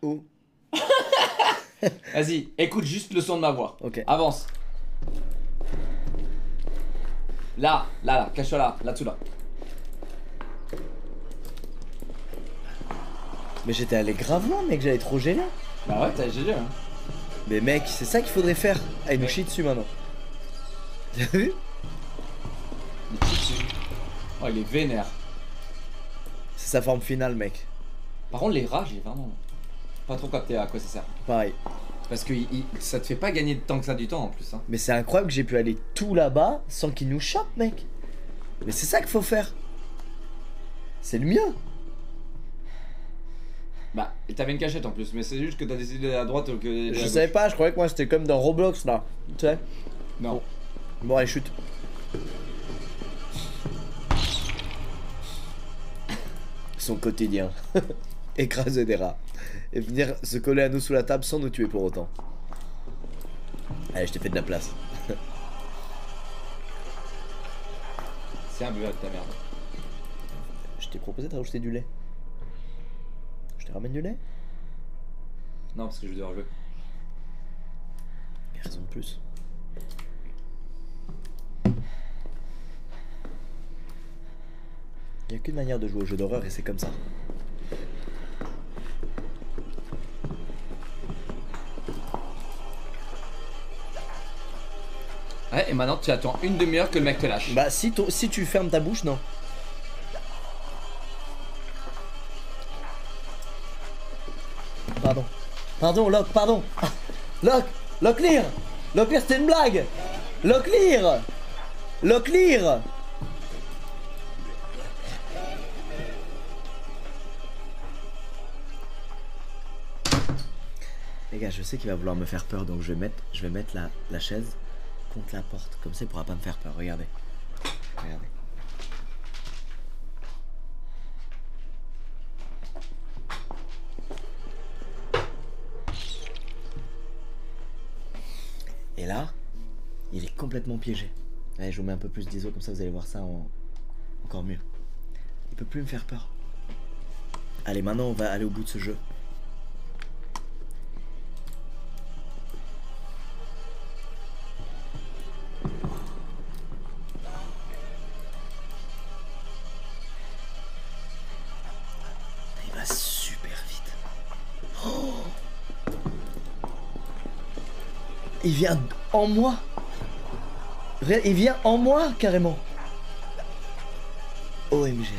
Où? Vas-y, écoute juste le son de ma voix. Ok. Avance. Là, là, là, cache-toi là, là-dessous là. Mais j'étais allé grave loin, mec, j'allais trop gêner. Bah ouais, t'as gêné hein. Mais mec, c'est ça qu'il faudrait faire. Ah, il nous chie dessus maintenant. T'as vu? Il chie dessus. Oh, il est vénère. C'est sa forme finale, mec. Par contre, les rats, j'ai vraiment pas trop capté à quoi ça sert. Pareil. Parce que il, il, ça te fait pas gagner tant que ça du temps en plus hein. Mais c'est incroyable que j'ai pu aller tout là-bas sans qu'il nous chope, mec. Mais c'est ça qu'il faut faire. C'est le mien. Bah t'avais une cachette en plus, mais c'est juste que t'as décidé à droite ou que... Je savais pas, je croyais que moi c'était comme dans Roblox là. Tu sais. Non. Bon, bon allez chute. Son quotidien. Écraser des rats et venir se coller à nous sous la table sans nous tuer pour autant. Allez, je t'ai fait de la place. C'est un buvard de ta merde. Je t'ai proposé de rajouter du lait. Je te ramène du lait? Non, parce que je vais devoir jouer. Il y a raison de plus. Il n'y a qu'une manière de jouer au jeu d'horreur et c'est comme ça. Ouais, et maintenant tu attends une demi-heure que le mec te lâche. Bah si, si tu fermes ta bouche, non. Pardon. Pardon, Locke, pardon. Ah, Locke, Locke Lear. Locke Lear, c'était une blague. Locke Lear. Locke Lear. Les gars, je sais qu'il va vouloir me faire peur, donc je vais mettre, je vais mettre la, la chaise contre la porte, comme ça il pourra pas me faire peur, regardez. Regardez. Et là, il est complètement piégé. Allez, je vous mets un peu plus d'iso, comme ça vous allez voir ça en... encore mieux. Il peut plus me faire peur. Allez, maintenant on va aller au bout de ce jeu. Il vient en moi. Il vient en moi carrément. O M G.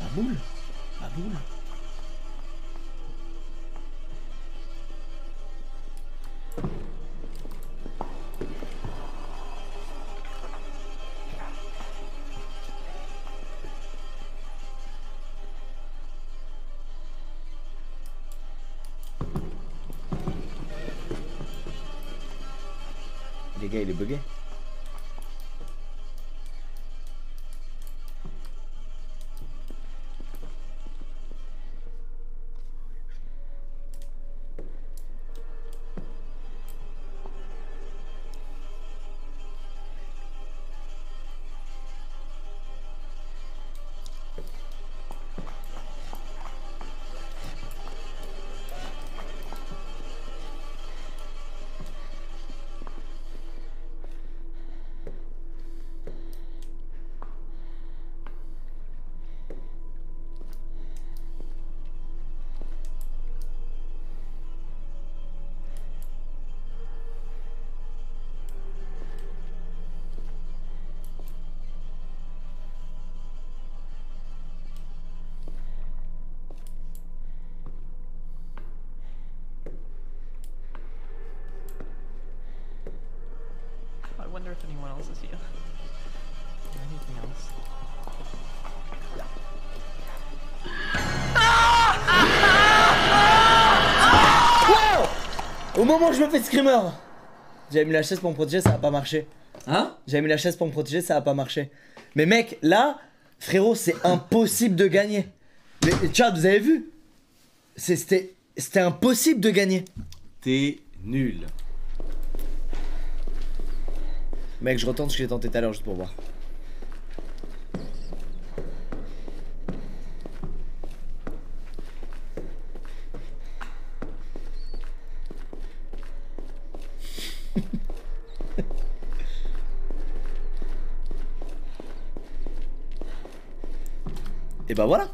Ma boule. Ma boule. Il est bugué. if anyone else is here. Anything else? Wow! Au moment où je me fais de screamer, j'avais mis la chaise pour me protéger, ça a pas marché. Hein? J'avais mis la chaise pour me protéger, ça a pas marché. Mais mec, là, frérot, c'est impossible de gagner. Mais Chad, vous avez vu? C'était impossible de gagner. T'es nul. Mec, je retente ce que j'ai tenté tout à l'heure juste pour voir. Et bah voilà.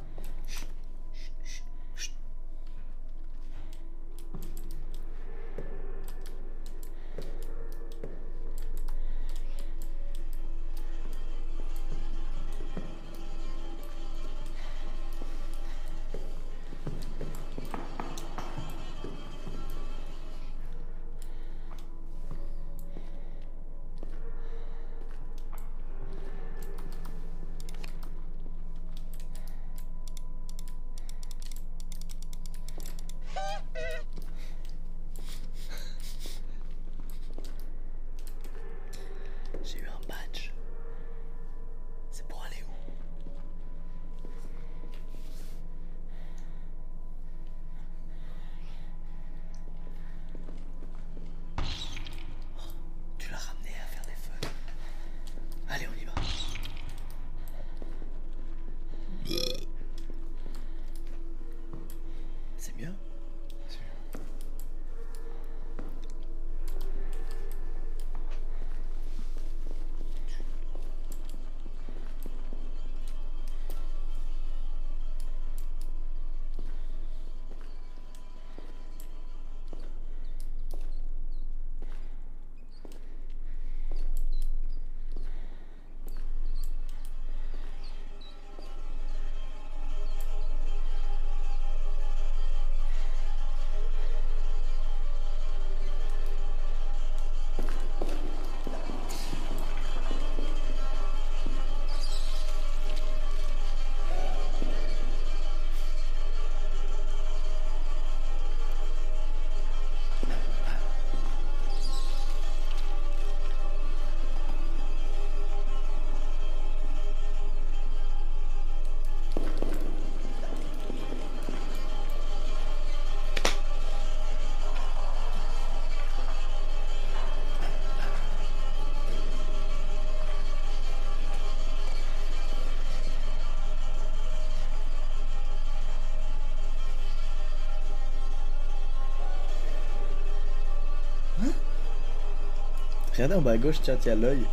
Regardez en bas à gauche, tiens, il y a l'œil.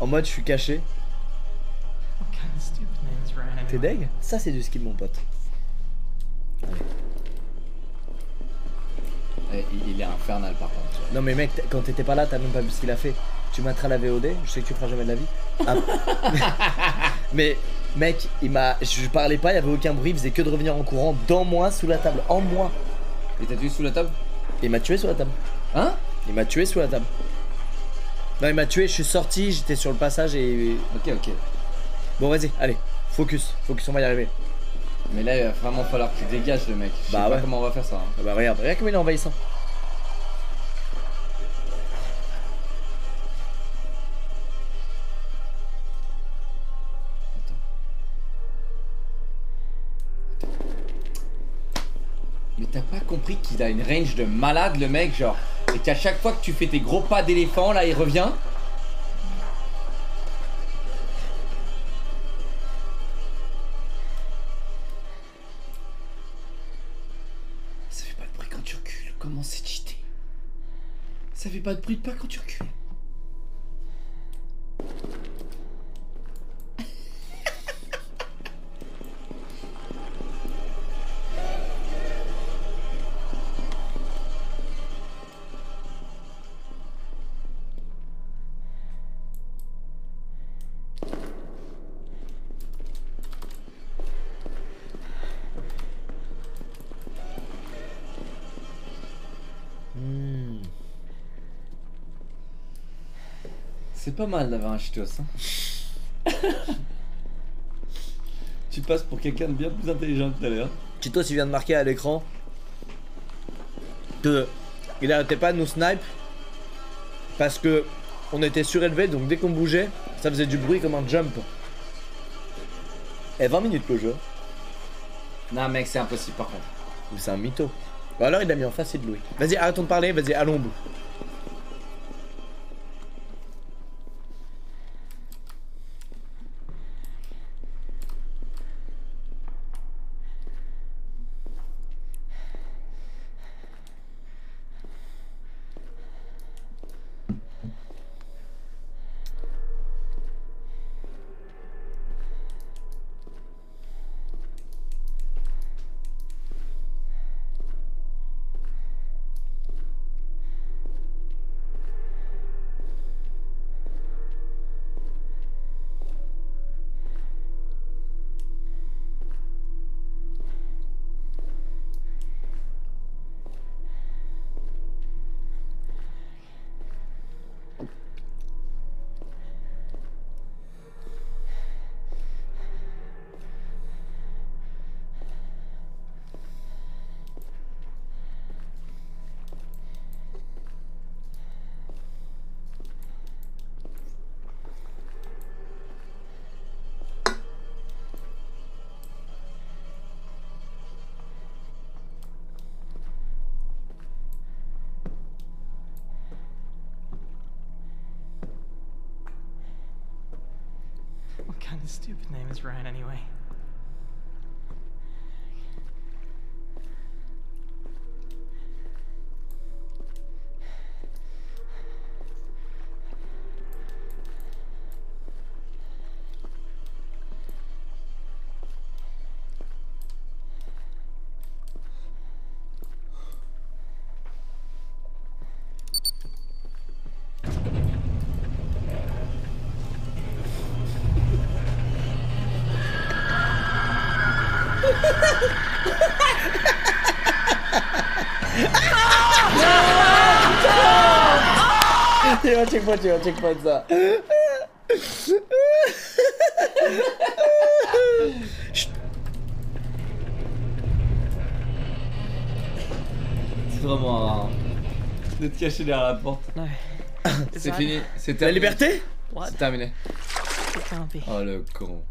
En mode, je suis caché. T'es deg? Ça, c'est du skill, mon pote. Allez. Il est infernal, par contre. Non, mais mec, quand t'étais pas là, t'as même pas vu ce qu'il a fait. Tu m'attras la V O D, je sais que tu feras jamais de la vie. Ah. Mais, mec, il m'a. Je parlais pas, il y avait aucun bruit, il faisait que de revenir en courant dans moi, sous la table, en moi. Et t'as tué sous la table? Il m'a tué sous la table. Hein? Il m'a tué sous la table. Non, il m'a tué, je suis sorti, j'étais sur le passage et... Ok, ok. Bon, vas-y, allez, focus, focus, on va y arriver. Mais là, il va vraiment falloir que tu dégages le mec. Je bah sais ouais. pas comment on va faire ça. Hein. Bah regarde, regarde comme il est envahissant. Attends. Mais t'as pas compris qu'il a une range de malade, le mec, genre... Et qu'à chaque fois que tu fais tes gros pas d'éléphant, là, il revient. Ça fait pas de bruit quand tu recules. Comment c'est cheaté? Ça fait pas de bruit de pas quand tu recules. C'est pas mal d'avoir un cheatos, hein. Tu passes pour quelqu'un de bien plus intelligent tout à l'heure. Cheatos, il vient de marquer à l'écran que il arrêtait pas de nous snipe parce que on était surélevé, donc dès qu'on bougeait, ça faisait du bruit comme un jump. Et vingt minutes le jeu. Non mec, c'est impossible par contre. C'est un mytho. Ou alors il l'a mis en face de Louis. Vas-y, arrêtons de parler, vas-y, allons au bout. Stupid name is Ryan anyway. Checkpoint, tu vas checkpoint ça. C'est vraiment un... de te cacher derrière la porte. C'est fini, c'est terminé. La liberté ? C'est terminé. Oh le con.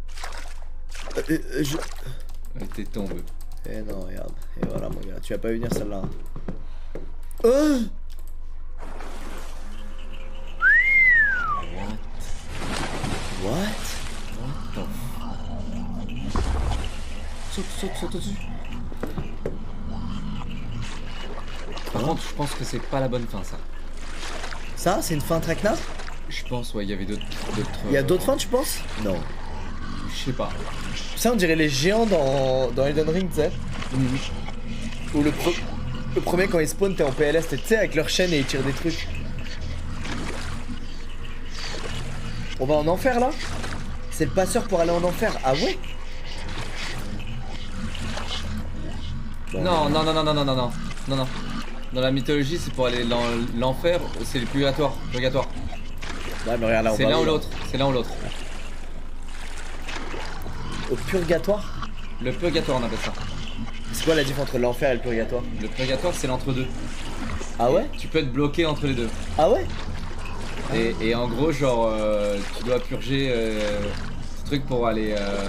Euh, euh, je... T'es tombé. Eh non, regarde. Et voilà mon gars, tu vas pas venir celle-là. Oh saute, saute au-dessus. Par contre, je pense que c'est pas la bonne fin, ça. Ça, c'est une fin traquenard? Je pense, ouais, il y avait d'autres... Il y a d'autres fins, tu penses? Non. Je sais pas. Ça, on dirait les géants dans, dans Elden Ring, tu sais. Mm-hmm. Ou le, pre... le premier, quand ils spawnent, t'es en P L S, tu sais, avec leur chaîne et ils tirent des trucs. On va en enfer, là? C'est le passeur pour aller en enfer. Ah ouais? Bon, non, non, non, non, non, non, non, non, non, non. Dans la mythologie, c'est pour aller dans l'enfer, c'est le purgatoire, purgatoire. Ouais, mais regarde là, on c'est l'un ou l'autre, c'est l'un ou l'autre. Au purgatoire? Le purgatoire, on appelle ça. C'est quoi la différence entre l'enfer et le purgatoire? Le purgatoire, c'est l'entre-deux. Ah ouais? Tu peux être bloqué entre les deux. Ah ouais? Et, et en gros, genre, euh, tu dois purger euh, ce truc pour aller... Euh,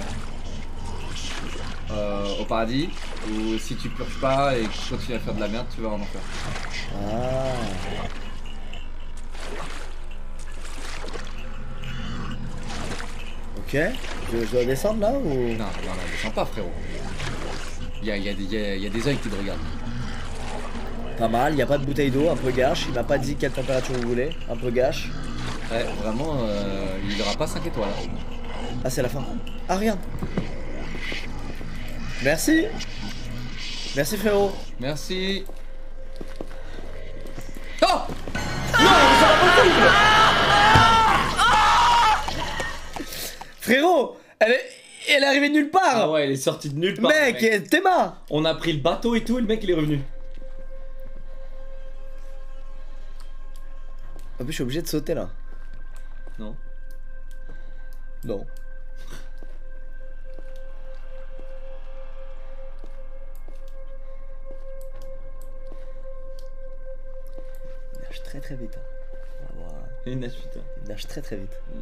Euh, au paradis, ou si tu purges pas et que tu continues à faire de la merde, tu vas en enfer. Ah. Ok, je, je dois descendre là ou... Non, non, non, descends pas frérot. Il y a, y, a, y, a, y a des oeils qui te regardent. Pas mal, il n'y a pas de bouteille d'eau, un peu gâche, il m'a pas dit quelle température vous voulez, un peu gâche. Ouais, vraiment, euh, il n'y aura pas cinq étoiles. Ah, c'est la fin. Ah, regarde. Merci. Merci frérot. Merci. Oh non, c'est impossible. Frérot, elle est, elle est arrivée de nulle part. Ah ouais, elle est sortie de nulle part. Mec, mec. Théma. On a pris le bateau et tout, et le mec il est revenu. En plus je suis obligé de sauter là. Non. Non. Il nage très très vite. Hein. On va voir. Il nage vite. Hein. Il nage très très vite. Mm.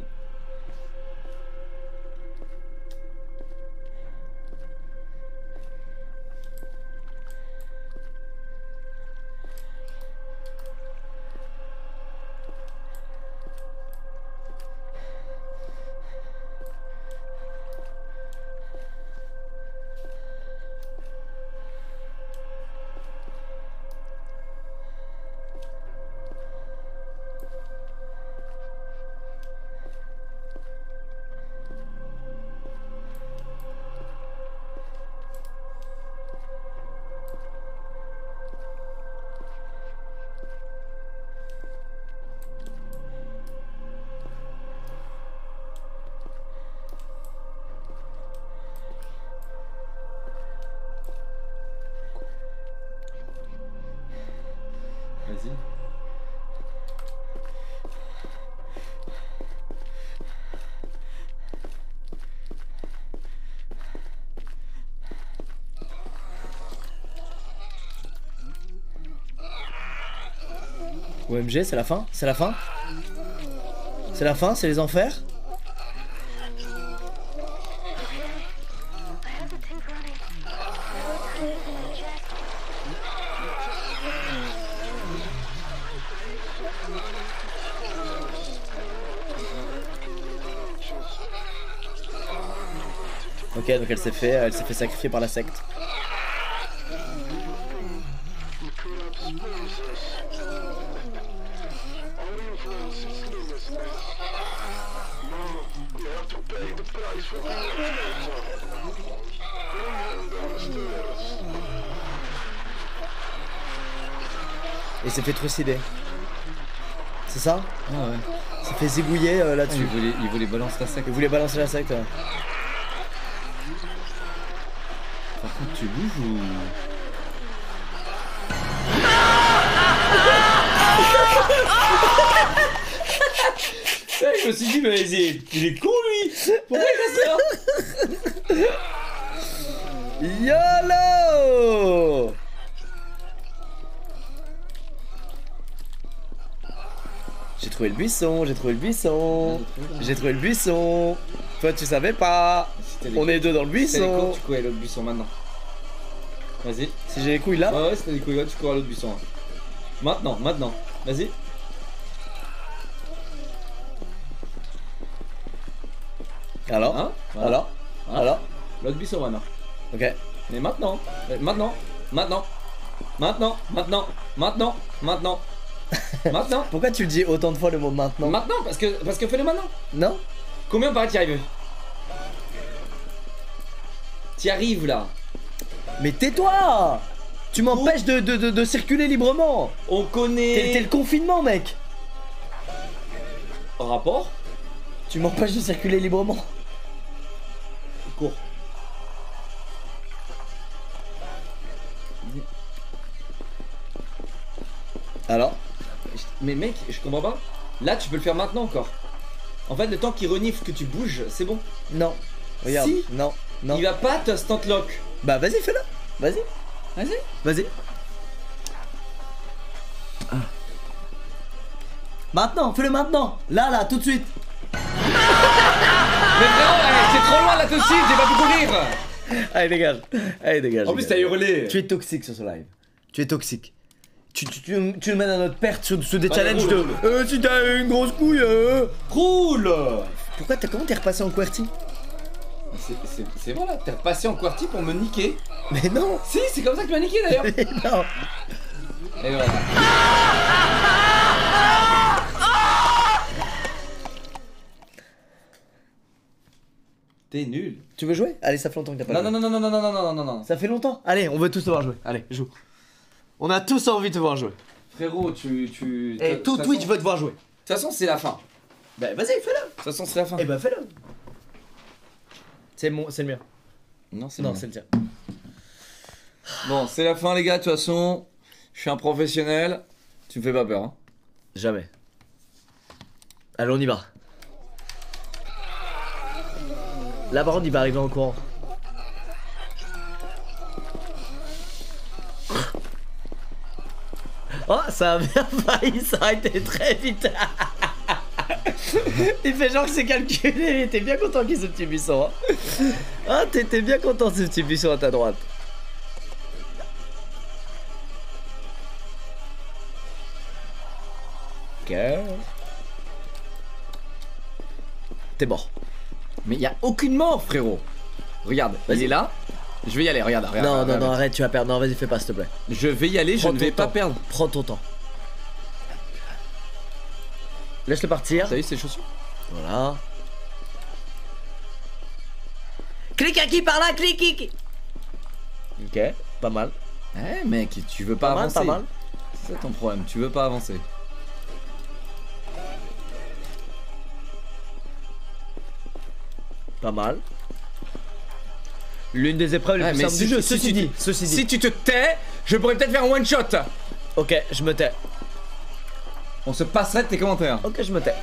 O M G, c'est la fin, c'est la fin, c'est la fin, c'est les enfers. Ok, donc elle s'est fait, elle s'est fait sacrifier par la secte. Et s'est fait trucider. C'est ça? Ah ouais. S'est fait zigouiller euh, là-dessus. Oh, il, il voulait balancer la secte. Il voulait balancer la secte. Ouais. Par contre, tu bouges ou... Ouais, je me suis dit, mais il est con lui! Pourquoi il fait ça? YOLO! J'ai trouvé le buisson, j'ai trouvé le buisson, j'ai trouvé le buisson. Toi tu savais pas. Si on est deux dans le buisson. Si t'as les couilles, tu cours à l'autre buisson maintenant. Vas-y. Si j'ai les couilles là? Ah ouais, si t'as les couilles là, tu cours à l'autre buisson. Maintenant, maintenant. Vas-y. Alors, hein, voilà. Alors, voilà. Alors, l'autre buisson maintenant. Ok. Mais maintenant, maintenant, maintenant, maintenant, maintenant, maintenant, maintenant. Maintenant. Pourquoi tu le dis autant de fois le mot maintenant? Maintenant, parce que parce que fais-le maintenant. Non. Combien par là t'y arrives? T'y arrives là. Mais tais-toi. Tu m'empêches de, de, de, de circuler librement. On connaît. T'es le confinement, mec. En rapport? Tu m'empêches de circuler librement. Cours. Alors? Mais mec, je comprends pas. Là, tu peux le faire maintenant encore. En fait, le temps qu'il renifle que tu bouges, c'est bon. Non. Regarde. Si. Non. Non. Il va pas te stand lock. Bah vas-y, fais-le. Vas-y. Vas-y. Vas-y. Ah. Maintenant, fais-le maintenant. Là, là, tout de suite. Mais non, c'est trop loin là tout de suite. J'ai pas pu courir. Allez, dégage. Allez, dégage. En plus, t'as hurlé. Tu es toxique sur ce live. Tu es toxique. Tu, tu, tu, tu nous mènes à notre perte sur, sur des bah, challenges roule, de euh, si t'as une grosse couille, euh, roule. Pourquoi t'as, comment t'es repassé en QWERTY? C'est bon là, t'es repassé en QWERTY pour me niquer. Mais non. Si, c'est comme ça que tu m'as niqué d'ailleurs. Mais non. Et voilà. T'es nul. Tu veux jouer? Allez, ça fait longtemps que t'as pas joué. Non, non, non, non, non, non, non, non, non. Ça fait longtemps. Allez, on veut tous te voir jouer. Allez, joue. On a tous envie de te voir jouer. Frérot, tu... tu et tout Twitch veut te voir jouer. De toute façon, c'est la fin. Bah vas-y, fais-le. De toute façon, c'est la fin. Eh bah fais-le. C'est mon... le mien. Non, c'est le tien. Bon, c'est la fin, les gars. De toute façon, je suis un professionnel. Tu me fais pas peur, hein. Jamais. Allez, on y va. Là par contre il va arriver en courant. Oh, ça a bien failli s'arrêter très vite. Il fait genre que c'est calculé, il était bien content qu'il y ait ce petit buisson. Hein. Ah, t'étais bien content de ce petit buisson à ta droite. Ok. T'es mort. Mais il n'y a aucune mort, frérot. Regarde, vas-y là. Je vais y aller, regarde, regarde. Non, regarde, non, regarde. non, arrête, tu vas perdre. Non, vas-y, fais pas, s'il te plaît. Je vais y aller, Prends je ne vais temps. pas perdre. Prends ton temps. Laisse-le partir. T'as vu ses chaussures? Voilà. Clique à qui par là, clique, clique. Ok, pas mal. Eh mec, tu veux pas, pas avancer. Pas mal, pas mal. C'est ça ton problème, tu veux pas avancer. Pas mal. L'une des épreuves ah, les plus simples si du jeu, ceci, ceci, dit, dit, ceci dit. Si tu te tais, je pourrais peut-être faire un one shot. Ok, je me tais. On se passerait de tes commentaires. Ok, je me tais.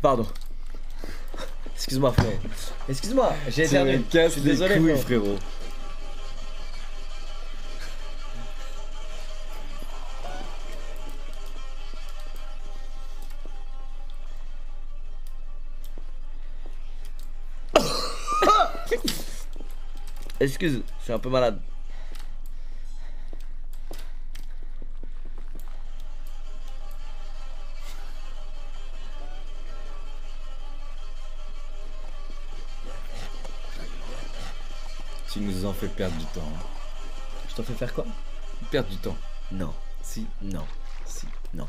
Pardon. Excuse-moi frérot. Excuse-moi, j'ai éternué. Je suis désolé couilles, frérot. Excuse, je suis un peu malade. Tu nous en fais perdre du temps. Je t'en fais faire quoi? Perdre du temps. Non. Si. Non. Si. Non.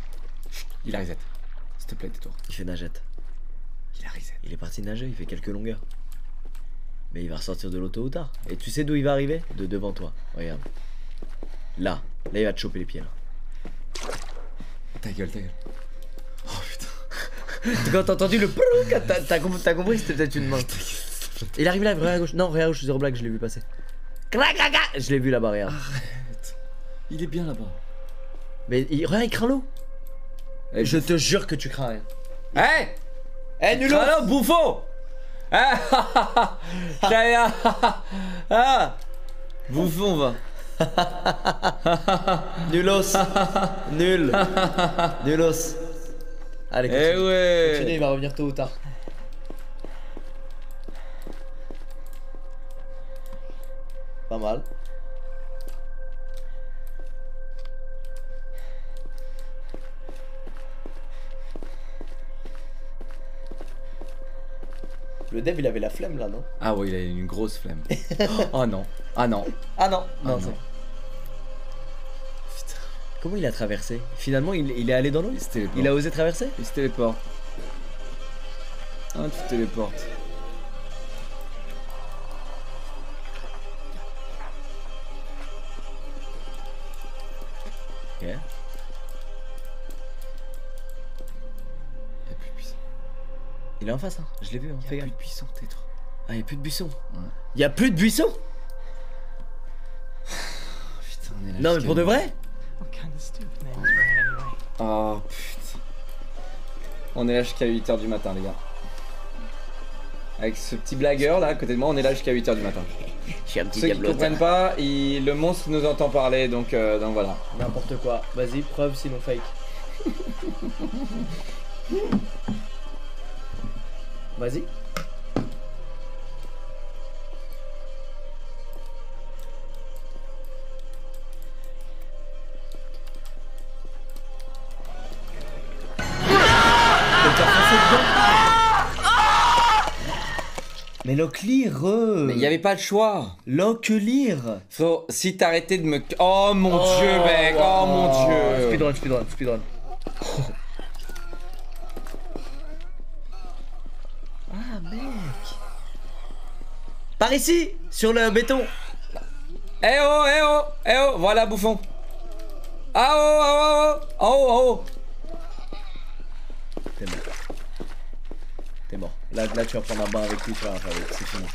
Chut, il a reset. S'il te plaît, tais-toi. Il fait nagette. Il a reset. Il est parti nager, il fait quelques longueurs. Mais il va ressortir de l'auto ou tard. Et tu sais d'où il va arriver? De devant toi. Regarde. Là. Là, il va te choper les pieds, là. Ta gueule, ta gueule. Oh putain. Quand t'as entendu le t'as compris, compris c'était peut-être une main. Il arrive là, regarde à gauche. Non, regarde à gauche, zéro blague, je l'ai vu passer. Je l'ai vu là-bas, regarde. Arrête. Il est bien là-bas. Mais il, regarde, il craint l'eau. Je te jure que tu crains rien. Hé hey Hé, hey, nul l'eau, bouffon. Ah ah Bouffon, va. Nulos. Nul. Nulos. Allez, continue. Eh ouais. Continue, il va revenir tôt ou tard. Pas mal. Le dev il avait la flemme là, non? Ah ouais, il avait une grosse flemme. Oh non. Ah non. Ah non. Non, ah non. Putain. Comment il a traversé? Finalement il, il est allé dans l'eau. Il a osé traverser. Il se téléporte. Ah, tu te téléportes. Okay. Il y a plus de buisson. Il est en face, hein. Je l'ai vu. Hein. Il y a plus de buisson, tais-toi. Ah, il y a plus de buisson. Ouais. Il y a plus de buisson. Putain, on est là. Non, mais pour de vrai. Oh putain. On est là jusqu'à huit heures du matin, les gars. Avec ce petit blagueur là à côté de moi, on est là jusqu'à huit heures du matin. Un petit Ceux qui ne comprennent pas, il... le monstre nous entend parler, donc, euh, donc voilà. N'importe quoi. Vas-y, preuve sinon fake. Vas-y. Mais Locke lire. Mais il n'y avait pas le choix. Locke lire. So, si t'arrêtais de me... Oh mon oh, dieu mec, oh, oh mon dieu. Speedrun, speedrun, speedrun. Oh. Ah mec. Par ici, sur le béton. Eh oh, eh oh, eh oh, voilà bouffon. Ah oh, ah oh, ah oh, ah oh, ah oh. T'es mort. T'es mort. Là, là tu vas prendre un bain avec lui, tu vas faire avec. C'est fini.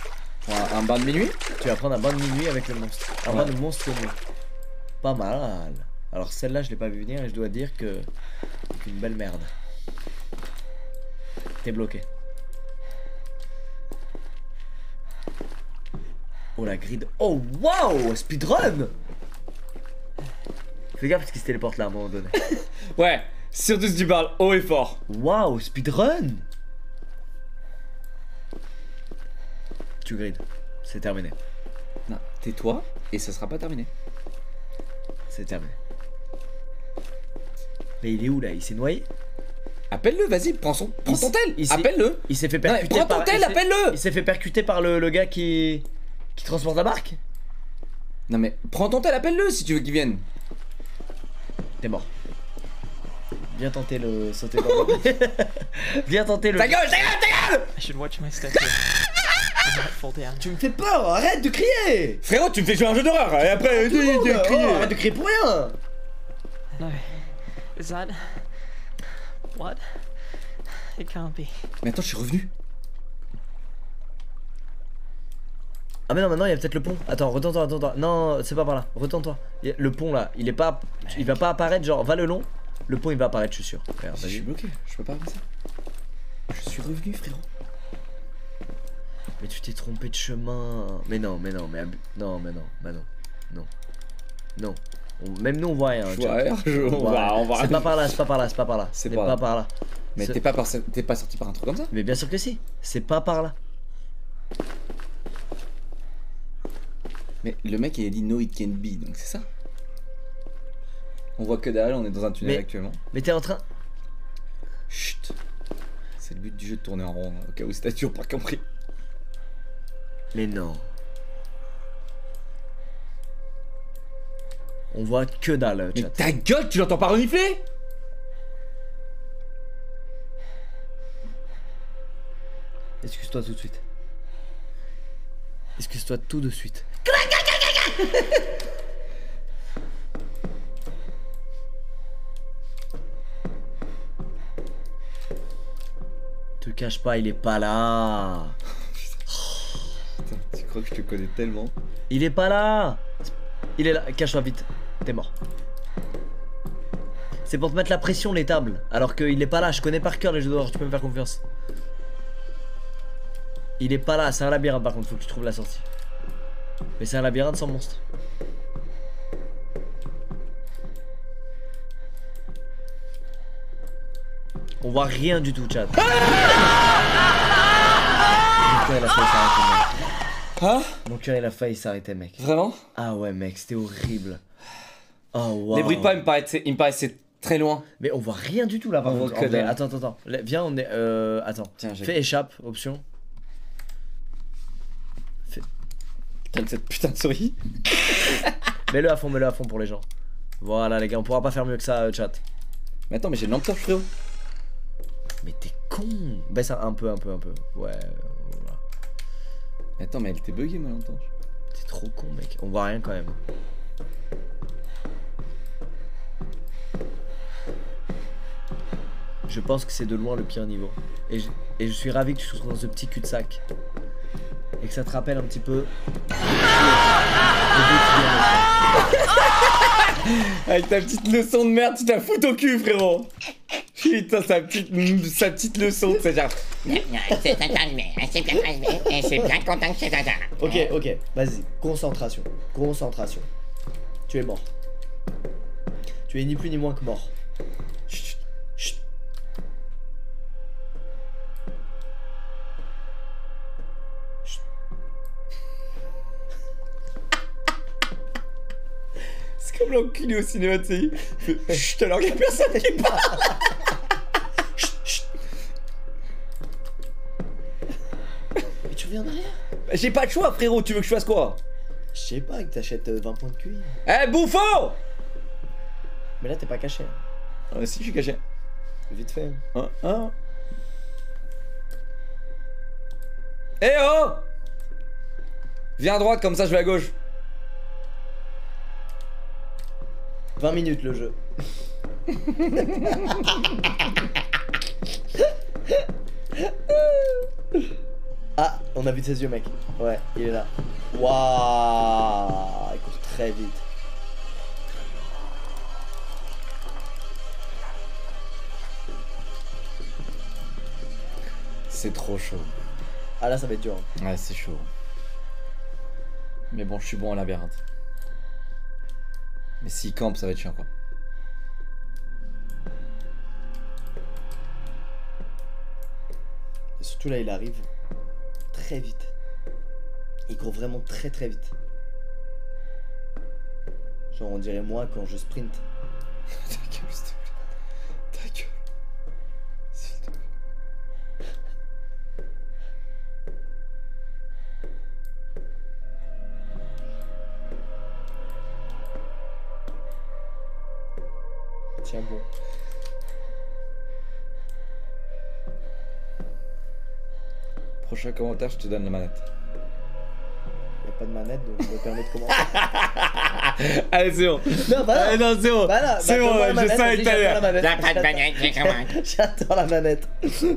Un, un bain de minuit. Tu vas prendre un bain de minuit avec le monstre. Un ouais. bain de monstre de nuit. Pas mal. Alors celle-là je l'ai pas vu venir et je dois dire que c'est une belle merde. T'es bloqué. Oh la grid. Oh waouh, speedrun. Fais gaffe parce qu'il se téléporte là à un moment donné. Ouais, surtout si tu parles haut et fort. Waouh, speedrun. Tu grid, c'est terminé. Non, tais-toi et ça sera pas terminé. C'est terminé. Mais il est où là? Il s'est noyé. Appelle-le, vas-y, prends son, prends ton tel. Appelle-le. Il s'est fait percuter. Non, prends par, ton tel, appelle-le. Il s'est fait percuter par le, le gars qui qui transporte la barque. Non mais prends ton tel, appelle-le si tu veux qu'il vienne. T'es mort. Viens tenter le sauter dans le. Viens tenter le. Ta gueule, ta gueule, ta gueule. I should watch my step. Tu me fais peur, arrête de crier. Frérot, tu me fais jouer un jeu d'horreur et après tu crier. Oh, arrête de crier pour rien. No. Is that... What? It can't be. Mais attends, je suis revenu. Ah mais non, maintenant il y a peut-être le pont. Attends, retends-toi, attends-toi. Non, c'est pas par là. Retends-toi. Le pont là, il est pas, il va pas apparaître. Genre, va le long. Le pont il va apparaître, je suis sûr. Frère, je suis bloqué, je peux pas avancer. Je suis revenu, frérot. Mais tu t'es trompé de chemin. Mais non, mais non, mais non, mais non, mais non, non, non. On... Même nous on voit rien. Je vois rien. Je... On voit rien. On voit rien. C'est pas par là, c'est pas par là, c'est pas par là. C'est pas, pas par là. Mais t'es pas, par... pas sorti par un truc comme ça? Mais bien sûr que si. C'est pas par là. Mais le mec il a dit no it can be, donc c'est ça. On voit que dalle, on est dans un tunnel mais... actuellement. Mais t'es en train. Chut. C'est le but du jeu de tourner en rond, hein, au cas où c'est toujours pas compris. Mais non. On voit que dalle. Mais ta gueule, tu l'entends pas renifler? Excuse-toi tout de suite. Excuse-toi tout de suite. Te cache pas, il est pas là. Tu crois que je te connais tellement. Il est pas là. Il est là, cache-toi vite. T'es mort. C'est pour te mettre la pression les tables. Alors qu'il est pas là, je connais par cœur les jeux d'horreur, tu peux me faire confiance. Il est pas là, c'est un labyrinthe par contre, faut que tu trouves la sortie. Mais c'est un labyrinthe sans monstre. On voit rien du tout, chat. Ah, mon cœur il a failli s'arrêter mec. Vraiment? Ah ouais mec, c'était horrible. Oh wow. Les bruits de pas il me paraissait, il me paraissait très loin. Mais on voit rien du tout là par contre. Attends, attends, attends. Viens on est... Euh, attends. Tiens, fais échappe, option. Fais... Calme cette putain de souris. Mets-le à fond, mets-le à fond pour les gens. Voilà les gars, on pourra pas faire mieux que ça euh, chat. Mais attends mais j'ai une lampe torche frérot. Mais t'es con. Baisse un peu, un peu, un peu. Ouais... Attends mais elle t'est buggée ma lanterne. T'es trop con mec, on voit rien quand même. Je pense que c'est de loin le pire niveau. Et je, et je suis ravi que tu te trouves dans ce petit cul-de-sac. Et que ça te rappelle un petit peu... Avec ta petite leçon de merde, tu t'as foutu au cul frérot. Putain, sa petite, sa petite leçon, c'est genre... Ok, ok, vas-y, concentration, concentration. Tu es mort. Tu es ni plus ni moins que mort. Chut, chut. Chut. C'est comme l'enculé au cinéma, tu sais. Chut, alors qu'il y a personne qui parle. J'ai pas de choix frérot, tu veux que je fasse quoi? Je sais pas, que t'achètes vingt points de cuir. Eh hey, bouffon. Mais là t'es pas caché. Ah mais si je suis caché. Vite fait. Hein, hein. Eh oh. Viens à droite comme ça je vais à gauche. vingt minutes le jeu. a vu de ses yeux, mec. Ouais, il est là. Waouh, il court très vite. C'est trop chaud. Ah là, ça va être dur. Hein. Ouais, c'est chaud. Mais bon, je suis bon à labyrinthe. Mais s'il campe, ça va être chiant, quoi. Et surtout là, il arrive très vite. Il court vraiment très très vite. Genre, on dirait moi quand je sprint. Ta gueule, s'il te plaît. Ta gueule. S'il te plaît. Tiens bon. Prochain commentaire, je te donne la manette. Y'a pas de manette, donc je me permets de commenter. Allez, c'est bon. Non, bah non, non c'est bon. Bah c'est bah, bon, ouais, je sais, Italien. Y'a pas de manette, j'ai commandé. J'attends la manette.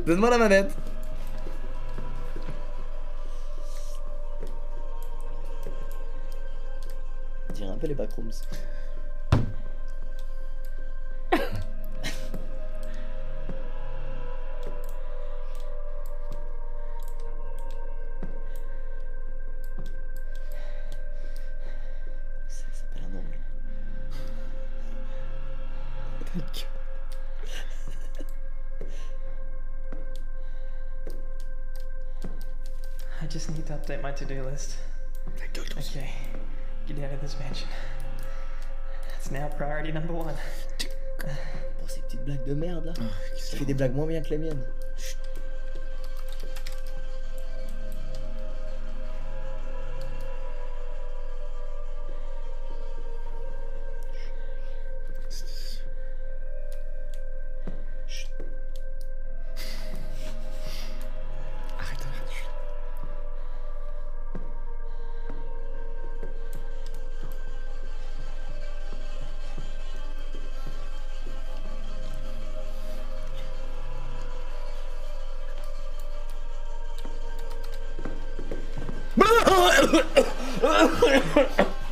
Donne-moi la manette. On dirait un peu les backrooms. Update my to-do list. Okay, get out of this mansion. It's now priority number one. Pour ces petites blagues de merde là. Tu fais des blagues moins bien que les miennes.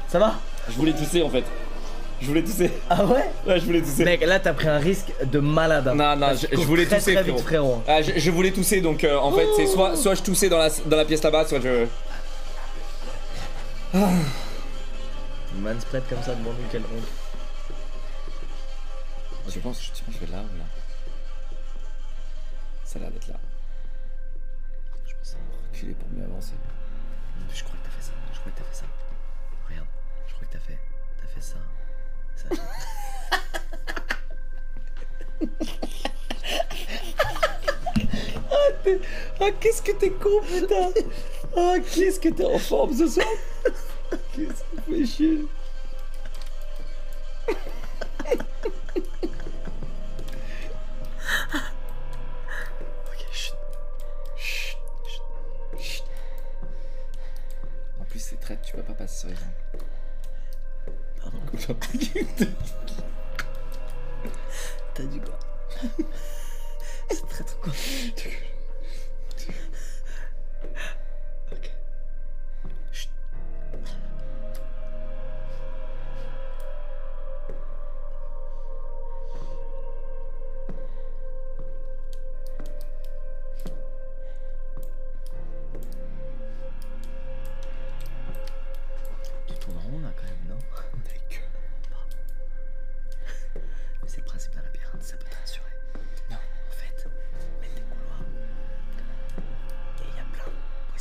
Ça va? Je voulais tousser en fait. Je voulais tousser. Ah ouais? Ouais, je voulais tousser. Mec, là t'as pris un risque de malade. Hein. Non, non, je, je voulais très, tousser, très frérot. Vite, frérot. Ah, je, je voulais tousser donc euh, en oh fait, c'est soit, soit je toussais dans la, dans la pièce là-bas, soit je. Ah. Manspread comme ça devant nous, quelle honte. Je, je pense que je vais là ou là. Ça a l'air d'être là. Je pense que ça va reculer pour mieux avancer. Je crois que t'as fait ça. Je crois que t'as fait ça. Regarde, je crois que t'as fait, t'as fait ça, ça. Ah, ah qu'est-ce que t'es con putain. Ah qu'est-ce que t'es en forme ce soir. Qu'est-ce que tu fais chier. Tu peux pas passer sur les jambes. Pardon. T'as du quoi. C'est très très cool. Ok. Chut. Ça peut te rassurer. Non, en fait, mettre des couloirs. Et il y a plein de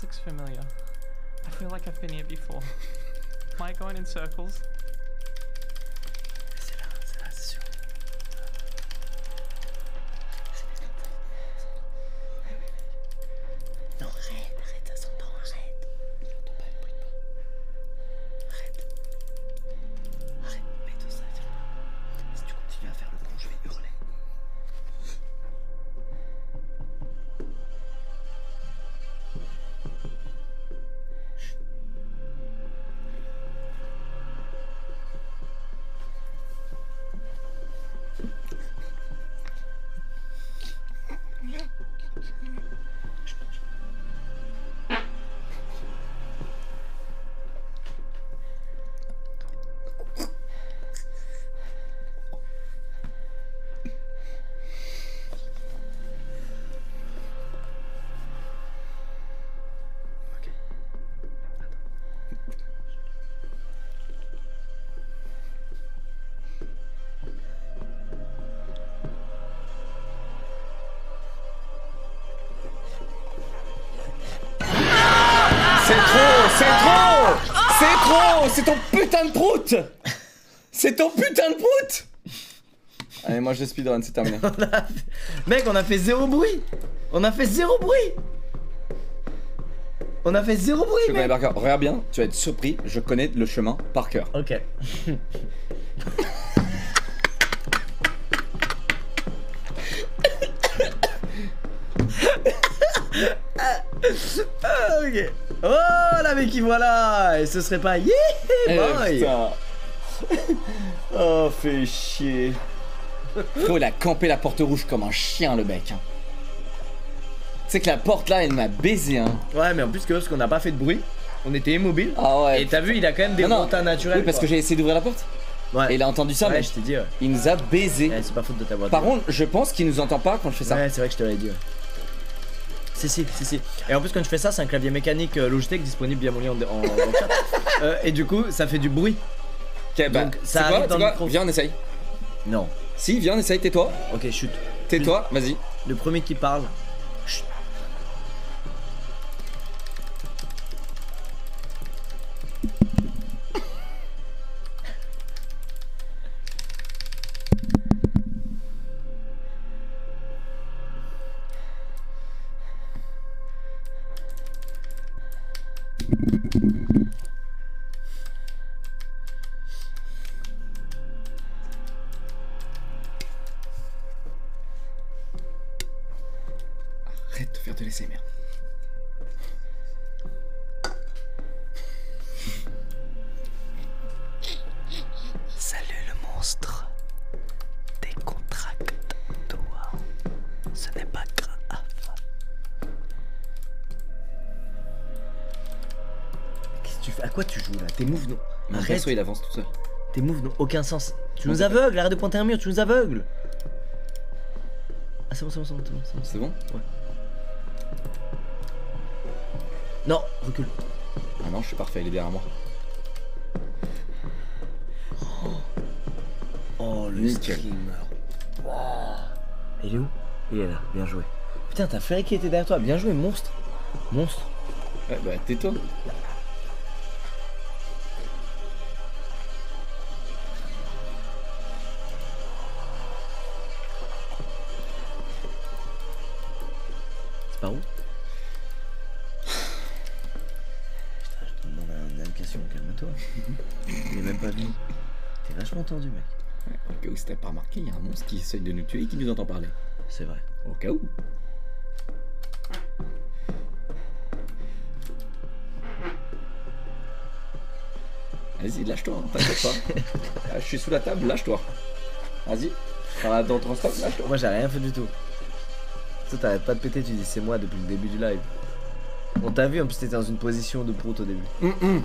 This looks familiar. I feel like I've been here before. Am I going in circles? C'est là, c'est là, c'est sûr. Non, arrête, arrête, ça s'entend, arrête. Je n'entends pas le bruit de pas. Arrête. Arrête, mets tout ça, tiens. Si tu continues à faire le con, je vais hurler. C'est ton putain de prout. C'est ton putain de prout. Allez, moi je speedrun, c'est terminé. on a... Mec, on a fait zéro bruit. On a fait zéro bruit. On a fait zéro bruit, je mec. Connais, regarde bien, tu vas être surpris, je connais le chemin par cœur. Ok. Ok. Oh la mec, voilà. Et ce serait pas yeah boy. Eh, oh fais chier. Frérot, il a campé la porte rouge comme un chien le mec. C'est que la porte là elle m'a baisé hein. Ouais mais en plus que parce qu'on n'a pas fait de bruit. On était immobile. Ah ouais. Et t'as vu il a quand même des montagnes naturels. Oui parce quoi. Que j'ai essayé d'ouvrir la porte. Ouais. Et il a entendu ça, ouais, mais je t'ai dit, ouais. Il nous a baisé. Ouais, c'est pas faute de ta voix. Par contre je pense qu'il nous entend pas quand je fais ça. Ouais c'est vrai que je te l'avais dit ouais. Si, si, si, si. Et en plus, quand je fais ça, c'est un clavier mécanique euh, Logitech disponible bien moulé en, en, en chat. euh, et du coup, ça fait du bruit. Ok, bah, donc ça arrive quoi, dans le micro. Viens, on essaye. Non. Si, viens, on essaye, tais-toi. Ok, chute. Tais-toi, vas-y. Le premier qui parle. Chut. Arrête de faire de l'essai, merde. Salut le monstre. Décontracte-toi. Ce n'est pas grave. À quoi tu joues là? Tes moves non. Mon perso il avance tout seul. Tes moves n'ont aucun sens. Tu nous aveugles, arrête de pointer un mur, tu nous aveugles. Ah c'est bon, c'est bon, c'est bon, c'est bon. C'est bon, bon. Ouais. Non, recule. Ah non, je suis parfait, il est derrière moi. Oh, oh le nickel. Streamer. Wow. Il est où? Il est là, bien joué. Putain, t'as Ferry qui était derrière toi, bien joué, monstre. Monstre. Ouais, bah tais-toi. Par où? Putain, je te demande une allocation, calme-toi. Il est même pas venu. T'es vachement tendu, mec. Ouais, au cas où si t'as pas remarqué, il y a un monstre qui essaye de nous tuer et qui nous entend parler. C'est vrai. Au cas où. Vas-y, lâche-toi, hein, t'inquiète pas. Ah, je suis sous la table, lâche-toi. Vas-y, dans ton stop, lâche-toi. Moi, j'ai rien fait du tout. Toi t'arrêtes pas de péter, tu dis c'est moi depuis le début du live. On t'a vu en plus t'étais dans une position de prout au début. Mm -mm.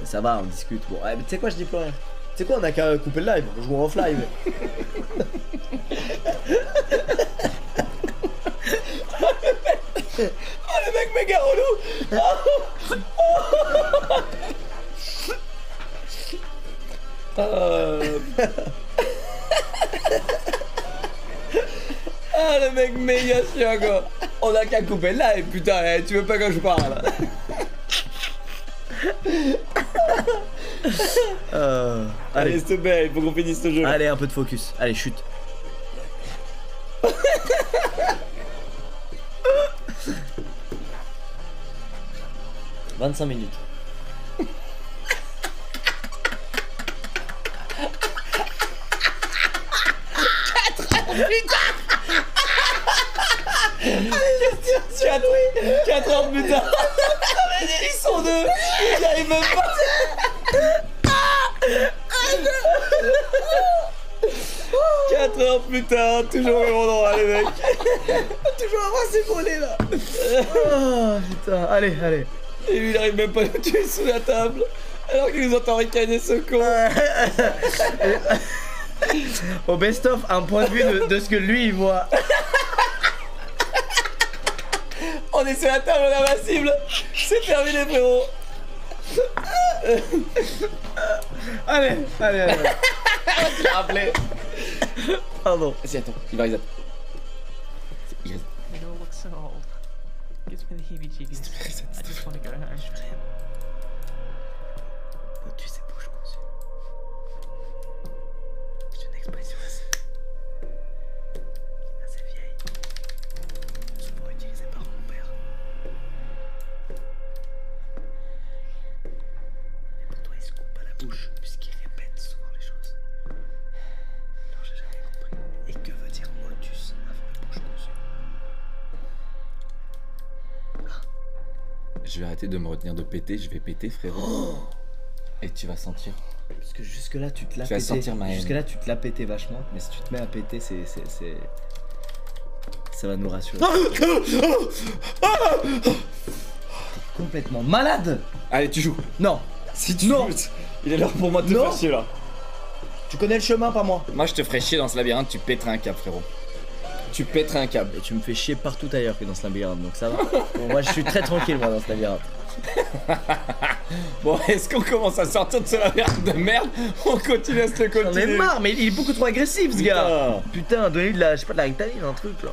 Mais ça va, on discute. Bon, ouais, mais tu sais quoi, je dis plus rien. Tu sais quoi, on a qu'à couper le live, on joue en off live. Oh le mec méga relou. Oh, oh. euh... Ah le mec méga chiant quoi. on a qu'à couper le live, putain, hein, tu veux pas que je parle. euh, allez, allez s'il te plaît, il faut qu'on finisse ce jeu. Allez, un peu de focus. Allez, chute. vingt-cinq minutes. quatre heures plus tard. Ils sont deux. Ils arrivent même pas. quatre heures plus tard, toujours le bon endroit les mecs. Toujours à moi c'est brûlé là. Oh putain, allez, allez. Et lui il arrive même pas à le tuer sous la table. Alors qu'il nous entend ricaner ce con. Au best-of, un point de vue de, de ce que lui il voit. On est sur la table, on a ma cible. C'est terminé frérot. Allez, allez, allez. Tu l'as rappelé. Pardon. Vas-y, attends, il va, il va. Il va. Tu sais pas, je pense. C'est une expression assez... assez vieille. Souvent utilisée par mon père. Mais pour toi, il se coupe à la bouche. Je vais arrêter de me retenir de péter, je vais péter frérot. Oh, et tu vas sentir. Parce que jusque là tu te l'as pété. Sentir ma haine. Jusque là tu te l'as pété vachement. Mais si tu te mets à péter c'est... ça va nous rassurer. T'es complètement malade. Allez tu joues. Non. Si tu non. Joues, il est l'heure pour moi de te non. Faire chier là. Tu connais le chemin pas moi. Moi je te ferai chier dans ce labyrinthe, tu péterais un câble frérot. Tu pèterais un câble. Et tu me fais chier partout ailleurs que dans ce labyrinthe, donc ça va. Bon, moi je suis très tranquille moi dans ce labyrinthe. Bon, est-ce qu'on commence à sortir de ce labyrinthe de merde? On continue à se le continuer. J'en ai marre, mais il est beaucoup trop agressif ce putain. Gars. Putain, donnez-lui de la, je sais pas, de la rectaline, un truc là.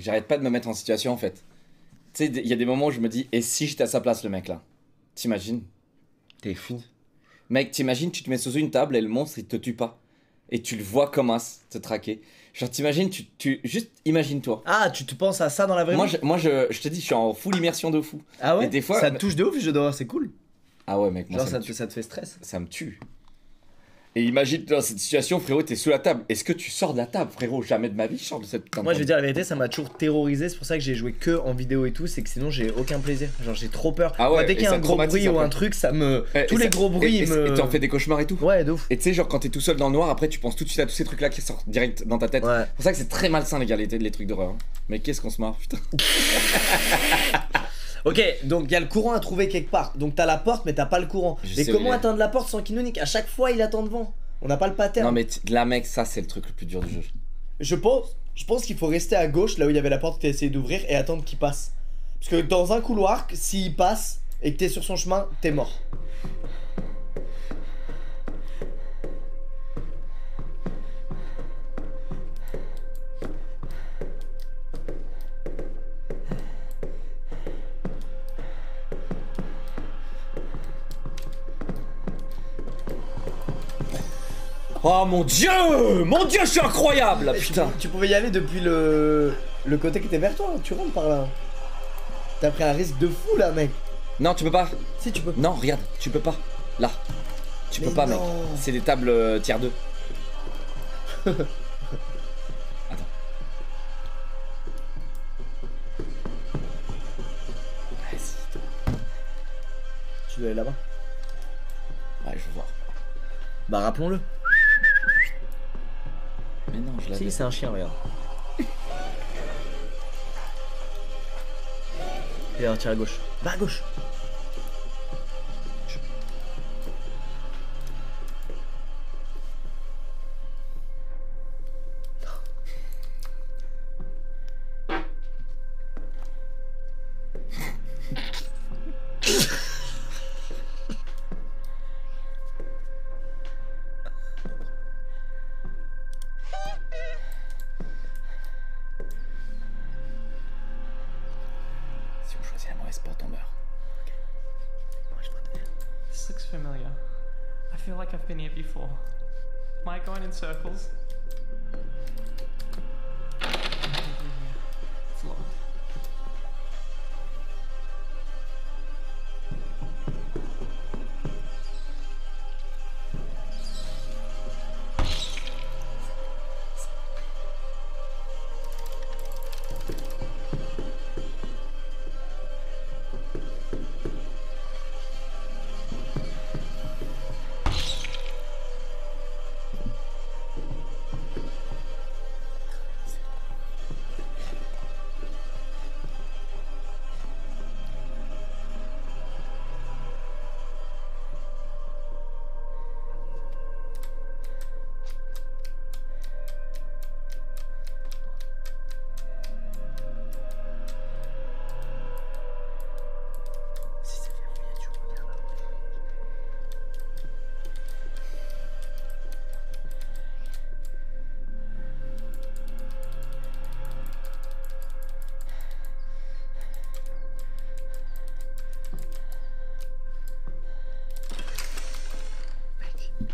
J'arrête pas de me mettre en situation en fait. Tu sais, il y a des moments où je me dis, et si j'étais à sa place le mec là? T'imagines? T'es fou. Mec, t'imagines, tu te mets sous une table et le monstre il te tue pas. Et tu le vois comme un te traquer. Genre t'imagines, tu, tu, juste imagine-toi. Ah, tu te penses à ça dans la vraie vie? Moi, je, moi je, je te dis, je suis en full immersion de fou. Ah ouais? Et des fois, ça me touche de ouf, je dois voir, c'est cool. Ah ouais mec, moi, genre ça, ça, me tue. Ça te fait stress? Ça me tue. Et imagine dans cette situation, frérot, t'es sous la table. Est-ce que tu sors de la table, frérot? Jamais de ma vie, je sors de cette table. Moi, je vais dire la vérité, ça m'a toujours terrorisé. C'est pour ça que j'ai joué que en vidéo et tout. C'est que sinon, j'ai aucun plaisir. Genre, j'ai trop peur. Ah ouais, moi, dès qu'il y a un gros bruit ou un truc, ça me. Eh, tous les ça... gros bruits. Et me... et t'en fais des cauchemars et tout. Ouais, de ouf. Et tu sais, genre, quand t'es tout seul dans le noir, après, tu penses tout de suite à tous ces trucs-là qui sortent direct dans ta tête. Ouais. C'est pour ça que c'est très malsain, les gars, les, les trucs d'horreur. Mais qu'est-ce qu'on se marre, putain. Ok, donc il y a le courant à trouver quelque part. Donc t'as la porte, mais t'as pas le courant. Mais comment atteindre la porte sans qu'il nous nique? À chaque fois, il attend devant. On n'a pas le pattern. Non, mais là, mec, ça c'est le truc le plus dur du jeu. Je pense, je pense qu'il faut rester à gauche, là où il y avait la porte que t'as essayé d'ouvrir, et attendre qu'il passe. Parce que dans un couloir, s'il passe et que t'es sur son chemin, t'es mort. Oh mon dieu! Mon dieu, je suis incroyable là, putain! Tu pouvais y aller depuis le, le côté qui était vers toi, tu rentres par là. T'as pris un risque de fou là, mec! Non, tu peux pas! Si, tu peux! Non, regarde, tu peux pas! Là! Tu peux pas, mec! C'est des tables euh, tier deux. Attends. Vas-y. Tu dois aller là-bas? Ouais, je veux voir. Bah, rappelons-le! Mais non, je l'avais. Si, c'est un chien, regarde. Et alors, tire à gauche. Va à gauche. Circles. It's locked.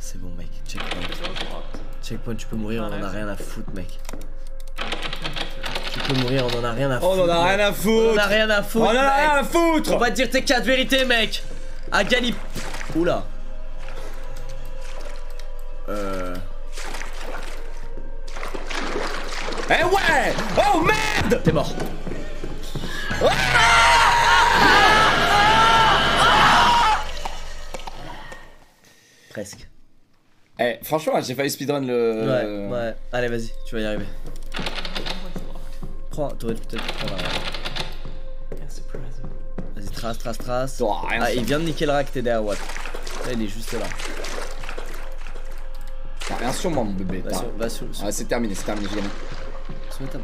C'est bon, mec, checkpoint. Checkpoint, tu peux mourir, on en a rien à foutre, mec. Tu peux mourir, on en a rien à foutre. On en a rien à foutre. On en a rien à foutre. On en a rien à foutre. On va te dire tes quatre vérités, mec. À Galip. Oula. Euh. Eh ouais. Oh merde. T'es mort. Ah presque. Eh, franchement, j'ai failli speedrun le... Ouais, ouais. Allez, vas-y, tu vas y arriver. Prends, t'aurais peut-être prendre un... Vas-y, trace, trace, trace. Oh, rien ah, il vient de niquer le rack, t'es derrière Watt. Là, il est juste là. T'as rien sur moi, mon bébé. Va sur, va sur, sur. Ah, c'est terminé, c'est terminé, viens. Sur la table.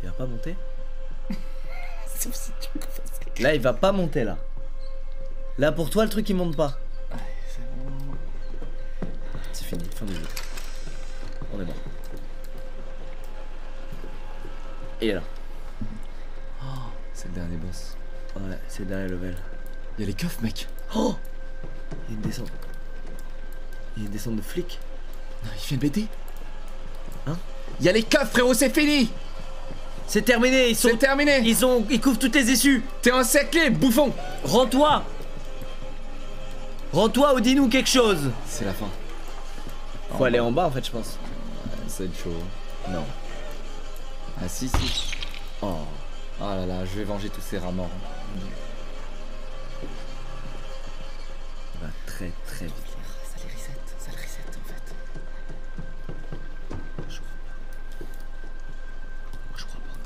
Il va pas monter. Sauf si tu me confesses. Là il va pas monter là. Là pour toi le truc il monte pas. Ouais, c'est bon. C'est fini, fin du jeu. On est mort. Il est là. Oh, c'est le dernier boss. Ouais, c'est le dernier level. Il y a les coffres, mec. Oh, il y a une descente. Il y a une descente de flic. Non, il fait une B D. Hein. Il y a les coffres, frérot, c'est fini. C'est terminé, ils sont... C'est terminé. Ils ont... Ils couvrent toutes les essuies. T'es encerclé, bouffon. Rends-toi. Rends-toi ou dis-nous quelque chose. C'est la fin. Faut en aller bas. En bas en fait je pense. Ça va être chaud. Non. Ah si si. Oh. Oh là là, je vais venger tous ces rats morts. Ça va très très vite. Ça les reset, ça les reset en fait. Je crois pas. Je crois pas.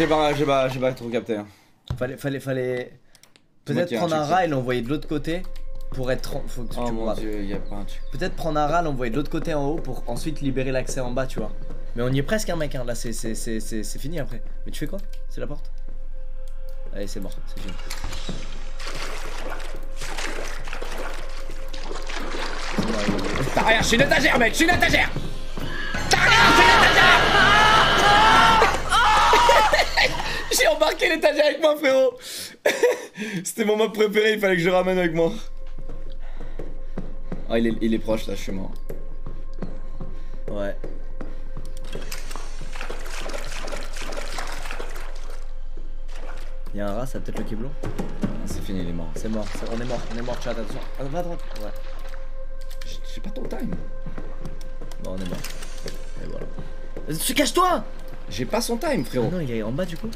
J'ai pas, pas, pas trop capté. Hein. Fallait, fallait, fallait peut-être prendre un rat et l'envoyer de l'autre côté pour être. Faut que tu oh mon Dieu, y a pas un truc. Peut-être prendre un rat, l'envoyer de l'autre côté en haut pour ensuite libérer l'accès en bas, tu vois. Mais on y est presque, hein, mec. Hein. Là, c'est fini après. Mais tu fais quoi? C'est la porte? Allez, c'est mort, c'est fini. T'as rien, je suis une étagère, mec, je suis une étagère. T'as rien, je suis une étagère. J'ai embarqué l'étagère avec moi, frérot. C'était mon mode préféré, il fallait que je ramène avec moi. Oh, il est, il est proche là, je suis mort. Ouais. Y'a un rat, ça a peut-être le Keblo. C'est fini, il est mort. C'est mort, est... on est mort, on est mort, chat, attention. Ah, va à droite. Ouais. J'ai pas ton time. Bon, on est mort. Et voilà. Tu caches-toi! J'ai pas son time, frérot. Ah non, il est en bas du coup.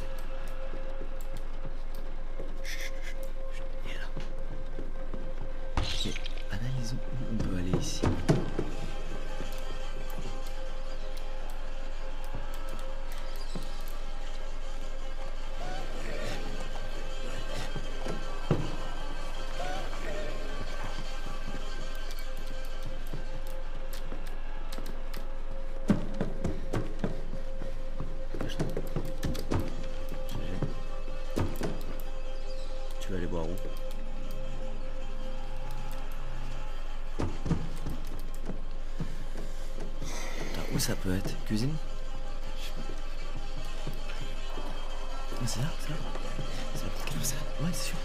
Ok, analysons où on peut aller ici. Ça peut être cuisine. C'est là, c'est là. C'est la petite cave, c'est là. Ouais, c'est sûr.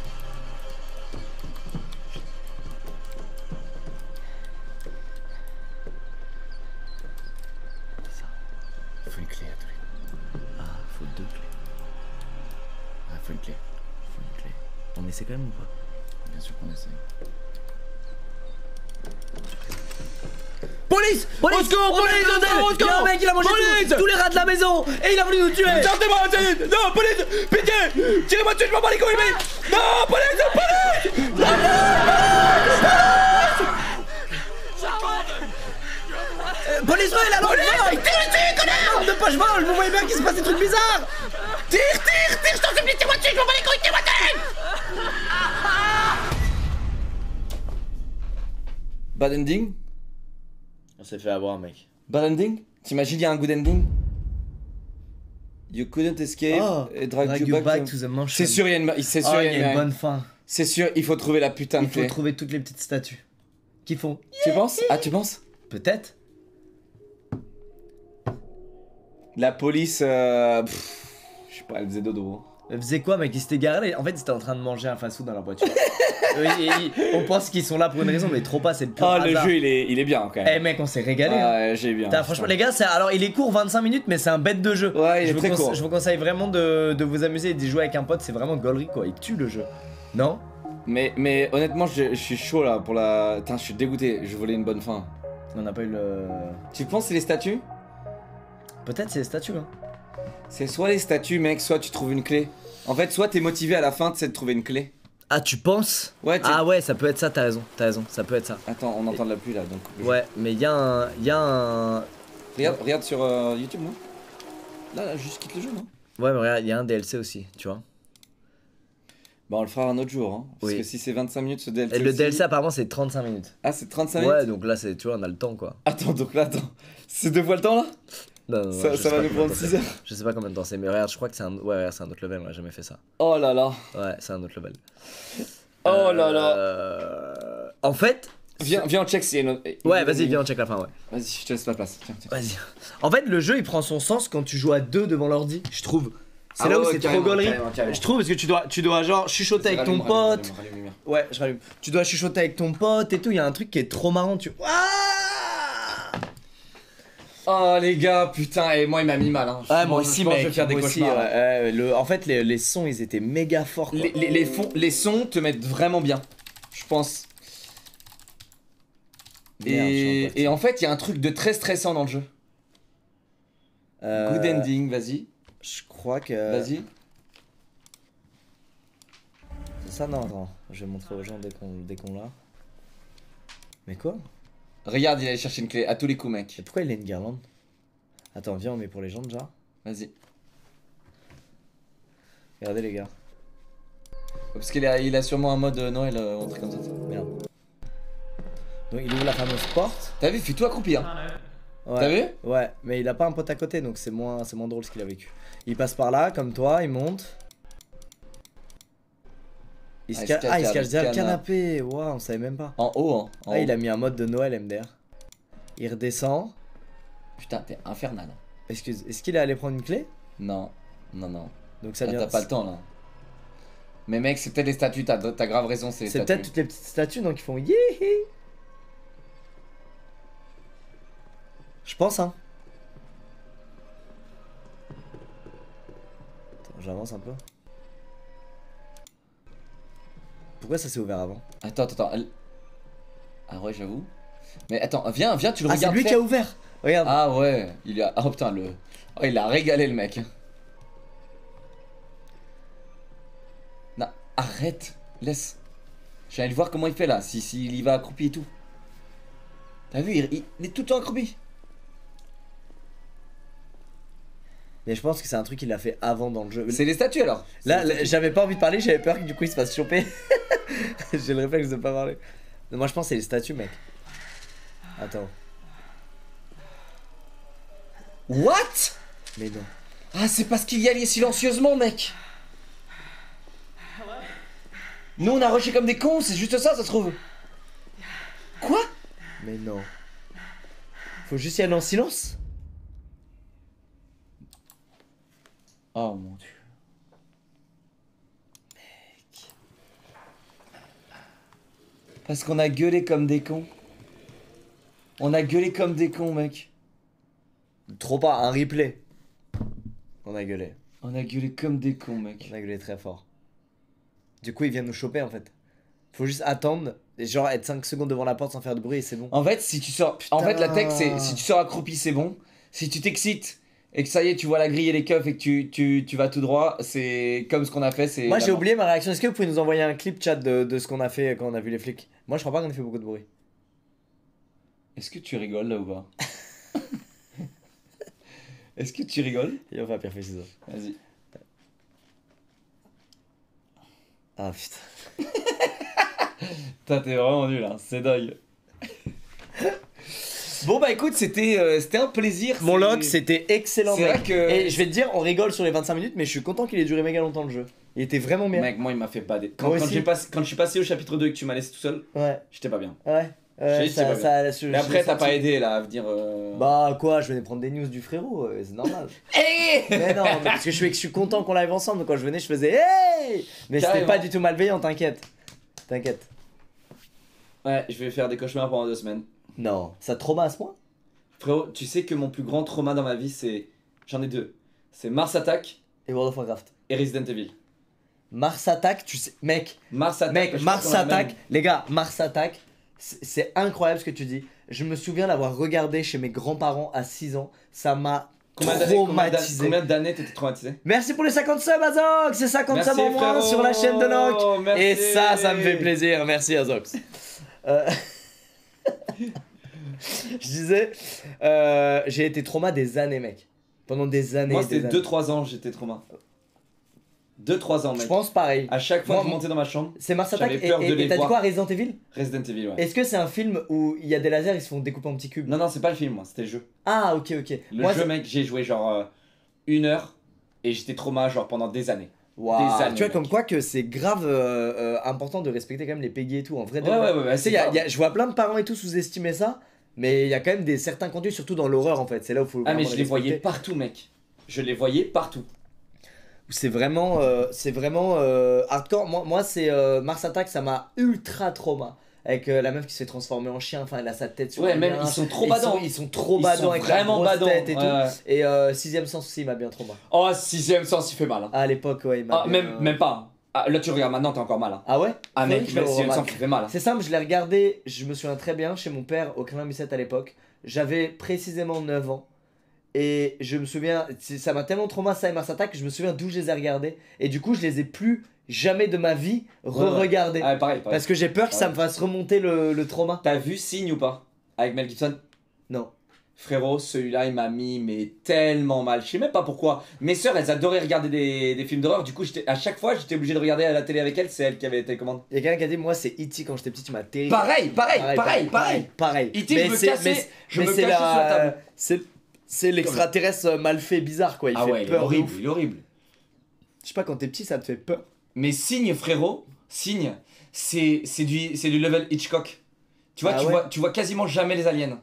C'est ça. Il faut une clé à tous les. Ah, faut deux clés. Ah, faut une clé. Faut une clé. On essaie quand même ou pas? Bien sûr qu'on essaie. Police! Police! Au secours! Police! Au secours! Mec, il a mangé tous, tous les rats de la maison et il a voulu nous tuer! Sortez-moi! Non! Police! Pitié! Tirez-moi dessus, je m'en bats les couilles, mais... Non! Police! Police! Police! Police! Police! Police! Il a l'envie! Tire dessus, connard! Ne pas je vole! Vous voyez bien qu'il se passe des trucs bizarres! Tire! Tire! Tire! Je t'en supplie! Tire-moi dessus, je m'en bats les couilles! Tire-moi dessus! Bad ending? On s'est fait avoir, mec. Bad ending? T'imagines, il y a un good ending? You couldn't escape oh, et drag, drag you, you back, back to the mansion. C'est sûr, il y a une, oh, y a une bonne fin. C'est sûr, il faut trouver la putain de clé. Il faut trouver toutes les petites statues qui font. Tu penses? Ah, tu penses? Peut-être. La police, euh, je sais pas, elle faisait dodo. Elle faisait quoi, mec? Ils s'étaient garés. En fait, ils étaient en train de manger un fast-food dans leur voiture. Oui, on pense qu'ils sont là pour une raison, mais trop pas, c'est le pire. Oh, le jeu il est, il est bien quand même. Eh mec, on s'est régalé. Ah, hein. J'ai bien. Franchement, les gars, alors il est court, vingt-cinq minutes, mais c'est un bête de jeu. Ouais, il je est très court. Je vous conseille vraiment de, de vous amuser et d'y jouer avec un pote, c'est vraiment gaulerie quoi. Il tue le jeu. Non? Mais, mais honnêtement, je, je suis chaud là pour la. Putain, je suis dégoûté, je voulais une bonne fin. On n'a pas eu le. Tu penses c'est les statues? Peut-être c'est les statues, hein. C'est soit les statues, mec, soit tu trouves une clé. En fait, soit t'es motivé à la fin, c'est de trouver une clé. Ah tu penses? Ouais, ah ouais ça peut être ça, t'as raison, t'as raison, ça peut être ça. Attends, on entend de la pluie là donc. Ouais mais y'a un... y'a un... Regarde, regarde sur euh, YouTube non? Là, là, juste quitte le jeu non? Ouais mais regarde, y'a un D L C aussi, tu vois. Bah on le fera un autre jour, hein, parce oui. que si c'est vingt-cinq minutes ce D L C. Et le aussi... D L C apparemment c'est trente-cinq minutes. Ah c'est trente-cinq minutes. Ouais donc là c'est, tu vois, on a le temps quoi. Attends, donc là attends, c'est deux fois le temps là. Non, non, ça, ça va nous prendre six heures. Je sais pas combien de temps c'est, mais regarde, je crois que c'est un... Ouais, c'est un autre level, on a jamais fait ça. Oh là là. Ouais, c'est un autre level. Oh euh... là là. En fait... Viens, viens on check si... Une... Ouais, vas-y, viens on check la fin, ouais. Vas-y, je te laisse la place. Vas-y. En fait, le jeu, il prend son sens quand tu joues à deux devant l'ordi, je trouve. C'est ah là ouais, où ouais, c'est trop gaulerie. Je trouve, parce que tu dois, tu dois genre chuchoter avec ton pote. Rallume, rallume, rallume. Ouais, je rallume. Tu dois chuchoter avec ton pote et tout, il y a un truc qui est trop marrant, tu... Oh les gars, putain, et moi il m'a mis mal hein. Ah, moi aussi, mec, je vais faire des cauchemars. Ouais. Euh, le, en fait les, les sons ils étaient méga forts quoi. Les, les, les, fonds, les sons te mettent vraiment bien, je pense. Merde, et, je et en fait il y a un truc de très stressant dans le jeu. Euh, Good ending, vas-y. Je crois que... Vas-y. C'est ça, non, attends, je vais montrer aux gens dès qu'on dès qu'on l'a. Mais quoi ? Regarde, il allait chercher une clé à tous les coups, mec. Et pourquoi il a une guirlande? Attends, viens, on met pour les gens déjà. Vas-y. Regardez, les gars. Parce qu'il a, il a sûrement un mode Noël, euh, un truc comme ça. Merde. Donc, il ouvre la fameuse porte. T'as vu, il fut tout accroupi, hein. Ouais. T'as vu? Ouais, mais il a pas un pote à côté, donc c'est moins, c'est moins drôle ce qu'il a vécu. Il passe par là, comme toi, il monte. Il se ah, ah, il se cache derrière le canapé. Waouh, on savait même pas. En haut, hein. En ah, haut. Il a mis un mode de Noël M D R. Il redescend. Putain, t'es infernal. Excuse, est-ce qu'il est allé prendre une clé? Non, non, non. Donc ça vient. T'as pas le temps là. Mais mec, c'est peut-être les statues, t'as grave raison, c'est les statues. C'est peut-être toutes les petites statues, donc ils font yéhi. Je pense, hein. Attends, j'avance un peu. Pourquoi ça s'est ouvert avant? Attends, attends, attends. Ah ouais, j'avoue. Mais attends, viens, viens, tu le ah, regardes. C'est lui faire. Qui a ouvert. Regarde. Ah ouais, il a. Oh putain, le. Oh, il a régalé le mec. Non, arrête, laisse. J'allais voir comment il fait là, si, si il y va accroupi et tout. T'as vu, il, il, il est tout le temps accroupi. Mais je pense que c'est un truc qu'il a fait avant dans le jeu. C'est les statues alors. Là, là j'avais pas envie de parler, j'avais peur que du coup il se fasse choper. J'ai le réflexe de pas parler. Non, moi je pense que c'est les statues, mec. Attends. What? Mais non. Ah, c'est parce qu'il y allait silencieusement, mec. Nous on a rushé comme des cons, c'est juste ça, ça se trouve. Quoi? Mais non. Faut juste y aller en silence. Oh mon dieu. Mec. Parce qu'on a gueulé comme des cons. On a gueulé comme des cons, mec. Trop pas, un replay. On a gueulé. On a gueulé comme des cons, mec. On a gueulé très fort. Du coup, il vient nous choper en fait. Faut juste attendre et genre être cinq secondes devant la porte sans faire de bruit et c'est bon. En fait, si tu sors. Putain. En fait, la tech, c'est si tu sors accroupi, c'est bon. Si tu t'excites. Et que ça y est, tu vois la grille et les keufs et que tu, tu, tu vas tout droit, c'est comme ce qu'on a fait, c'est... Moi j'ai oublié ma réaction, est-ce que vous pouvez nous envoyer un clip chat de, de ce qu'on a fait quand on a vu les flics? Moi je crois pas qu'on ait fait beaucoup de bruit. Est-ce que tu rigoles là ou pas? Est-ce que tu rigoles? Il va faire pire fait, vas-y. Ah putain. Putain t'es vraiment nul hein, c'est dingue. Bon bah écoute, c'était euh, c'était un plaisir. Mon Locke, c'était excellent mec. Vrai que... Et je vais te dire, on rigole sur les vingt-cinq minutes, mais je suis content qu'il ait duré méga longtemps le jeu. Il était vraiment bien. Mec, moi il m'a fait pas des... Quand, quand, j'ai pas... quand je suis passé au chapitre deux et que tu m'as laissé tout seul, ouais. J'étais pas bien. Ouais, ouais ça, pas bien. Ça, ça, mais après t'as pas aidé là à venir... Euh... Bah quoi, je venais prendre des news du frérot, euh, c'est normal. Hey mais non, mais parce que je suis, je suis content qu'on live ensemble, donc quand je venais je faisais hey. Mais c'était pas du tout malveillant, t'inquiète. T'inquiète. Ouais, je vais faire des cauchemars pendant deux semaines. Non, ça trauma à ce point? Frérot, tu sais que mon plus grand trauma dans ma vie, c'est... J'en ai deux. C'est Mars Attack... Et World of Warcraft. Et Resident Evil. Mars Attack, tu sais... Mec, Mars Attack, mec, Mars Attack, les gars, Mars Attack, c'est incroyable ce que tu dis. Je me souviens l'avoir regardé chez mes grands-parents à six ans, ça m'a... Traumatisé. Combien d'années t'étais traumatisé? Merci pour les cinquante subs, Azox. C'est cinquante subs en moins sur la chaîne de Locke. Merci. Et ça, ça me fait plaisir, merci Azox. euh... Je disais, euh, j'ai été trauma des années, mec. Pendant des années. Moi, c'était deux trois ans, j'étais trauma. deux trois ans, mec. Je pense pareil. À chaque fois que je montais dans ma chambre, c'est Mars Attack. Et t'as dit quoi, Resident Evil? Resident Evil, ouais. Est-ce que c'est un film où il y a des lasers, ils se font découper en petits cubes? Non, non, c'est pas le film, moi, c'était le jeu. Ah, ok, ok. Le moi, jeu, mec, j'ai joué genre euh, une heure et j'étais trauma, genre pendant des années. Wow. Des années, tu vois, mec. Comme quoi que c'est grave euh, euh, important de respecter quand même les P E G I et tout. En vrai, ouais, ouais, ouais, ouais, tu sais, je vois plein de parents et tout sous-estimer ça, mais il y a quand même des certains contenus, surtout dans l'horreur en fait. C'est là où faut. Ah, mais je les voyais partout, mec. Je les voyais partout. C'est vraiment, euh, c'est vraiment euh, hardcore. Moi, moi c'est euh, Mars Attack, ça m'a ultra trauma. Avec euh, la meuf qui se fait transformer en chien, enfin elle a sa tête sur. Ouais, même ils sont trop badants. Ils sont trop badants avec la grosse tête et tout. Et euh, Sixième Sens aussi, il m'a bien trauma. Oh, Sixième Sens, il fait mal. Hein. Ah, à l'époque, ouais, il m'a. Ah, même, euh... même pas. Ah, là, tu regardes maintenant, t'as encore mal. Hein. Ah ouais. Ah, mec, oui, Sixième Sens, il fait mal. Hein. C'est simple, je l'ai regardé, je me souviens très bien, chez mon père au Kremlin-Bicêtre à l'époque. J'avais précisément neuf ans. Et je me souviens, ça m'a tellement traumatisé Mars Attack que je me souviens d'où je les ai regardés. Et du coup, je les ai plus jamais de ma vie re-regardés. Ouais, ouais, pareil, pareil. Parce que j'ai peur que pareil. Ça me fasse remonter le, le trauma. T'as vu Signe ou pas? Avec Mel Gibson? Non. Frérot, celui-là, il m'a mis mais tellement mal. Je sais même pas pourquoi. Mes soeurs, elles adoraient regarder des, des films d'horreur. Du coup, à chaque fois, j'étais obligé de regarder à la télé avec elles. C'est elles qui avaient la télécommande. Il y a quelqu'un qui a dit, moi, c'est E T quand j'étais petit, tu m'as terrifié. Pareil, pareil, pareil, pareil. Pareil. E T, je me cassais, je me cassais la... sur la table. C'est... C'est l'extraterrestre mal fait, bizarre quoi. Il ah fait ouais, peur, il est horrible, il est horrible. Je sais pas, quand t'es petit, ça te fait peur. Mais Signe, frérot, Signe, c'est du, du level Hitchcock. Tu vois, ah tu, ouais. vois, tu vois quasiment jamais les aliens.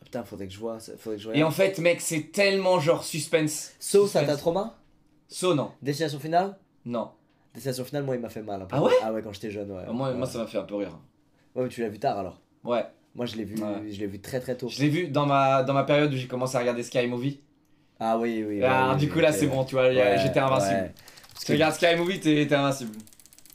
Ah putain, faudrait que je vois. Faudrait que je. Et en fait, mec, c'est tellement genre suspense. So, suspense. Ça t'a trauma? So, non. Destination finale? Non. Destination finale, moi, il m'a fait mal. Un peu. Ah ouais? Ah ouais, quand j'étais jeune, ouais. Ah, moi, ouais. moi, ça m'a fait un peu rire. Ouais, mais tu l'as vu tard alors? Ouais. Moi je l'ai vu, ouais. je l'ai vu très très tôt. Je l'ai vu dans ma, dans ma période où j'ai commencé à regarder Sky Movie. Ah oui, oui. Ah, oui du oui, coup là c'est bon, tu vois, ouais, j'étais invincible. Ouais. Parce que tu regardes Sky Movie, t'es invincible.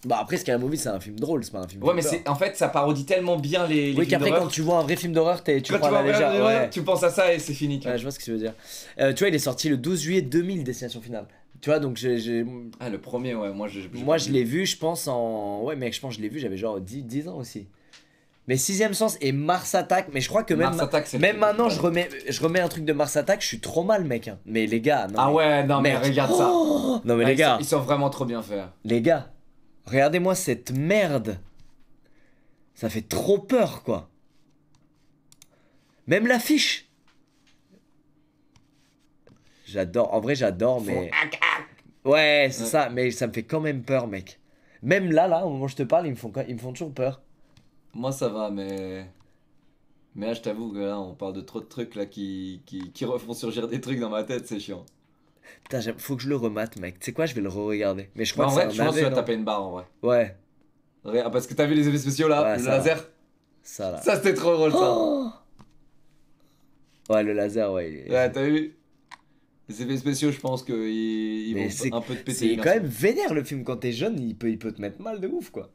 Bah après Sky Movie c'est un film drôle, c'est pas un film. Ouais, mais c'est en fait ça parodie tellement bien les, les oui, films d'horreur. Oui, qu'après quand tu vois un vrai film d'horreur, tu quand prends tu vois la légère, ouais. Tu penses à ça et c'est fini. Ouais, je vois ce que tu veux dire. Euh, tu vois, il est sorti le douze juillet deux mille, Destination Finale. Tu vois, donc j'ai. Ah, le premier, ouais, moi je. Moi je l'ai vu, je pense en. Ouais, mec, je pense que je l'ai vu, j'avais genre dix ans aussi. Mais Sixième Sens et Mars Attack, mais je crois que même, Attack, même maintenant je remets, je remets un truc de Mars Attack, je suis trop mal mec. Hein. Mais les gars, non. Ah mais, ouais, non mais merde. Regarde ça. Oh non mais ouais, les gars. Ils sont vraiment trop bien faits. Les gars, regardez-moi cette merde. Ça fait trop peur quoi. Même l'affiche. J'adore, en vrai j'adore mais... Ouais c'est ouais. ça, mais ça me fait quand même peur mec. Même là, là, au moment où je te parle, ils me font, ils me font toujours peur. Moi ça va mais... Mais là je t'avoue que là on parle de trop de trucs là qui, qui, qui refont surgir des trucs dans ma tête, c'est chiant. Putain faut que je le remate mec, tu sais quoi je vais le re-regarder. Mais je crois bah, en que vrai je pense que tu vas taper une barre en vrai. Ouais. Ah, parce que t'as vu les effets spéciaux là, ouais, le ça laser va. Ça là. Ça c'était trop drôle ça. Oh ouais le laser ouais. Il... Ouais t'as vu. Les effets spéciaux je pense qu'ils ils vont un peu te péter. C'est quand même vénère le film quand t'es jeune, il peut, il peut te mettre mal de ouf quoi.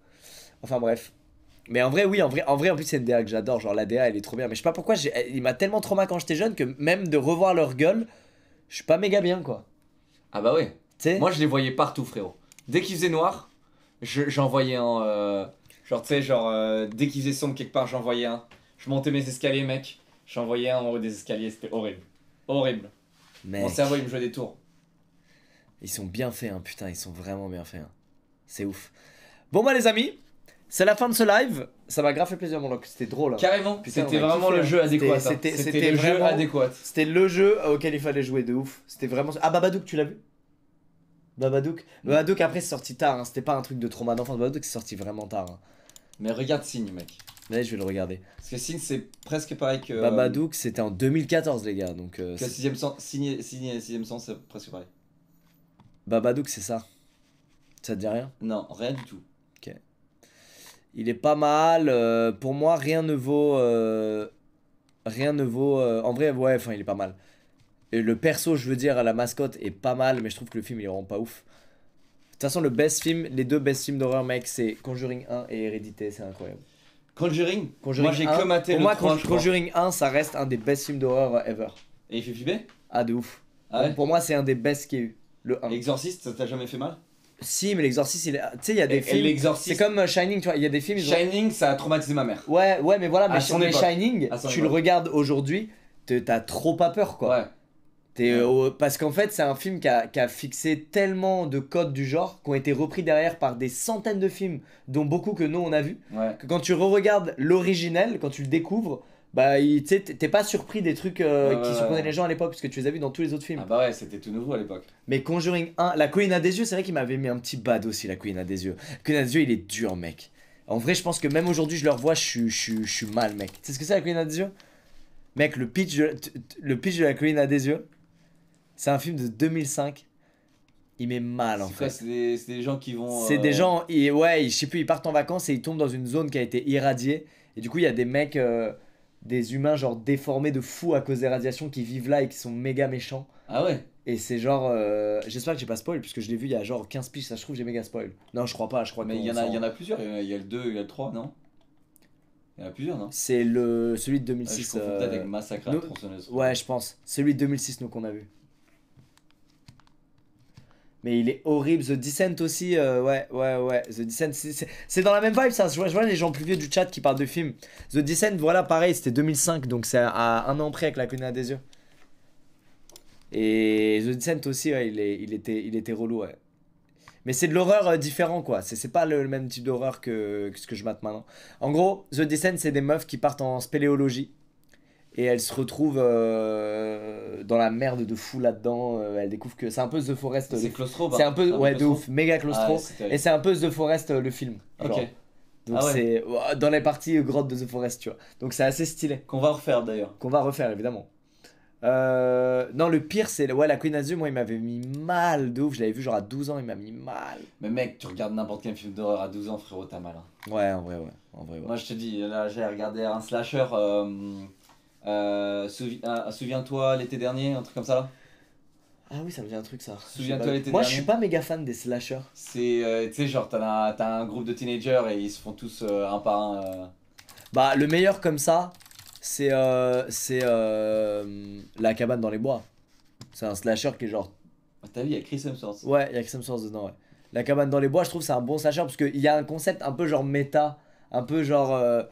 Enfin bref. Mais en vrai oui, en vrai en, vrai, en plus c'est une D A que j'adore, genre la D A elle est trop bien, mais je sais pas pourquoi, il m'a tellement trauma quand j'étais jeune que même de revoir leur gueule, je suis pas méga bien quoi. Ah bah ouais, t'sais moi je les voyais partout frérot, dès qu'il faisait noir, j'en voyais un, euh, genre tu sais genre euh, dès qu'il faisait sombre quelque part j'en voyais un, je montais mes escaliers mec, j'en voyais un en haut des escaliers, c'était horrible, horrible, mec. Mon cerveau il me jouait des tours. Ils sont bien faits hein putain, ils sont vraiment bien faits hein, c'est ouf. Bon bah les amis. C'est la fin de ce live, ça m'a grave fait plaisir mon Locke, c'était drôle. Hein. Carrément, c'était vraiment kiffé, le jeu adéquat. C'était hein. le vraiment, jeu adéquat. C'était le jeu auquel il fallait jouer de ouf. C'était vraiment. Ah Babadook, tu l'as vu? Babadook mmh. Babadook après c'est sorti tard, hein. C'était pas un truc de trauma d'enfant. Babadook c'est sorti vraiment tard. Hein. Mais regarde Signe mec. Ouais, je vais le regarder. Parce que Signe c'est presque pareil que. Euh... Babadook c'était en deux mille quatorze les gars donc. Euh, que sixième sens, Signe, Signe, Sixième Sens c'est presque pareil. Babadook c'est ça. Ça te dit rien? Non, rien du tout. Il est pas mal, euh, pour moi rien ne vaut, euh, rien ne vaut, euh, en vrai ouais enfin il est pas mal. Et le perso je veux dire, la mascotte est pas mal mais je trouve que le film il est vraiment pas ouf. De toute façon le best film, les deux best films d'horreur mec c'est Conjuring un et Hérédité, c'est incroyable. Conjuring, Conjuring Moi j'ai que maté le trois. Pour moi Conjuring un ça reste un des best films d'horreur ever. Et il fait flipper? Ah de ouf. Ah ouais. Donc, pour moi c'est un des best qu'il y a eu, le un. Exorciste, ça t'a jamais fait mal? Si, mais l'exorciste, il est... tu sais, il y a des et, films. C'est comme Shining, tu vois. Il y a des films. Shining, ont... ça a traumatisé ma mère. Ouais, ouais, mais voilà. Mais, mais Shining, tu époque. le regardes aujourd'hui, t'as trop pas peur, quoi. Ouais. Euh, parce qu'en fait c'est un film qui a, qui a fixé tellement de codes du genre qui ont été repris derrière par des centaines de films dont beaucoup que nous on a vu, ouais. que quand tu re-regardes l'originel, quand tu le découvres, bah t'es pas surpris des trucs euh, euh, qui surprenaient les gens à l'époque parce que tu les as vus dans tous les autres films. Ah bah ouais, c'était tout nouveau à l'époque. Mais Conjuring un, La Colline a des yeux, c'est vrai qu'il m'avait mis un petit bad aussi. La Colline a des yeux, La Colline a des yeux il est dur mec. En vrai je pense que même aujourd'hui je le revois, je suis mal mec. Tu sais ce que c'est La Colline a des yeux? Mec, le pitch de, le pitch de La Colline a des yeux, c'est un film de deux mille cinq. Il met mal en fait. C'est des, des gens qui vont. C'est euh... des gens, ils, ouais, ils, je sais plus, ils partent en vacances et ils tombent dans une zone qui a été irradiée. Et du coup, il y a des mecs, euh, des humains genre déformés de fou à cause des radiations qui vivent là et qui sont méga méchants. Ah ouais? Et c'est genre. Euh, J'espère que j'ai pas spoil puisque je l'ai vu il y a genre quinze piges, ça je trouve j'ai méga spoil. Non, je crois pas, je crois mais il y, sent... y en a plusieurs, il y, y a le deux, il y a le trois, non? Il y en a plusieurs, non? C'est le... celui de deux mille six. Ouais, je euh... peut-être avec Massacre à la tronçonneuse. Ouais, je pense. Celui de deux mille six, nous, qu'on a vu. Mais il est horrible. The Descent aussi, euh, ouais, ouais, ouais. The Descent, c'est dans la même vibe, ça. Je vois, je vois les gens plus vieux du chat qui parlent de films. The Descent, voilà, pareil, c'était deux mille cinq, donc c'est à un an près avec La Colline à des yeux. Et The Descent aussi, ouais, il, est, il, était, il était relou, ouais. Mais c'est de l'horreur euh, différent quoi, c'est pas le, le même type d'horreur que, que ce que je mate maintenant. En gros, The Descent c'est des meufs qui partent en spéléologie. Et elles se retrouvent euh, dans la merde de fou là-dedans, euh, elles découvrent que c'est un peu The Forest. C'est claustro bah. C'est un peu, ouais de ouf, méga claustro. Ah, ouais, et c'est un peu The Forest euh, le film. Genre. Ok. Donc ah ouais. c'est dans les parties grottes de The Forest tu vois. Donc c'est assez stylé. Qu'on va refaire d'ailleurs. Qu'on va refaire évidemment. Euh, non le pire c'est ouais, La Colline à des yeux moi il m'avait mis mal de ouf, je l'avais vu genre à douze ans, il m'a mis mal. Mais mec tu regardes n'importe quel film d'horreur à douze ans frérot t'as mal hein. Ouais en vrai ouais, en vrai ouais. Moi je te dis là j'ai regardé un slasher euh, euh, souvi euh, Souviens-toi l'été dernier, un truc comme ça là. Ah oui ça me dit un truc ça. Souviens-toi l'été dernier. Moi je suis pas méga fan des slashers. C'est euh, tu sais genre t'as un, un groupe de teenagers et ils se font tous euh, un par un euh... Bah le meilleur comme ça c'est euh, euh, La Cabane dans les bois. C'est un slasher qui est genre... Ah, t'as vu, il y a Chris Hemsworth. Ouais, il y a Chris Hemsworth dedans, ouais. La Cabane dans les bois, je trouve c'est un bon slasher parce qu'il y a un concept un peu genre méta, un peu genre... Euh,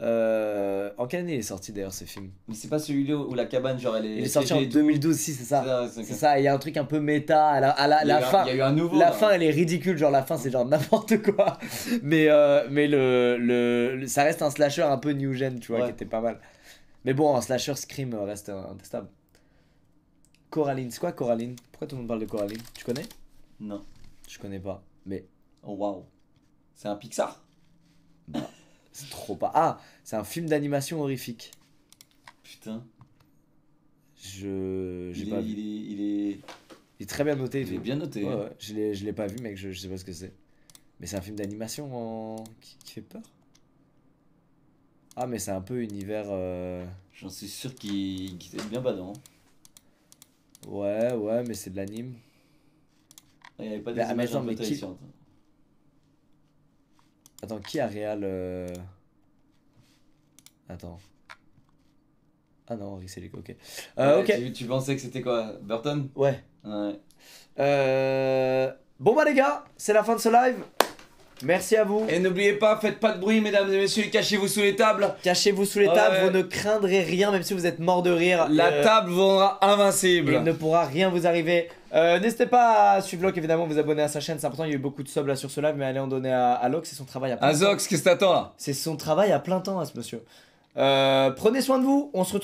euh... En quelle année il est sorti d'ailleurs ce film? Mais c'est pas celui-là où la cabane genre elle est... Il est sorti en deux mille douze, si c'est ça. C'est ça, il y a un truc un peu méta, à la, à la, la fin... Il y a eu un nouveau... La là. Fin elle est ridicule, genre la fin c'est genre n'importe quoi. Mais, euh, mais le, le, le, ça reste un slasher un peu new gen, tu vois, ouais. Qui était pas mal. Mais bon, un slasher Scream reste intestable. Coraline, c'est quoi Coraline? Pourquoi tout le monde parle de Coraline? Tu connais? Non. Je connais pas, mais... Oh waouh. C'est un Pixar? Bah, c'est trop pas... Ah, c'est un film d'animation horrifique. Putain. Je... J'ai pas est, vu. Il est, il est... Il est très bien noté. Il est bien noté. Ouais, ouais. Je l'ai pas vu, mec, je, je sais pas ce que c'est. Mais c'est un film d'animation en... qui, qui fait peur. Ah mais c'est un peu univers... Euh... J'en suis sûr qu'il qu est bien badant. Ouais, ouais, mais c'est de l'anime. Il n'y avait pas des bah, images mais qui... Attends, qui a réal... Euh... Attends. Ah non, Henri Selick, ok. Euh, ouais, okay. Tu, tu pensais que c'était quoi? Burton? Ouais. Ouais. Euh... Bon bah les gars, c'est la fin de ce live. Merci à vous. Et n'oubliez pas, faites pas de bruit mesdames et messieurs, cachez-vous sous les tables. Cachez-vous sous les ouais. tables, vous ne craindrez rien même si vous êtes mort de rire. La euh... table vous rendra invincible. Il ne pourra rien vous arriver. Euh, N'hésitez pas à suivre Locke, évidemment, vous abonner à sa chaîne, c'est important, il y a eu beaucoup de subs là sur ce live, mais allez en donner à, à Locke, c'est son travail à plein temps. Azox, qu'est-ce que t'attends là? C'est son travail à plein temps à ce monsieur. Euh, prenez soin de vous, on se retrouve.